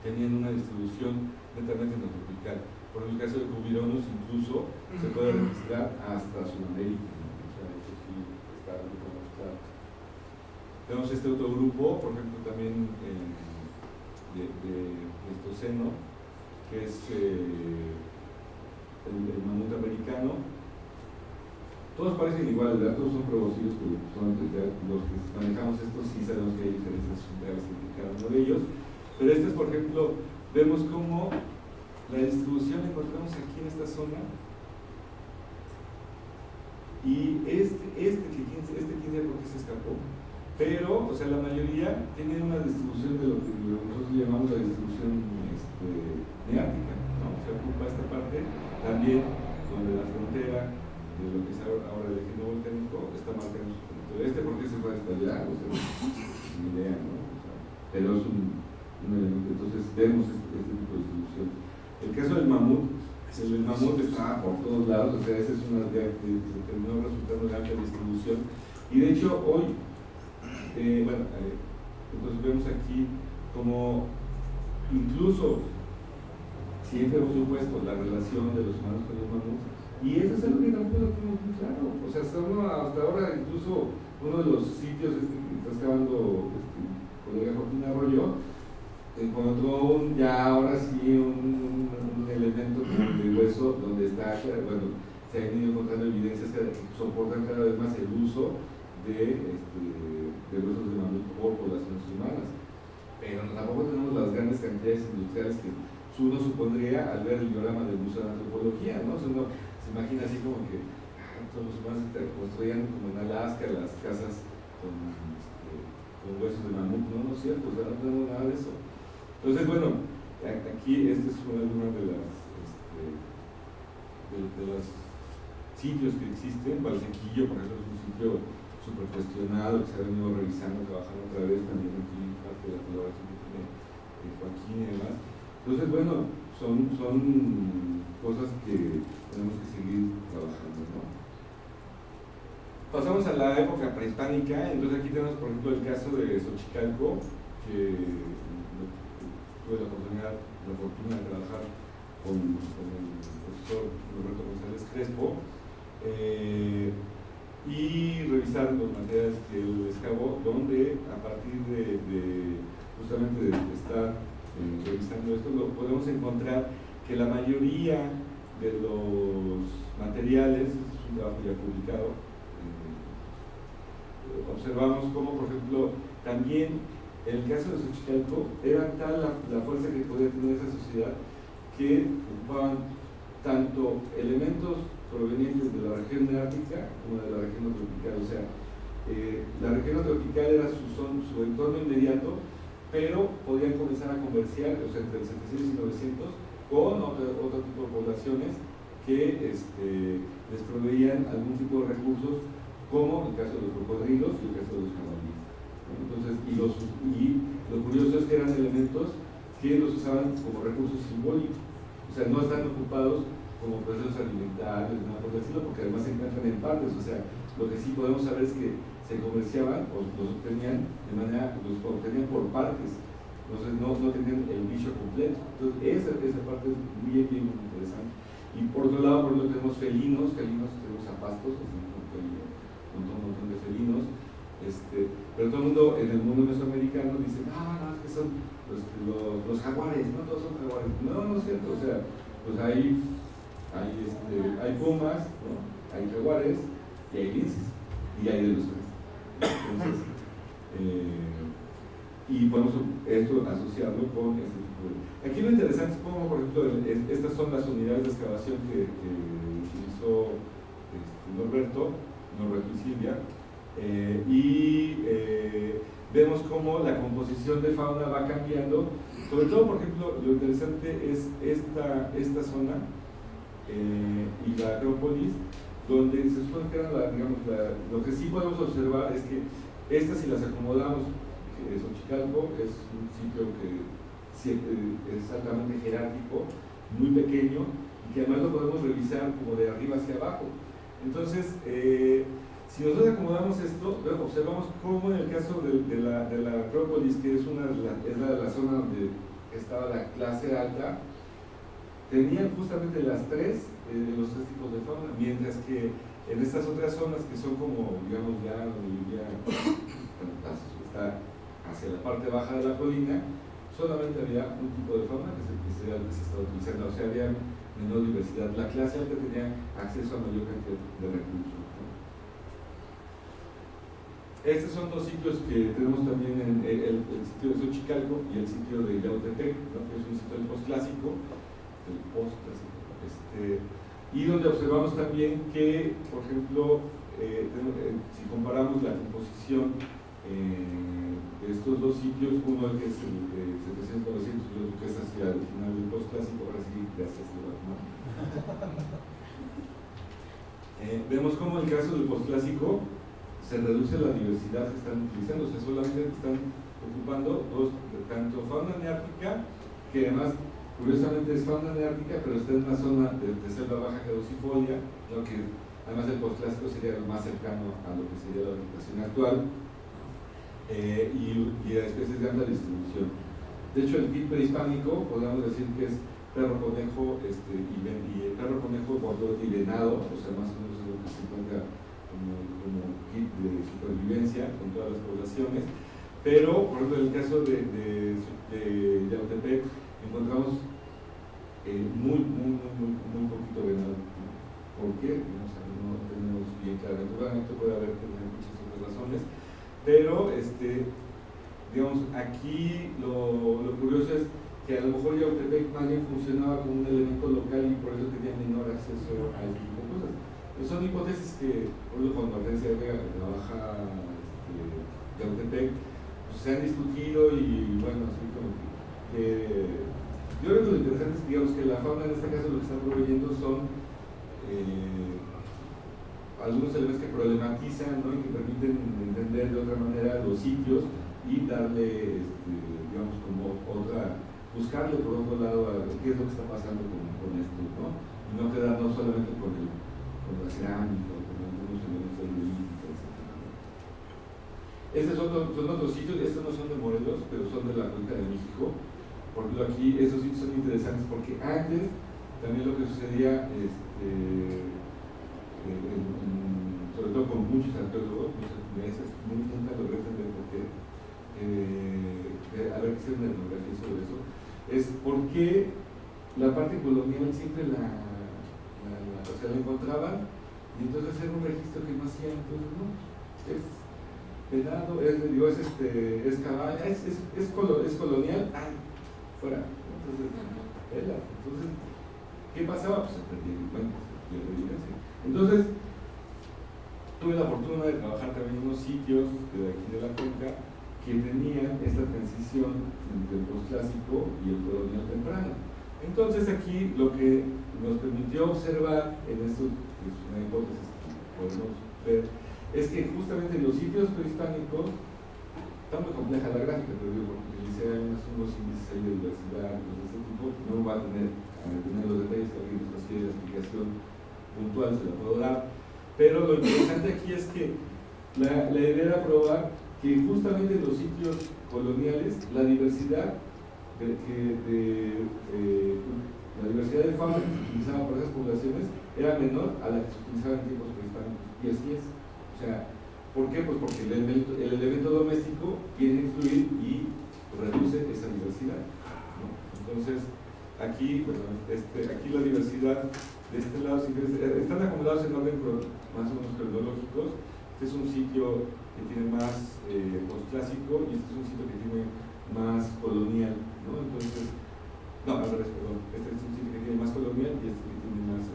tenían una distribución netamente neotropical. Por el caso de Cubironus incluso se puede registrar hasta Sudamérica, ¿no? O sea, eso sí está muy demostrado. Tenemos este otro grupo, por ejemplo, también de Pleistoceno, que es el mamut americano. Todos parecen iguales, ¿verdad? Todos son proboscidos, porque son los que manejamos estos, sí sabemos que hay diferencias sutiles entre cada uno de ellos. Pero este es, por ejemplo, vemos cómo la distribución la encontramos aquí en esta zona, y este 15 porque se escapó. Pero, o sea, la mayoría tienen una distribución de lo que nosotros llamamos la distribución neártica, ¿no? Se ocupa esta parte también donde la frontera de lo que es ahora el ejido volcánico está marcando su territorio. Este porque se fue hasta allá, o sea, ni idea, ¿no? O sea, pero es un elemento. Entonces vemos este tipo de distribución. El caso del mamut, está por todos lados, o sea, esa es una idea que terminó resultando de amplia distribución, y de hecho hoy entonces vemos aquí como incluso siempre hemos supuesto la relación de los humanos con los mamuts, y eso es algo que tampoco lo tenemos muy claro, o sea, hasta ahora incluso uno de los sitios que está excavando colega Joaquín Arroyo encontró un elemento de hueso donde está, bueno, se han ido encontrando evidencias que soportan cada vez más el uso de huesos de mamut por poblaciones humanas, pero tampoco tenemos las grandes cantidades industriales que uno supondría al ver el diagrama del Museo de Antropología, ¿no? O sea, uno se imagina así como que todos los humanos construían como en Alaska las casas con huesos de mamut, no, no es cierto, o sea, no tenemos nada de eso. Entonces, bueno, aquí este es uno de los sitios que existen. Valsequillo, por ejemplo, es un sitio súper cuestionado, que se ha venido revisando, trabajando otra vez, también aquí parte de la colaboración que tiene Joaquín y demás. Entonces, bueno, son cosas que tenemos que seguir trabajando, ¿no? Pasamos a la época prehispánica. Entonces aquí tenemos, por ejemplo, el caso de Xochicalco, que tuve la oportunidad, la fortuna de trabajar con el profesor Roberto González Crespo y revisar los materiales que él excavó, donde a partir justamente de estar revisando esto, lo podemos encontrar que la mayoría de los materiales, es un trabajo ya publicado, observamos como, por ejemplo, también en el caso de Xochicalco era tal la fuerza que podía tener esa sociedad que ocupaban tanto elementos provenientes de la región neártica como de la región tropical. O sea, la región tropical era su entorno inmediato, pero podían comenzar a comerciar, o sea, entre el 700 y 900, con otro tipo de poblaciones que les proveían algún tipo de recursos, como el caso de los cocodrilos y el caso de los jabalíes. Entonces, y lo curioso es que eran elementos que los usaban como recursos simbólicos, o sea, no están ocupados como procesos alimentarios, nada por decirlo, porque además se encuentran en partes. O sea, lo que sí podemos saber es que se comerciaban o los obtenían de manera, los obtenían por partes, entonces no tenían el bicho completo. Entonces esa parte es muy, muy interesante. Y por otro lado, por ejemplo, tenemos felinos, tenemos a pastos, un montón de felinos, pero todo el mundo en el mundo mesoamericano dice, no, es que son los jaguares, no todos son jaguares. No, no es cierto. O sea, pues hay pumas, ¿no? Hay jaguares y hay linces, y hay de los tres. Entonces, y podemos esto asociarlo con este tipo de... Aquí lo interesante es como, por ejemplo, estas son las unidades de excavación que utilizó Norberto y Silvia, vemos cómo la composición de fauna va cambiando. Sobre todo, por ejemplo, lo interesante es esta zona y la Acrópolis, donde se supone que era lo que sí podemos observar es que estas, si las acomodamos, Xochicalco es un sitio que es altamente jerárquico, muy pequeño, y que además lo podemos revisar como de arriba hacia abajo. Entonces, si nosotros acomodamos esto, observamos cómo en el caso de la Acrópolis, que es la zona donde estaba la clase alta, tenían justamente los tres tipos de fauna, mientras que en estas otras zonas que son como, digamos, está hacia la parte baja de la colina, solamente había un tipo de fauna que se estaba utilizando. O sea, había menor diversidad. La clase alta tenía acceso a mayor cantidad de recursos, ¿no? Estos son dos sitios que tenemos también en el sitio de Xochicalco y el sitio de Yautepec, ¿no? Que es un sitio del postclásico, y donde observamos también que, por ejemplo, si comparamos la composición de estos dos sitios, uno que es el de 700-900 y otro que es hacia el final del postclásico, ahora sí, gracias, Eduardo. Vemos como en el caso del postclásico se reduce la diversidad que están utilizando, o sea, solamente están ocupando tanto fauna neártica, que además, curiosamente, es fauna neártica, pero está en una zona de selva baja caducifolia, lo que además el postclásico sería lo más cercano a lo que sería la vegetación actual. Y de especies de alta distribución. De hecho, el kit prehispánico podemos decir que es perro, conejo, y el perro, conejo, guajolote y venado, o sea, más o menos es lo que se encuentra como kit de supervivencia con todas las poblaciones. Pero, por ejemplo, en el caso de Yautepec, encontramos muy poquito venado. ¿Por qué? O sea, no tenemos bien claro. Naturalmente puede haber muchas otras razones. Pero, digamos, aquí lo curioso es que a lo mejor Yautepec más bien funcionaba como un elemento local y por eso tenía menor acceso a este tipo de cosas. Pero son hipótesis que, por lo cuando Hortensia Vega, que trabaja Yautepec, pues, se han discutido y bueno, así como que yo creo que lo interesante es, digamos, que la fauna en este caso lo que están proveyendo son algunos elementos que problematizan, ¿no? Y que permiten entender de otra manera los sitios y darle, digamos, como otra, buscarle por otro lado a qué es lo que está pasando con esto, ¿no? Y no quedarnos solamente con la cerámica, con algunos elementos políticos, etc. Estos son otros sitios, estos no son de Morelos, pero son de la cuenca de México. Por ejemplo, aquí esos sitios son interesantes porque antes también lo que sucedía, sobre todo con muchos arqueólogos, muchas mesas, nunca logré entender por qué, a ver qué sea una etnografía sobre eso, es por qué la parte colonial siempre la encontraban y entonces era un registro que no hacían, entonces no, es pelado, es caballo, es colonial, ay, fuera, entonces, pelado, entonces, ¿qué pasaba? Pues aprendían cuentas, yo lo diría así. Entonces, tuve la fortuna de trabajar también en unos sitios de aquí de la cuenca que tenían esta transición entre el postclásico y el colonial temprano. Entonces aquí lo que nos permitió observar, en esto que es una hipótesis que podemos ver, es que justamente los sitios prehispánicos, está muy compleja la gráfica, pero digo, porque utilicé unos índices de diversidad de este tipo, no va a tener los detalles, alguien nos quiere la explicación puntual, se la puedo dar, pero lo interesante aquí es que la idea era probar que justamente en los sitios coloniales la diversidad de fauna que se utilizaba por esas poblaciones era menor a la que se utilizaba en tiempos prehispánicos, y así es. O sea, ¿por qué? Pues porque el elemento doméstico viene a influir y reduce esa diversidad, ¿no? Entonces, aquí, bueno, aquí la diversidad de este lado, si quieres, están acumulados en orden más o menos cronológicos. Este es un sitio que tiene más postclásico y este es un sitio que tiene más colonial, ¿no? Entonces, no, al revés, perdón, este es un sitio que tiene más colonial y este que tiene más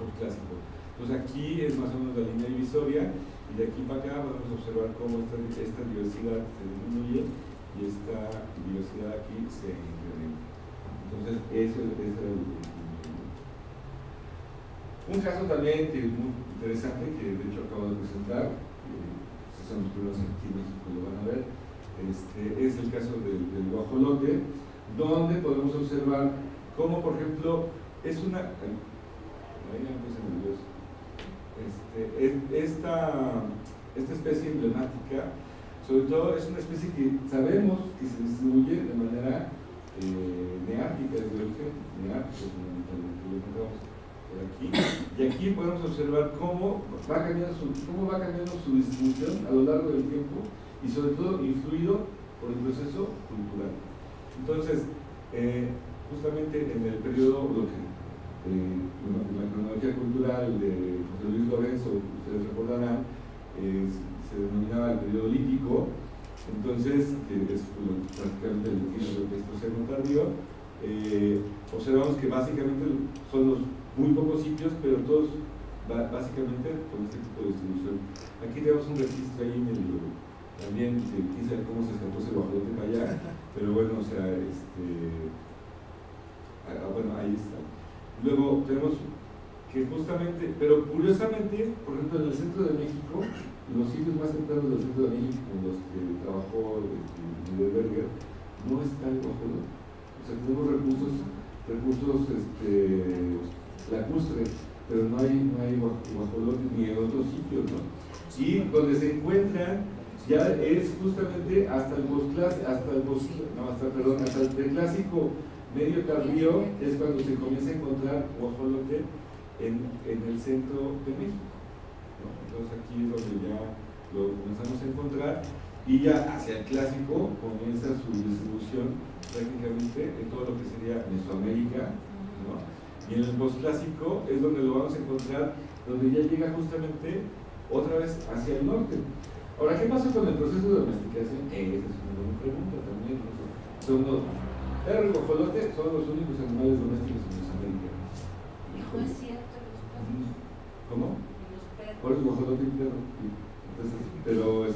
postclásico. Entonces aquí es más o menos la línea divisoria y de aquí para acá vamos a observar cómo esta diversidad se disminuye y esta diversidad aquí se incrementa. Entonces eso es un caso también que es muy interesante, que de hecho acabo de presentar, estos son los primeros aquí en México, lo van a ver, es el caso del guajolote, donde podemos observar cómo, por ejemplo, es una... ahí me puse nervioso. Esta especie emblemática, sobre todo es una especie que sabemos que se distribuye de manera neártica, desde el origen neártico, fundamentalmente lo encontramos por aquí, y aquí podemos observar cómo va cambiando su distribución a lo largo del tiempo y sobre todo influido por el proceso cultural. Entonces, justamente en el periodo lo que la cronología cultural de José Luis Lorenzo, ustedes recordarán, se denominaba el periodo lítico, entonces, que es prácticamente el inicio del Pleistoceno tardío, observamos que básicamente son los muy pocos sitios, pero todos básicamente con este tipo de distribución. Aquí tenemos un registro ahí medio, también quién sabe cómo se escapó ese guajolote para allá, pero bueno, o sea, bueno, ahí está. Luego tenemos que justamente, pero curiosamente, por ejemplo, en el centro de México, los sitios más centrales del centro de México, con los que trabajó Miguel Berger, no está el guajolote. O sea, tenemos recursos lacustres, pero no hay guajolote ni en otros sitios, ¿no? Y donde se encuentran ya es justamente hasta el preclásico medio tardío es cuando se comienza a encontrar guajolote en el centro de México, ¿no? Entonces aquí es donde ya lo comenzamos a encontrar y ya hacia el clásico comienza su distribución prácticamente en todo lo que sería Mesoamérica, ¿no? Y en el postclásico es donde lo vamos a encontrar, donde ya llega justamente otra vez hacia el norte. Ahora, ¿qué pasa con el proceso de domesticación? Esa es una buena pregunta también, ¿no? Son dos. Perro y guajolote son los únicos animales domésticos en Mesoamérica. ¿Cómo? Los perros. Por el guajolote y perro. Entonces, pero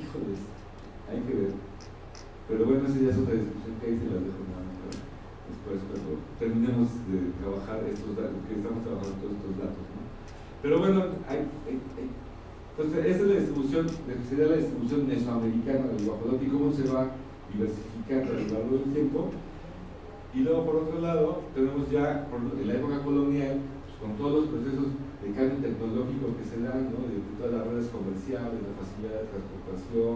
híjoles, hay que ver. Pero bueno, esa ya es otra discusión que hay, se las dejo nada más después cuando terminemos de trabajar estos datos, que estamos trabajando todos estos datos, ¿no? Pero bueno, hay. Entonces, esa es la distribución, sería la distribución mesoamericana del guajolote y cómo se va diversificando a lo largo del tiempo. Y luego, por otro lado, tenemos ya, en la época colonial, pues, con todos los procesos de cambio tecnológico que se dan, ¿no? De todas las redes comerciales, la facilidad de transportación,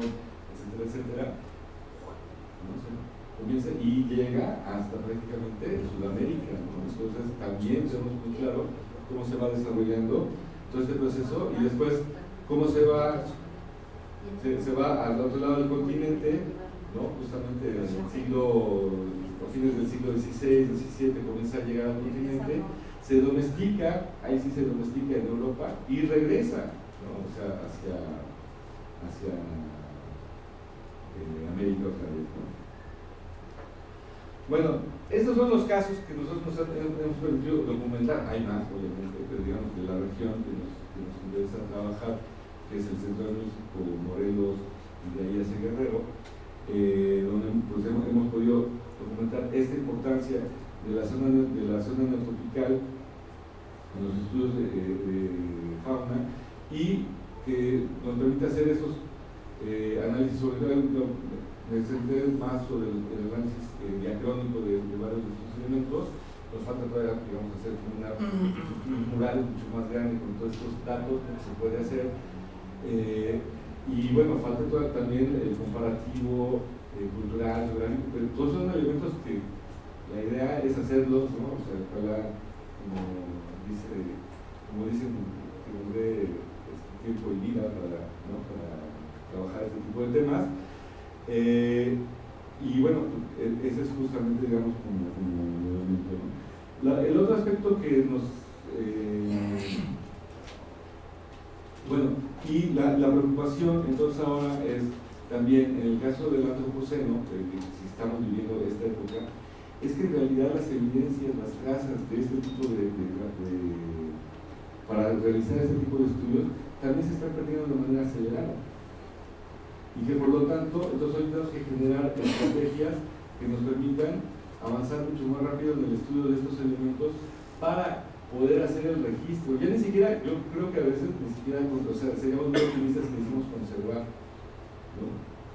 etcétera, etcétera, ¿no? Comienza y llega hasta prácticamente Sudamérica, ¿no? Entonces, también tenemos muy claro cómo se va desarrollando todo este proceso y después cómo se va al otro lado del continente, ¿no? Justamente a fines del siglo XVI, XVII comienza a llegar al continente, se domestica, ahí sí se domestica en Europa y regresa, ¿no? O sea, hacia América otra vez, ¿no? Bueno, estos son los casos que nosotros nos hemos permitido documentar, hay más obviamente, pero digamos de la región que nos interesa trabajar, que es el centro de México, Morelos y de ahí hacia Guerrero, donde pues, hemos podido documentar esta importancia de la zona neotropical en los estudios de fauna y que nos permite hacer esos análisis sobre todo más sobre el análisis diacrónico de varios de estos elementos. Nos falta todavía, digamos, hacer un mural mucho más grande con todos estos datos que se puede hacer. Y bueno, falta todavía también el comparativo cultural, geográfico, pero todos son elementos que la idea es hacerlos, ¿no? O sea, ojalá, como dicen, que nos dé tiempo y vida para, ¿no? Para trabajar este tipo de temas. Y bueno, ese es justamente, digamos, como el otro aspecto que nos... bueno, y la preocupación entonces ahora es también, en el caso del Antropoceno, que si estamos viviendo esta época, es que en realidad las evidencias, las trazas de este tipo para realizar este tipo de estudios, también se están perdiendo de manera acelerada. Y que por lo tanto, entonces hoy tenemos que generar estrategias que nos permitan avanzar mucho más rápido en el estudio de estos elementos para poder hacer el registro. Ya ni siquiera, yo creo que a veces ni siquiera, o sea, seríamos muy optimistas que decimos conservar, ¿no?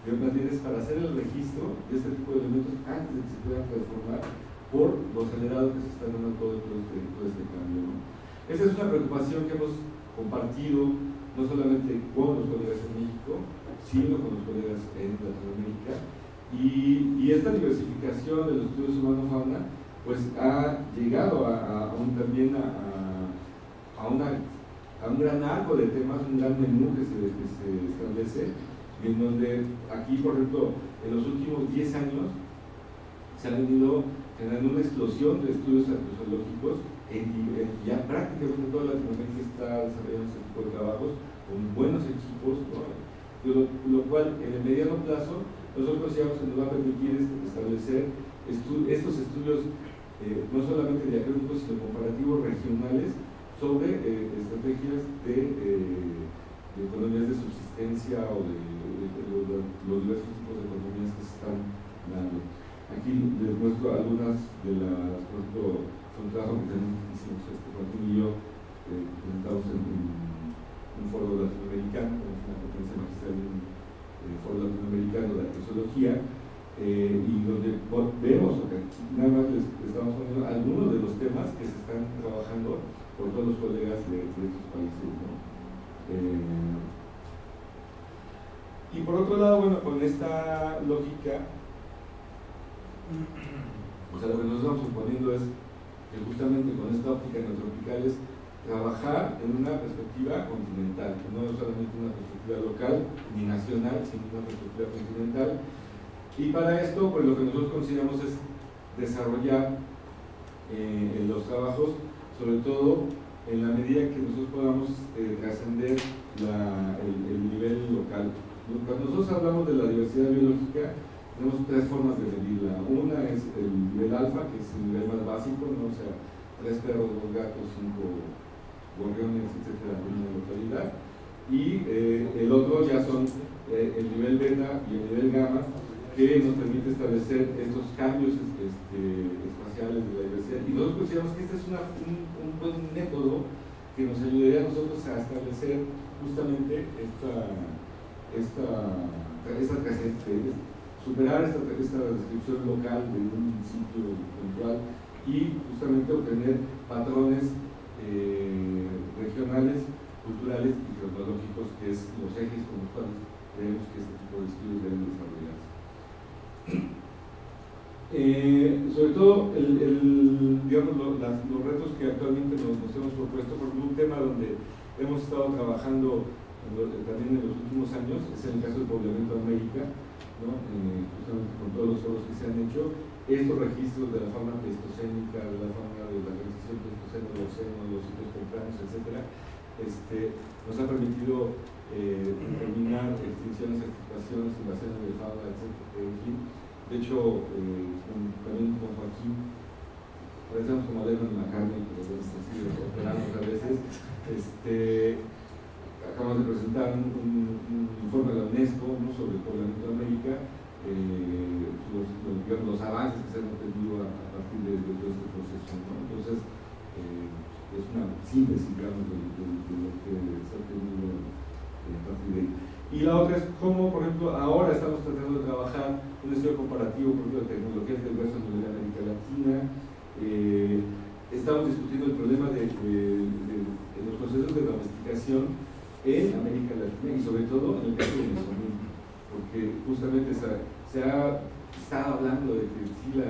Yo más bien es para hacer el registro de este tipo de elementos antes de que se puedan transformar por lo acelerado que se está dando todo este cambio, ¿no? Esa es una preocupación que hemos compartido no solamente con los colegas en México, sino con los colegas en Latinoamérica, y esta diversificación de los estudios humano-fauna pues ha llegado a un gran arco de temas, un gran menú que se establece, en donde aquí, por ejemplo, en los últimos 10 años se ha venido generando una explosión de estudios arqueológicos, ya prácticamente toda Latinoamérica está desarrollando este tipo de trabajos con buenos equipos, ¿no? Lo cual en el mediano plazo nosotros consideramos que nos va a permitir establecer estos estudios no solamente diacrónicos sino comparativos regionales sobre estrategias de economías de subsistencia o de los diversos tipos de economías que se están dando. Aquí les muestro algunas de las, por ejemplo, un trabajo que hicimos Martín y yo, presentamos en un foro latinoamericano, una conferencia magistral de un foro latinoamericano de arqueología, y donde vemos, okay, nada más les estamos poniendo algunos de los temas que se están trabajando por todos los colegas de estos países, ¿no? Y por otro lado, bueno, con esta lógica, o sea, lo que nos estamos suponiendo es que justamente con esta óptica neotropical es trabajar en una perspectiva continental, no solamente una perspectiva local ni nacional, sino una perspectiva continental. Y para esto, pues lo que nosotros consideramos es desarrollar los trabajos, sobre todo en la medida que nosotros podamos trascender el nivel local. Cuando nosotros hablamos de la diversidad biológica, tenemos tres formas de medirla. Una es el nivel alfa, que es el nivel más básico, ¿no? O sea, 3 perros, 2 gatos, 5 gorriones, etcétera, de la mortalidad. Y el otro ya son el nivel beta y el nivel gamma, que nos permite establecer estos cambios espaciales de la diversidad. Y nosotros consideramos que este es un buen método que nos ayudaría a nosotros a establecer justamente superar esta descripción local de un sitio puntual y justamente obtener patrones regionales, culturales y geontológicos, que es los ejes con los cuales creemos que este tipo de estudios deben desarrollarse. Sobre todo los retos que actualmente nos hemos propuesto, por un tema donde hemos estado trabajando también en los últimos años, es el caso del poblamiento de América, ¿no? Justamente con todos los logros que se han hecho, estos registros de la fauna pleistocénica, de la fauna de la transición pleistoceno, los océanos, los sitios tempranos, etcétera, nos ha permitido determinar extinciones, extirpaciones, invasiones de fauna, etcétera, en fin. De hecho, también como Joaquín, parecemos como alevos en la carne, pero es así, operamos a veces. Acabamos de presentar un informe de la UNESCO, ¿no?, sobre el poblamiento de América, los avances que se han obtenido a partir de todo este proceso, ¿no? Entonces, es una síntesis, digamos, de lo que se ha obtenido a partir de ahí. Y la otra es cómo, por ejemplo, ahora estamos tratando de trabajar un estudio comparativo de tecnologías diversas en América Latina. Estamos discutiendo el problema de los procesos de domesticación en América Latina y sobre todo en el caso de Mesoamérica, porque justamente se ha estado hablando de que sí, que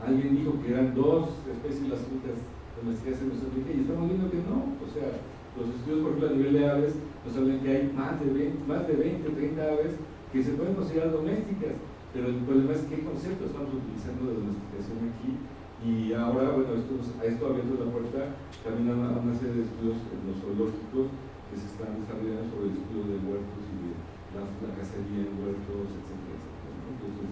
alguien dijo que eran dos especies las únicas domesticadas en Mesoamérica y estamos viendo que no, o sea, los estudios, por ejemplo, a nivel de aves, nos hablan que hay más de 20, 30 aves que se pueden considerar domésticas, pero el problema es qué concepto estamos utilizando de domesticación aquí. Y ahora, bueno, esto ha abierto la puerta también a una serie de estudios etnozoológicos que se están desarrollando sobre el estudio de huertos y de la cacería en huertos, etcétera, etcétera, ¿no? Entonces,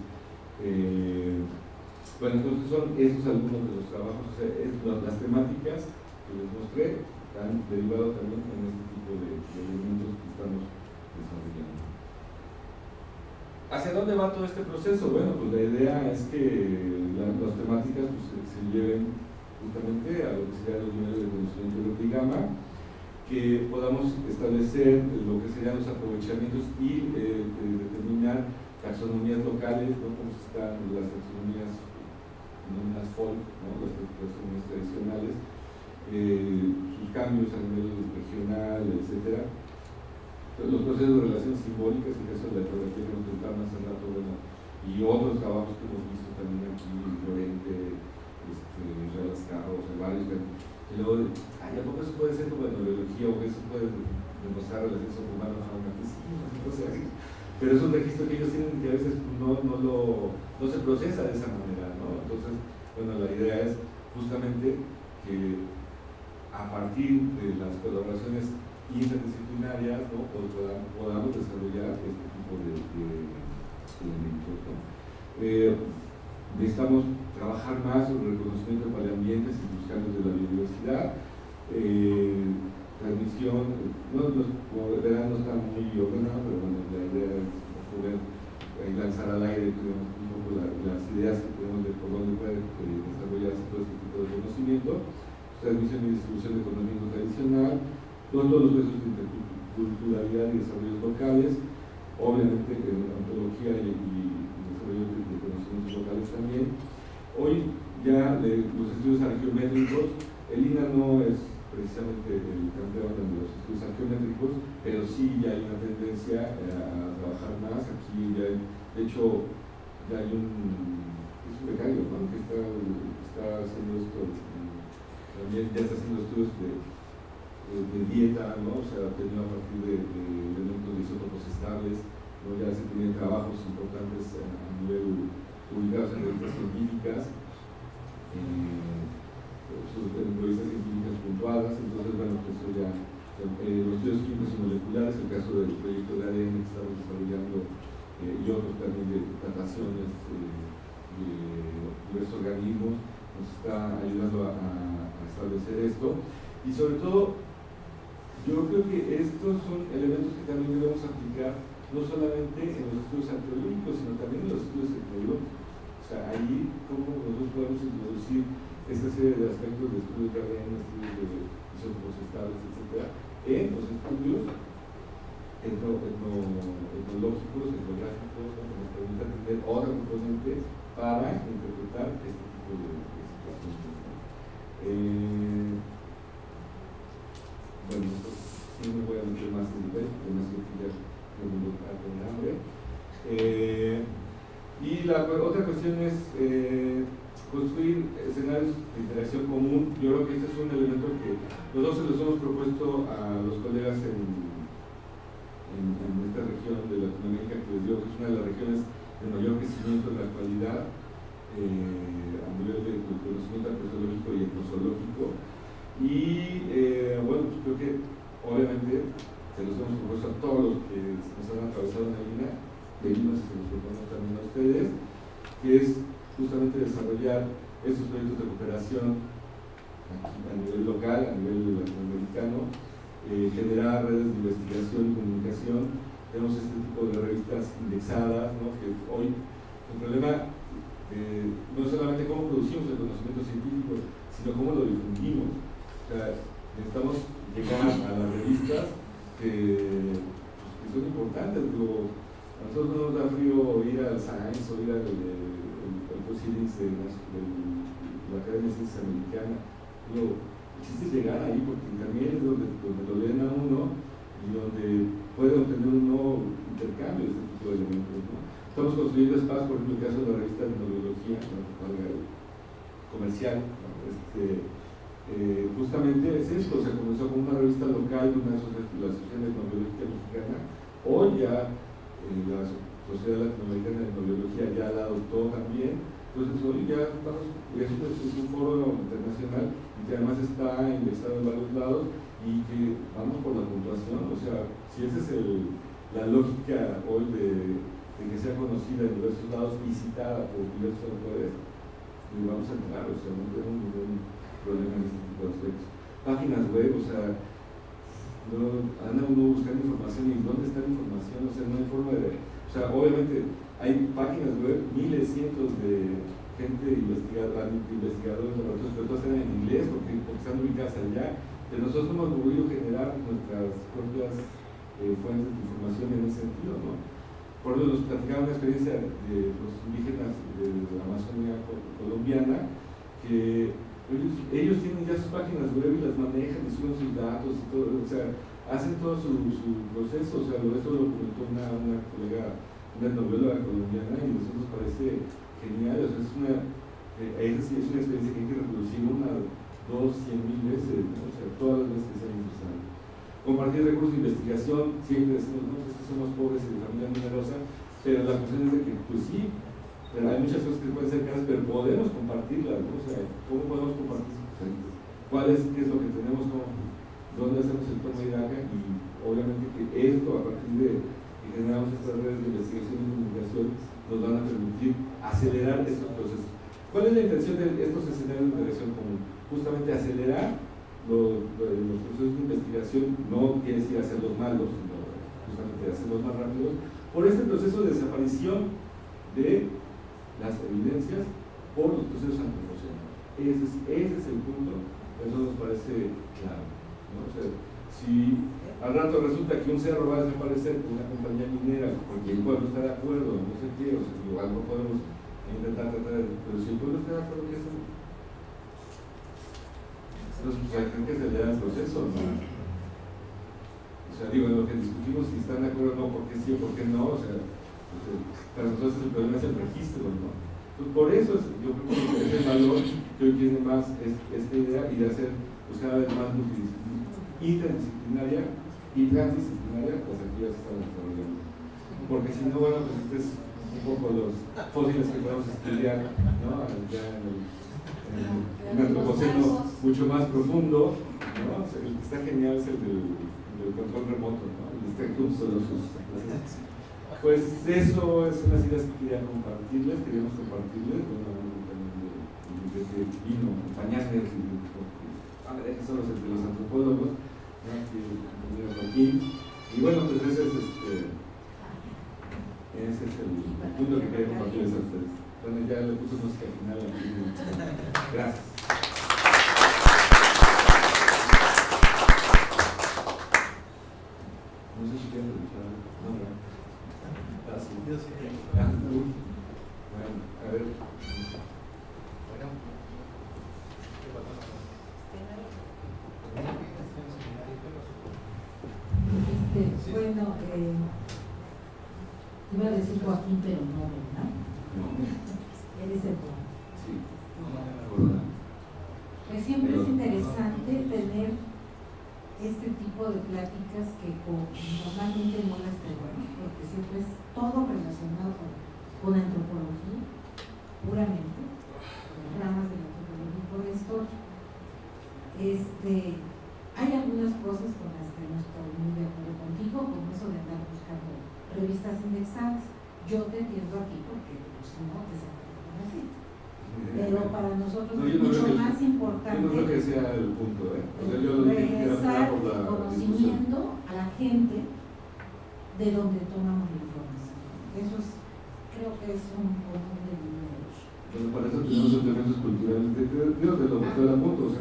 bueno, entonces son esos algunos de los trabajos, o sea, las temáticas que les mostré han derivado también en este tipo de elementos que estamos desarrollando. ¿Hacia dónde va todo este proceso? Bueno, pues la idea es que las temáticas pues, se lleven justamente a lo que serían los niveles de conocimiento de gamma, que podamos establecer lo que serían los aprovechamientos y determinar taxonomías locales, ¿no?, como están las taxonomías denominadas folk, ¿no?, las taxonomías tradicionales, sus cambios a nivel regional, etc. Los procesos de relaciones simbólicas, en el caso de la etnografía que nos contaba hace rato, bueno, y otros trabajos que hemos visto también aquí, Llorente, Relascado, o sea, varios. Y luego, ¿a poco eso puede ser como etnología o que eso puede demostrar relaciones humanas a una que pero es un registro que ellos tienen que a veces no se procesa de esa manera, ¿no? Entonces, bueno, la idea es justamente que a partir de las colaboraciones interdisciplinarias, ¿no?, podamos desarrollar este tipo de elementos, ¿no? Necesitamos trabajar más sobre el reconocimiento de paleoambientes y los cambios de la biodiversidad. Transmisión, como verán, no está muy ordenado, pero bueno, la idea es poder lanzar al aire un poco las ideas que tenemos de por dónde puede desarrollarse todo este tipo de conocimiento. Transmisión y distribución de conocimiento tradicional, todos los procesos de interculturalidad y desarrollos locales, obviamente antología y desarrollo de conocimientos locales también. Hoy ya los estudios arqueométricos, el INAH no es precisamente el campeón de los estudios arqueométricos, pero sí ya hay una tendencia a trabajar más. Aquí ya hay, de hecho, ya hay un becario, ¿no?, que está haciendo esto, también ya está haciendo estudios de dieta, ¿no? O sea, tenido a partir de elementos de isótopos estables, ¿no? Ya se tienen trabajos importantes a nivel publicados en revistas científicas, en revistas científicas puntuadas. Entonces, bueno, pues eso ya, los estudios químicos y moleculares, el caso del proyecto de ADN que estamos desarrollando, y otros también de trataciones de diversos organismos, nos está ayudando a establecer esto. Y sobre todo, yo creo que estos son elementos que también debemos aplicar no solamente en los estudios arqueológicos, sino también en los estudios etnológicos. O sea, ahí cómo nosotros podemos introducir esta serie de aspectos de estudios de ADN, estudios de isótopos estables, etcétera, en los estudios etnológicos, etnográficos, que nos permitan tener otra componente para interpretar este tipo de situaciones. Bueno, no me voy a meter más en detalle, además que ya tengo un hambre. Y la otra cuestión es construir escenarios de interacción común. Yo creo que este es un elemento que nosotros les hemos propuesto a los colegas en esta región de Latinoamérica, que les digo que es una de las regiones de mayor crecimiento en la actualidad a nivel de conocimiento arqueológico y etnozoológico. Y bueno, pues creo que obviamente se los hemos propuesto a todos los que nos han atravesado en la INAH, de INAH se los proponemos también a ustedes, que es justamente desarrollar estos proyectos de cooperación aquí, a nivel local, a nivel latinoamericano, generar redes de investigación y comunicación. Tenemos este tipo de revistas indexadas, ¿no? Que hoy el problema no es solamente cómo producimos el conocimiento científico, sino cómo lo difundimos. O sea, necesitamos llegar a las revistas que son importantes. Digo, a nosotros no nos da frío ir al Science o ir al Proceedings de la Academia de Ciencias Americana. Digo, existe llegar ahí porque también es donde lo leen a uno y donde puede obtener un nuevo intercambio de este tipo de elementos, ¿no? Estamos construyendo espacios, por ejemplo, en el caso de la revista de Etnología, comercial, ¿no? Justamente es esto, se comenzó con una revista local de una la Asociación Etnobiológica Mexicana. Hoy ya la Sociedad Latinoamericana de Etnobiología ya la adoptó también. Entonces hoy ya estamos, esto es un foro internacional y que además está indexado en varios lados y que vamos por la puntuación. O sea, si esa es la lógica hoy de que sea conocida en diversos lados y citada por diversos autores, vamos a entrar, o sea, no tenemos problemas en este tipo de aspectos. Páginas web, o sea, anda uno buscando información y ¿dónde está la información? O sea, no hay forma de... O sea, obviamente hay páginas web, miles, cientos de gente investigadora, investigadores, pero todas están en inglés porque están ubicadas allá, pero nosotros hemos podido generar nuestras propias fuentes de información en ese sentido, ¿no? Por eso nos platicaba una experiencia de los indígenas de la Amazonia colombiana, que ellos tienen ya sus páginas web y las manejan y suben sus datos y todo, o sea, hacen todo su proceso. O sea, esto lo comentó una colega, una etnóloga colombiana, y a nosotros nos parece genial. O sea, esa sí es una experiencia que hay que reproducir unas 100,000 veces, ¿no? O sea, todas las veces que sea interesante. Compartir recursos de investigación, siempre decimos, no, es que somos pobres y de familia numerosa, pero la cuestión es de que, pues sí, pero hay muchas cosas que pueden ser caras, pero podemos compartirlas, ¿no? O sea, ¿cómo podemos compartir? ¿Qué es lo que tenemos? ¿Dónde hacemos el tomo de acá? Y obviamente que esto, a partir de que generamos estas redes de investigación y comunicación, nos van a permitir acelerar estos procesos. ¿Cuál es la intención de estos escenarios de interacción común? Justamente acelerar los procesos de investigación, no quiere decir hacerlos malos, sino justamente hacerlos más rápidos, por este proceso de desaparición de las evidencias por los procesos antropocenos. Ese es el punto, eso nos parece claro, ¿no? O sea, si al rato resulta que un cerro va a desaparecer por una compañía minera porque el pueblo está de acuerdo, no sé qué, o sea, igual no podemos intentar tratar, pero si el pueblo está de acuerdo, ¿qué hacemos? Entonces, pues hay que acelerar el proceso, ¿no? O sea, digo, en lo que discutimos si están de acuerdo o no, por qué sí o por qué no, o sea, para nosotros el problema es el registro, ¿no? Entonces, por eso yo creo que es el valor que hoy tiene más esta idea y de hacer pues, cada vez más interdisciplinaria y transdisciplinaria las actividades que estamos desarrollando. Porque si no, bueno, pues este es un poco los fósiles que podemos estudiar, ¿no? Ya en el antropoceno mucho más profundo, ¿no? O sea, el que está genial es el del control remoto, ¿no? El está justo de los. Pues eso es unas ideas que quería compartirles, queríamos compartirles, bueno, desde chiquino, acompañarse de los antropólogos, y bueno, pues ese es, ese es el punto que quería compartirles a ustedes. Bueno, ya le puse música al final aquí. Gracias. No sé si quieren escuchar. No, gracias. Gracias. Bueno, a ver. Bueno, iba a decir Joaquín, pero no, ¿verdad? No. Él es el Juan. Sí. Pues siempre es interesante tener este tipo de pláticas que normalmente no las tenemos, porque siempre es todo relacionado con antropología, puramente, con ramas de la antropología. Por esto, hay algunas cosas con las que no estoy muy de acuerdo contigo, como eso de andar buscando revistas indexadas. Yo te entiendo aquí porque pues, no te sacan con así. Pero para nosotros es mucho más importante. Yo no creo que sea el punto, regresar el conocimiento a la gente de donde tomamos la información. Eso es, creo que es un poco de números. Entonces, para eso tenemos suplementos culturales. Creo que lo que era punto,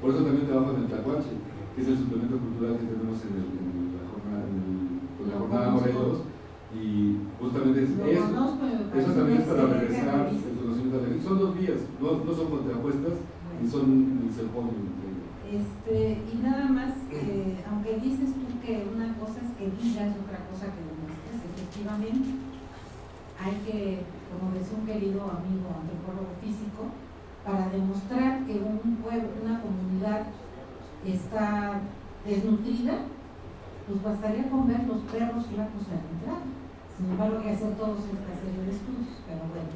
por eso también trabajamos en el Cahuatachi, que es el suplemento cultural que tenemos en la jornada Morelos. Y justamente eso también es para regresar el conocimiento de la gente. Son dos vías, no son contrapuestas ni son sepónimos. Y nada más, aunque dices tú que una cosa es que digas, otra cosa que demuestres, efectivamente hay que, como decía un querido amigo antropólogo físico, para demostrar que un pueblo, una comunidad está desnutrida, pues bastaría con ver los perros flacos a la entrada. Sin embargo, hay que hacer todos esta serie de estudios, pero bueno.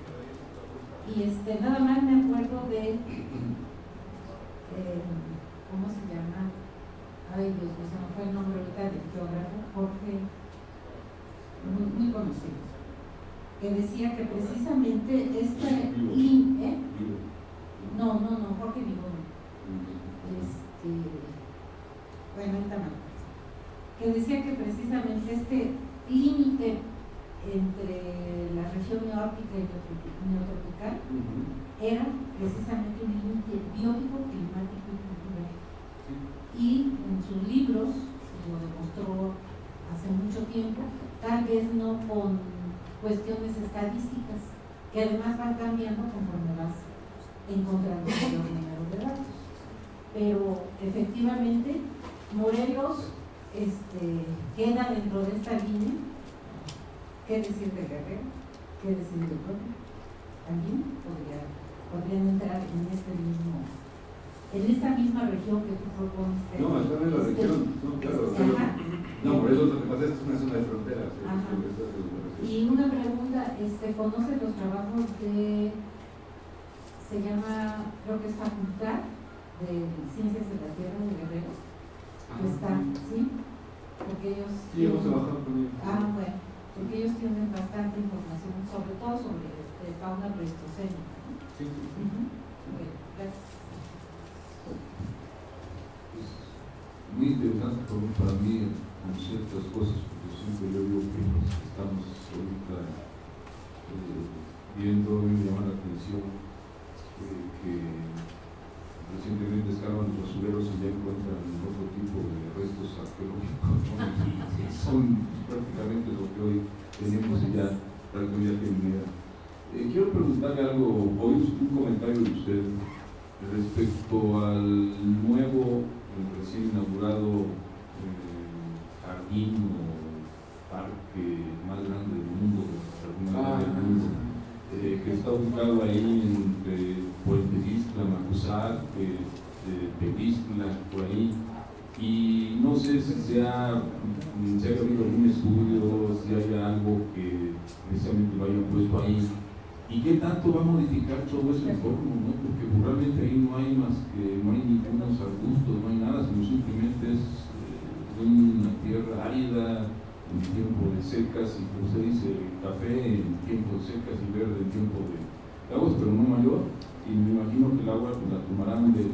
Y nada más me acuerdo de, ¿cómo se llama? Ay Dios, pues se me fue el nombre ahorita del geógrafo, Jorge, muy conocido, que decía que precisamente Jorge Vigón, bueno, ahorita no, que decía que precisamente este límite entre la región neórtica y neotropical era precisamente un límite biótico, climático y cultural. Y en sus libros, lo demostró hace mucho tiempo, tal vez no con cuestiones estadísticas, que además van cambiando conforme vas encontrando los números de datos. Pero efectivamente, Morelos queda dentro de esta línea. ¿Qué decir de Guerrero? ¿Qué decir de Corona? También podrían entrar en esta misma región que tú propones. No, están en la región, no, claro. No, por eso lo que pasa es que es una zona de frontera. Y una pregunta, ¿conoces los trabajos de, se llama, creo que es Facultad de Ciencias de la Tierra de Guerrero? Están, ¿sí? Porque ellos... Sí, hemos trabajado con ellos. Ah, bueno, porque ellos tienen bastante información, sobre todo sobre el fauna pleistoceno. Sí, sí. Bueno, gracias. Es muy interesante para mí con ciertas cosas, porque siempre yo digo que nos estamos ahorita viendo y me llama la atención que recientemente descargan los basureros y ya encuentran otro tipo de restos arqueológicos, ¿no? Son prácticamente lo que hoy tenemos y ya la comunidad femenina. Quiero preguntarle algo, hoy un comentario de usted respecto al nuevo, recién inaugurado jardín o parque más grande del mundo, que está ubicado ahí entre Puentevistla, Macusar, Tevistla, por ahí, y no sé si se ha habido algún estudio, si hay algo que precisamente lo hayan puesto ahí, y qué tanto va a modificar todo ese entorno, ¿no? Porque realmente ahí no hay más que, no hay ningunos arbustos, no hay nada, sino simplemente es una tierra árida, en tiempo de secas, y como usted dice, café en tiempo de secas y verde en tiempo de lagos, pero no mayor. y me imagino que el agua pues, la tomarán del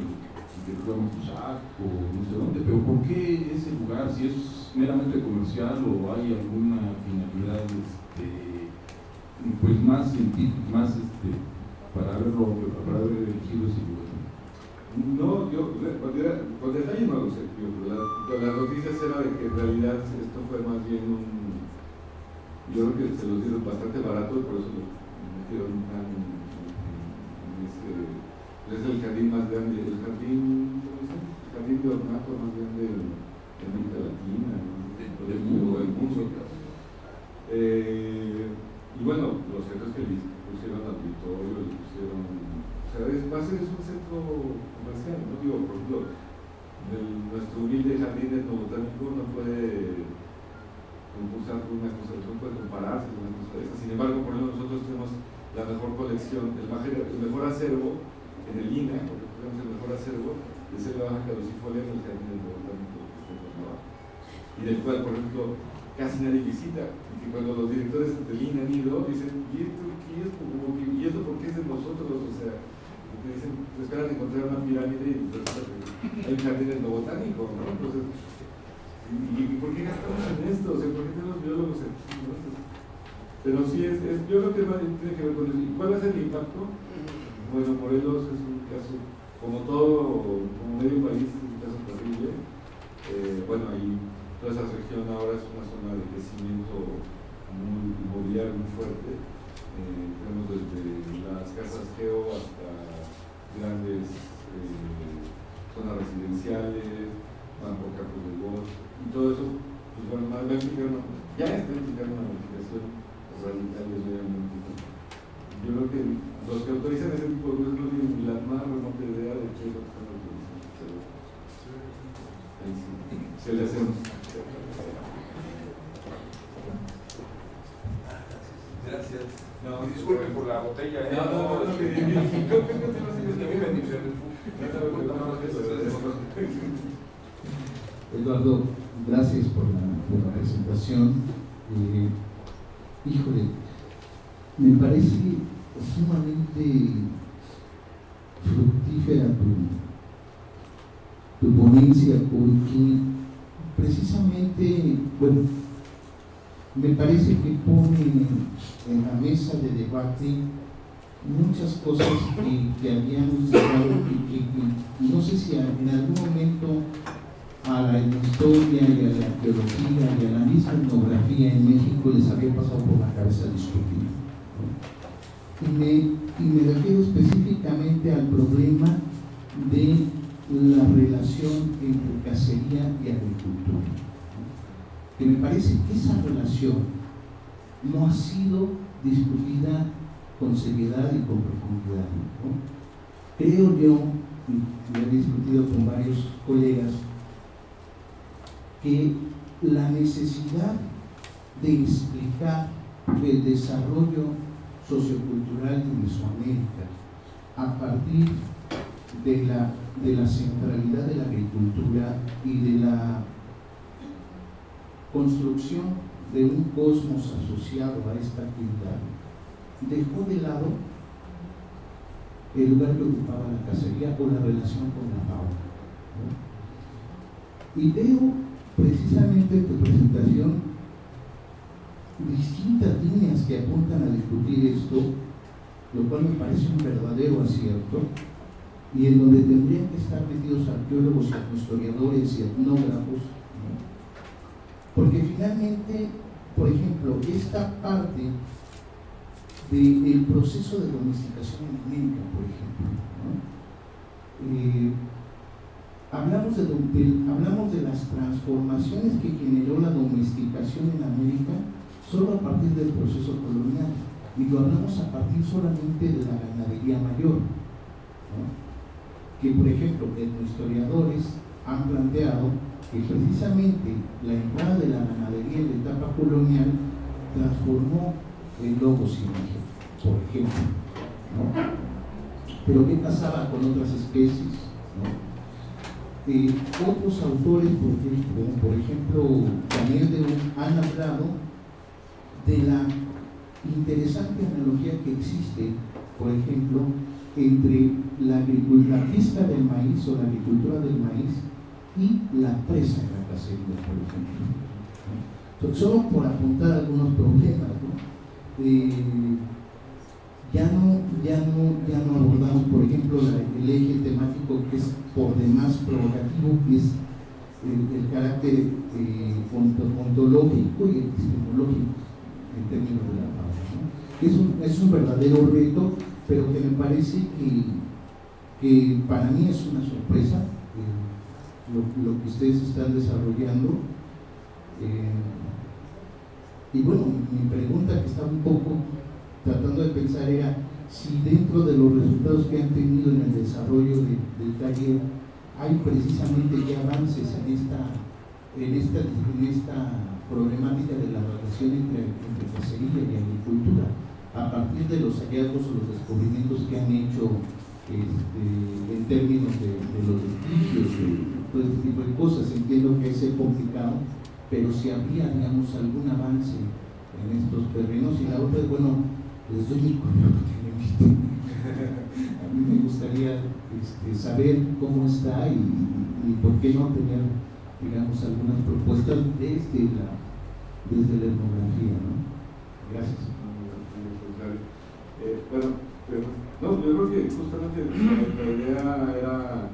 pueblo Cusaco, no sé dónde, pero ¿por qué ese lugar? Si es meramente comercial o hay alguna finalidad pues más científica, más para haber elegido ese lugar. No, yo, por detalle no lo sé, las noticias era de que en realidad esto fue más bien un, yo creo que se los dieron bastante barato y por eso lo metieron tan es el jardín más grande, el jardín, ¿cómo se llama? El jardín de ornato más grande de América Latina, del mundo, del mundo. Y bueno, los centros que le pusieron auditorio, le pusieron... O sea, es, más es un centro comercial, ¿no? Digo, por ejemplo, nuestro humilde jardín etnobotánico no puede concursar con una cosa, no puede compararse con una cosa de esa. Sin embargo, por ejemplo, nosotros tenemos la mejor colección, el mejor acervo en el INAH, porque tenemos el mejor acervo, es el de Baja Caducifolia en el jardín etnobotánico que está en Cuernavaca, y del cual, por ejemplo, casi nadie visita. Y cuando los directores del INAH han ido, dicen, ¿y esto por qué es de nosotros? O sea, te dicen, te esperan encontrar una pirámide y entonces hay un jardín etnobotánico, ¿no? Entonces, ¿y por qué gastamos en esto? O sea, ¿por qué tenemos biólogos aquí? ¿No? Pero sí, yo creo que tiene que ver con eso. ¿Y cuál es el impacto? Bueno, Morelos es un caso, como todo, como medio país, es un caso terrible. Bueno, ahí toda esa región ahora es una zona de crecimiento muy inmobiliario, muy fuerte. Tenemos desde las casas geo hasta grandes zonas residenciales, bancos, campos de golf, y todo eso, pues bueno, va a implicar una modificación radical del medio ambiente. Yo creo que los que autorizan ese tipo de cosas no tienen la más remota idea de qué es lo que están autorizando. Pero ahí sí, se le hacemos. Gracias. No, disculpen por la botella. No, no, Eduardo, gracias por la presentación. Híjole, me parece sumamente fructífera tu ponencia, porque precisamente, bueno, me parece que pone en la mesa de debate muchas cosas que habíamos dejado y no sé si en algún momento a la historia y a la arqueología y a la misma etnografía en México les había pasado por la cabeza discutir, ¿no? Y me refiero específicamente al problema de la relación entre cacería y agricultura, ¿no? Que me parece que esa relación no ha sido discutida con seriedad y con profundidad, ¿no? Creo yo, y lo he discutido con varios colegas, que la necesidad de explicar el desarrollo sociocultural de Mesoamérica a partir de la centralidad de la agricultura y de la construcción de un cosmos asociado a esta actividad, dejó de lado el lugar que ocupaba la cacería o la relación con la fauna, ¿no? Y veo precisamente en tu presentación distintas líneas que apuntan a discutir esto, lo cual me parece un verdadero acierto, y en donde tendrían que estar metidos arqueólogos, historiadores y etnógrafos, ¿no? Porque finalmente, por ejemplo, esta parte del proceso de domesticación alimentaria, por ejemplo, ¿no? Hablamos de las transformaciones que generó la domesticación en América solo a partir del proceso colonial, y lo hablamos a partir solamente de la ganadería mayor, ¿no? Que, por ejemplo, los historiadores han planteado que precisamente la entrada de la ganadería en la etapa colonial transformó el lobo silvestre, por ejemplo, ¿no? Pero ¿qué pasaba con otras especies, ¿no? Otros autores, por ejemplo Daniel de U, han hablado de la interesante analogía que existe, por ejemplo, entre la agricultura, la fiesta del maíz o la agricultura del maíz y la presa en la cacería, por ejemplo. Entonces, solo por apuntar algunos problemas, ¿no? Ya no abordamos, por ejemplo, el eje temático que es por demás provocativo, que es el carácter ontológico y epistemológico en términos de la palabra, ¿no? Es un verdadero reto, pero que me parece que para mí es una sorpresa lo que ustedes están desarrollando. Y bueno, mi pregunta, que estaba un poco tratando de pensar, era si dentro de los resultados que han tenido en el desarrollo del taller hay precisamente ya avances en esta problemática de la relación entre cacería y agricultura, a partir de los hallazgos o los descubrimientos que han hecho en términos de los litigios, de todo este tipo de cosas. Entiendo que es complicado, pero si había, digamos, algún avance en estos terrenos. Y la otra es, bueno, les doy mi correo porque me inviten. A mí me gustaría saber cómo está y por qué no tener, digamos, algunas propuestas desde la etnografía, ¿no? Gracias. Bueno, yo creo que justamente la idea era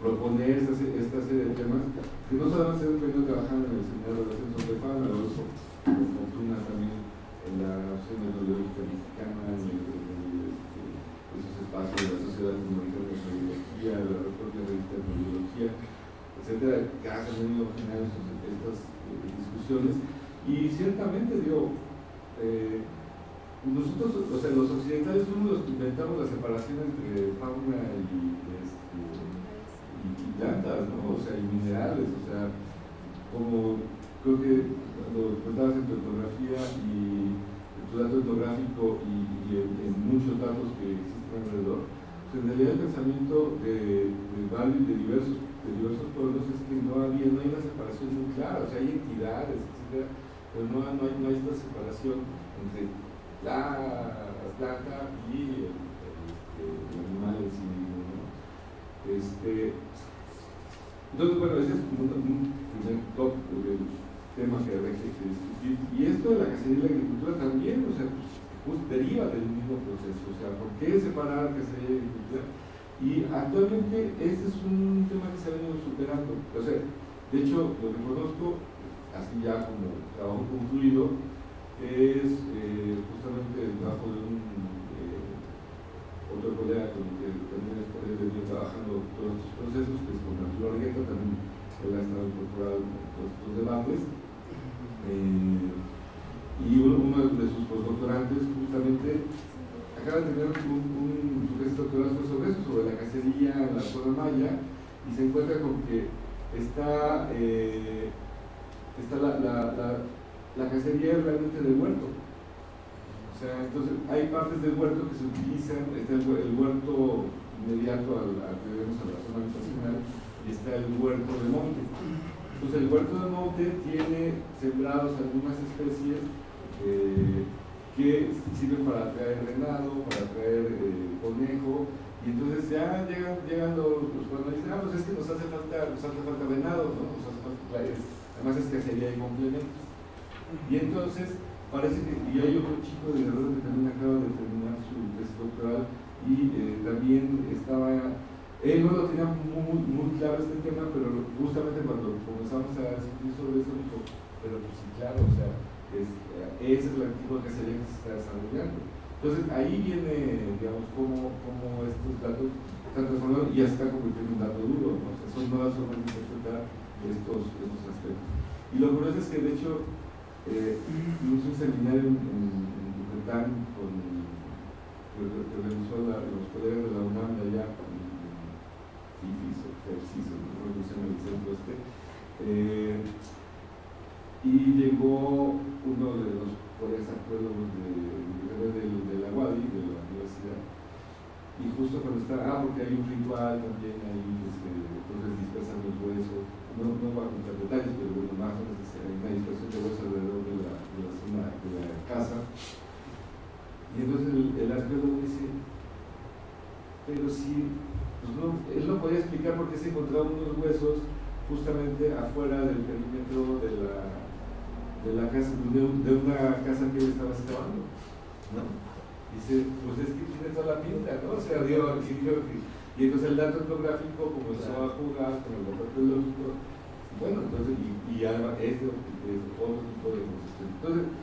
proponer esta serie de temas que no solamente hemos venido trabajando en el Seminario de Ciencias de Fama, pero con fortuna también en la Asociación Etnológica Mexicana, en esos espacios de la Sociedad Comunitaria de Etnología, de la propia revista de Etnología, etcétera, que han venido generando estas discusiones. Y ciertamente, digo, nosotros, o sea, los occidentales fuimos los que inventamos la separación entre fauna y plantas, ¿no? O sea, y minerales, o sea, como creo que cuando contabas en tu etnografía y en tu dato etnográfico y en muchos datos que existen alrededor, pues en realidad el pensamiento de diversos pueblos es que no hay una separación muy clara, o sea, hay entidades, etcétera, pero no hay esta separación entre la planta y el animal en sí mismo, ¿no? Entonces, bueno, ese es como un primer top del tema que habría que discutir. Y esto de la cacería y la agricultura también, o sea, pues, deriva del mismo proceso. O sea, ¿por qué separar cacería y agricultura? Y actualmente este es un tema que se ha venido superando. O sea, de hecho, lo que conozco, así ya como trabajo concluido, es justamente el trabajo de un otro colega con el que también he venido trabajando todos estos procesos, que es con Arturo Argueta, también él ha estado incorporado en todos estos debates. Y uno de sus postdoctorantes justamente acaba de tener un sujeto doctoral sobre eso, sobre la cacería en la zona maya, y se encuentra con que está la cacería es realmente del huerto. O sea, entonces hay partes del huerto que se utilizan, está el huerto inmediato a la zona habitacional y está el huerto de monte. Entonces el huerto de monte tiene sembrados algunas especies que sirven para atraer venado, para atraer conejo, y entonces ya llegan los cuando dicen, ah, pues es que nos hace falta venado, ¿no? Nos hace falta, además es cacería y complementos. Y entonces parece que hay otro chico de Guerrero que también acaba de terminar su tesis doctoral y también estaba, él no lo tenía muy claro este tema, pero justamente cuando comenzamos a discutir sobre eso dijo, pero pues sí, claro, o sea, esa es la antigua cacería que se está desarrollando. Entonces ahí viene, digamos, cómo estos datos están transformando y ya se está convirtiendo en un dato duro, ¿no? O sea, son nuevas formas de interpretar estos aspectos. Y lo curioso es que de hecho hice un seminario en Yucatán que organizó los colegas de la UNAM de allá, en el centro este, y llegó uno de los colegas arqueólogos de la UADI, de la universidad, y justo cuando está, porque hay un ritual también ahí, entonces dispersan los huesos. No voy a contar detalles, pero bueno, más o menos hay una dispersión de huesos alrededor de la zona de la casa. pero sí, pues no, él no podía explicar por qué se encontraban unos huesos justamente afuera del perímetro de la casa, de una casa que él estaba excavando, ¿no? Dice, pues es que tiene toda la pinta, ¿no? O sea, y entonces el dato etnográfico comenzó a jugar con el dato etnológico, bueno, entonces, y arma este otro tipo de construcción. Entonces,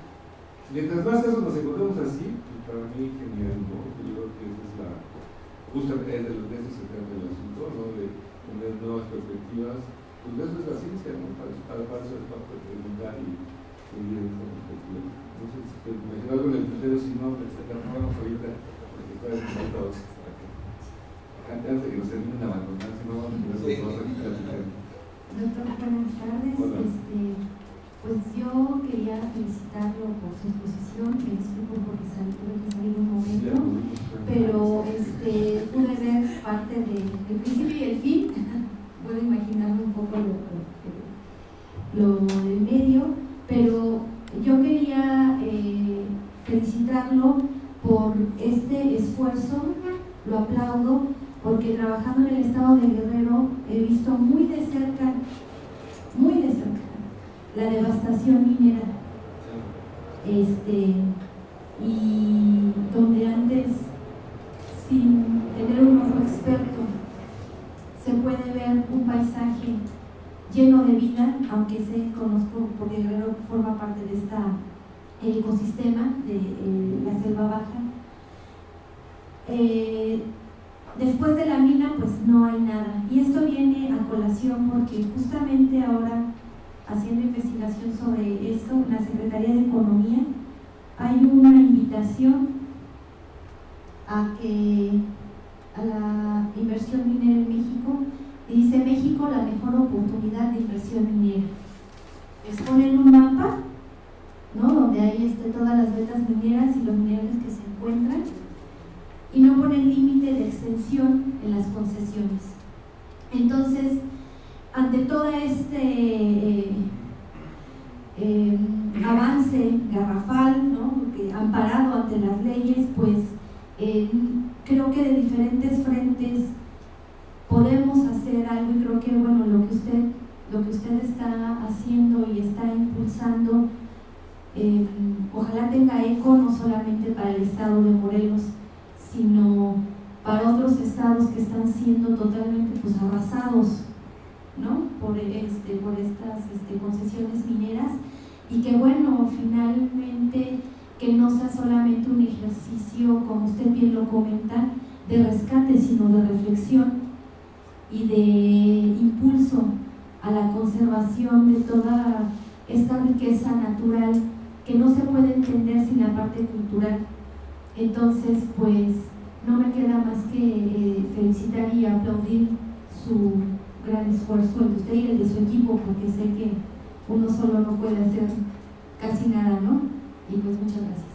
mientras más casos nos encontramos así, pues para mí genial, ¿no? Yo creo que esa es la, justamente es de los que se trata del asunto, ¿no? De tener nuevas perspectivas, pues eso es la ciencia, ¿no? Para eso es para preguntar y seguir en esa perspectiva. Entonces, imaginar con el tercero, si no, pues sacamos ahorita, porque está desconectado. Antes de que nos terminen abandonar, si no, vamos a hacer cosas que platican. Doctor, buenas tardes. Hola. Pues yo quería felicitarlo por su exposición, me disculpo porque tuve que salir un momento, pero pude ver parte del principio y el fin, puedo imaginarme un poco lo del medio, pero yo quería felicitarlo por este esfuerzo, lo aplaudo, porque trabajando en el estado de Guerrero he visto muy de cerca, la devastación minera, y donde antes, sin tener un ojo experto, se puede ver un paisaje lleno de vida, aunque conozco porque Guerrero forma parte de este ecosistema de la selva baja. Después de la mina, pues no hay nada, y esto viene a colación porque justamente ahora, haciendo investigación sobre esto en la Secretaría de Economía, hay una invitación a la inversión minera en México, y dice México la mejor oportunidad de inversión minera. Exponen un mapa, ¿no?, donde hay todas las vetas mineras y los minerales que se encuentran, y no ponen límite de extensión en las concesiones. Entonces, ante todo este avance garrafal, ¿no?, que amparado ante las leyes, pues creo que de diferentes frentes podemos hacer algo, y creo que bueno, lo que usted está haciendo y está impulsando, ojalá tenga eco no solamente para el estado de Morelos, sino para otros estados que están siendo totalmente pues arrasados, ¿no?, por estas concesiones mineras, y que bueno, finalmente que no sea solamente un ejercicio, como usted bien lo comenta, de rescate, sino de reflexión y de impulso a la conservación de toda esta riqueza natural que no se puede entender sin la parte cultural. Entonces, pues no me queda más que felicitar y aplaudir su gran esfuerzo, el de usted y el de su equipo, porque sé que uno solo no puede hacer casi nada, ¿no? Y pues muchas gracias.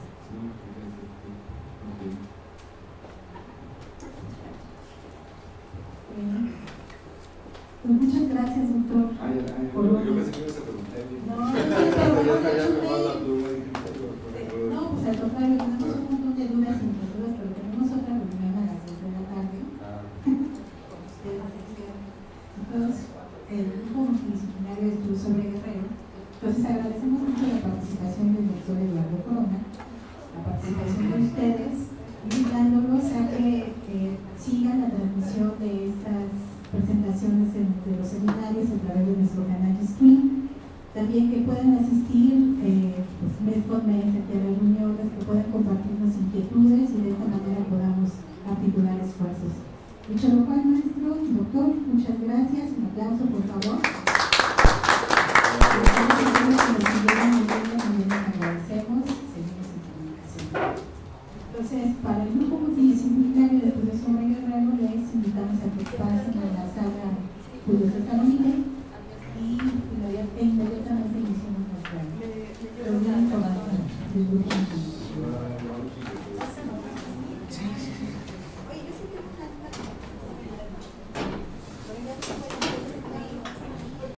Pues muchas gracias, doctor. Yo pensé que ibas a preguntar. No, pues al contrario, tenemos un montón de dudas y inquietudes, pero tenemos otra reunión a las 6 de la tarde. Entonces, el grupo multidisciplinario de estudios sobre Guerrero. Entonces, agradecemos mucho la participación del doctor Eduardo Corona, la participación de ustedes, invitándolos a que sigan la transmisión de estas presentaciones de los seminarios a través de nuestro canal de stream. También que puedan asistir pues, mes con mes a las reuniones, que puedan compartirnos inquietudes y de esta manera podamos articular esfuerzos. Dicho lo cual, maestro, doctor, muchas gracias. Un aplauso, por favor. Agradecemos, seguimos en comunicación. Entonces, para el grupo multidisciplinario de estudios sobre Guerrero, les invitamos a que pasen a la sala Julio Caminite y inmediatamente iniciamos nuestra reunión con la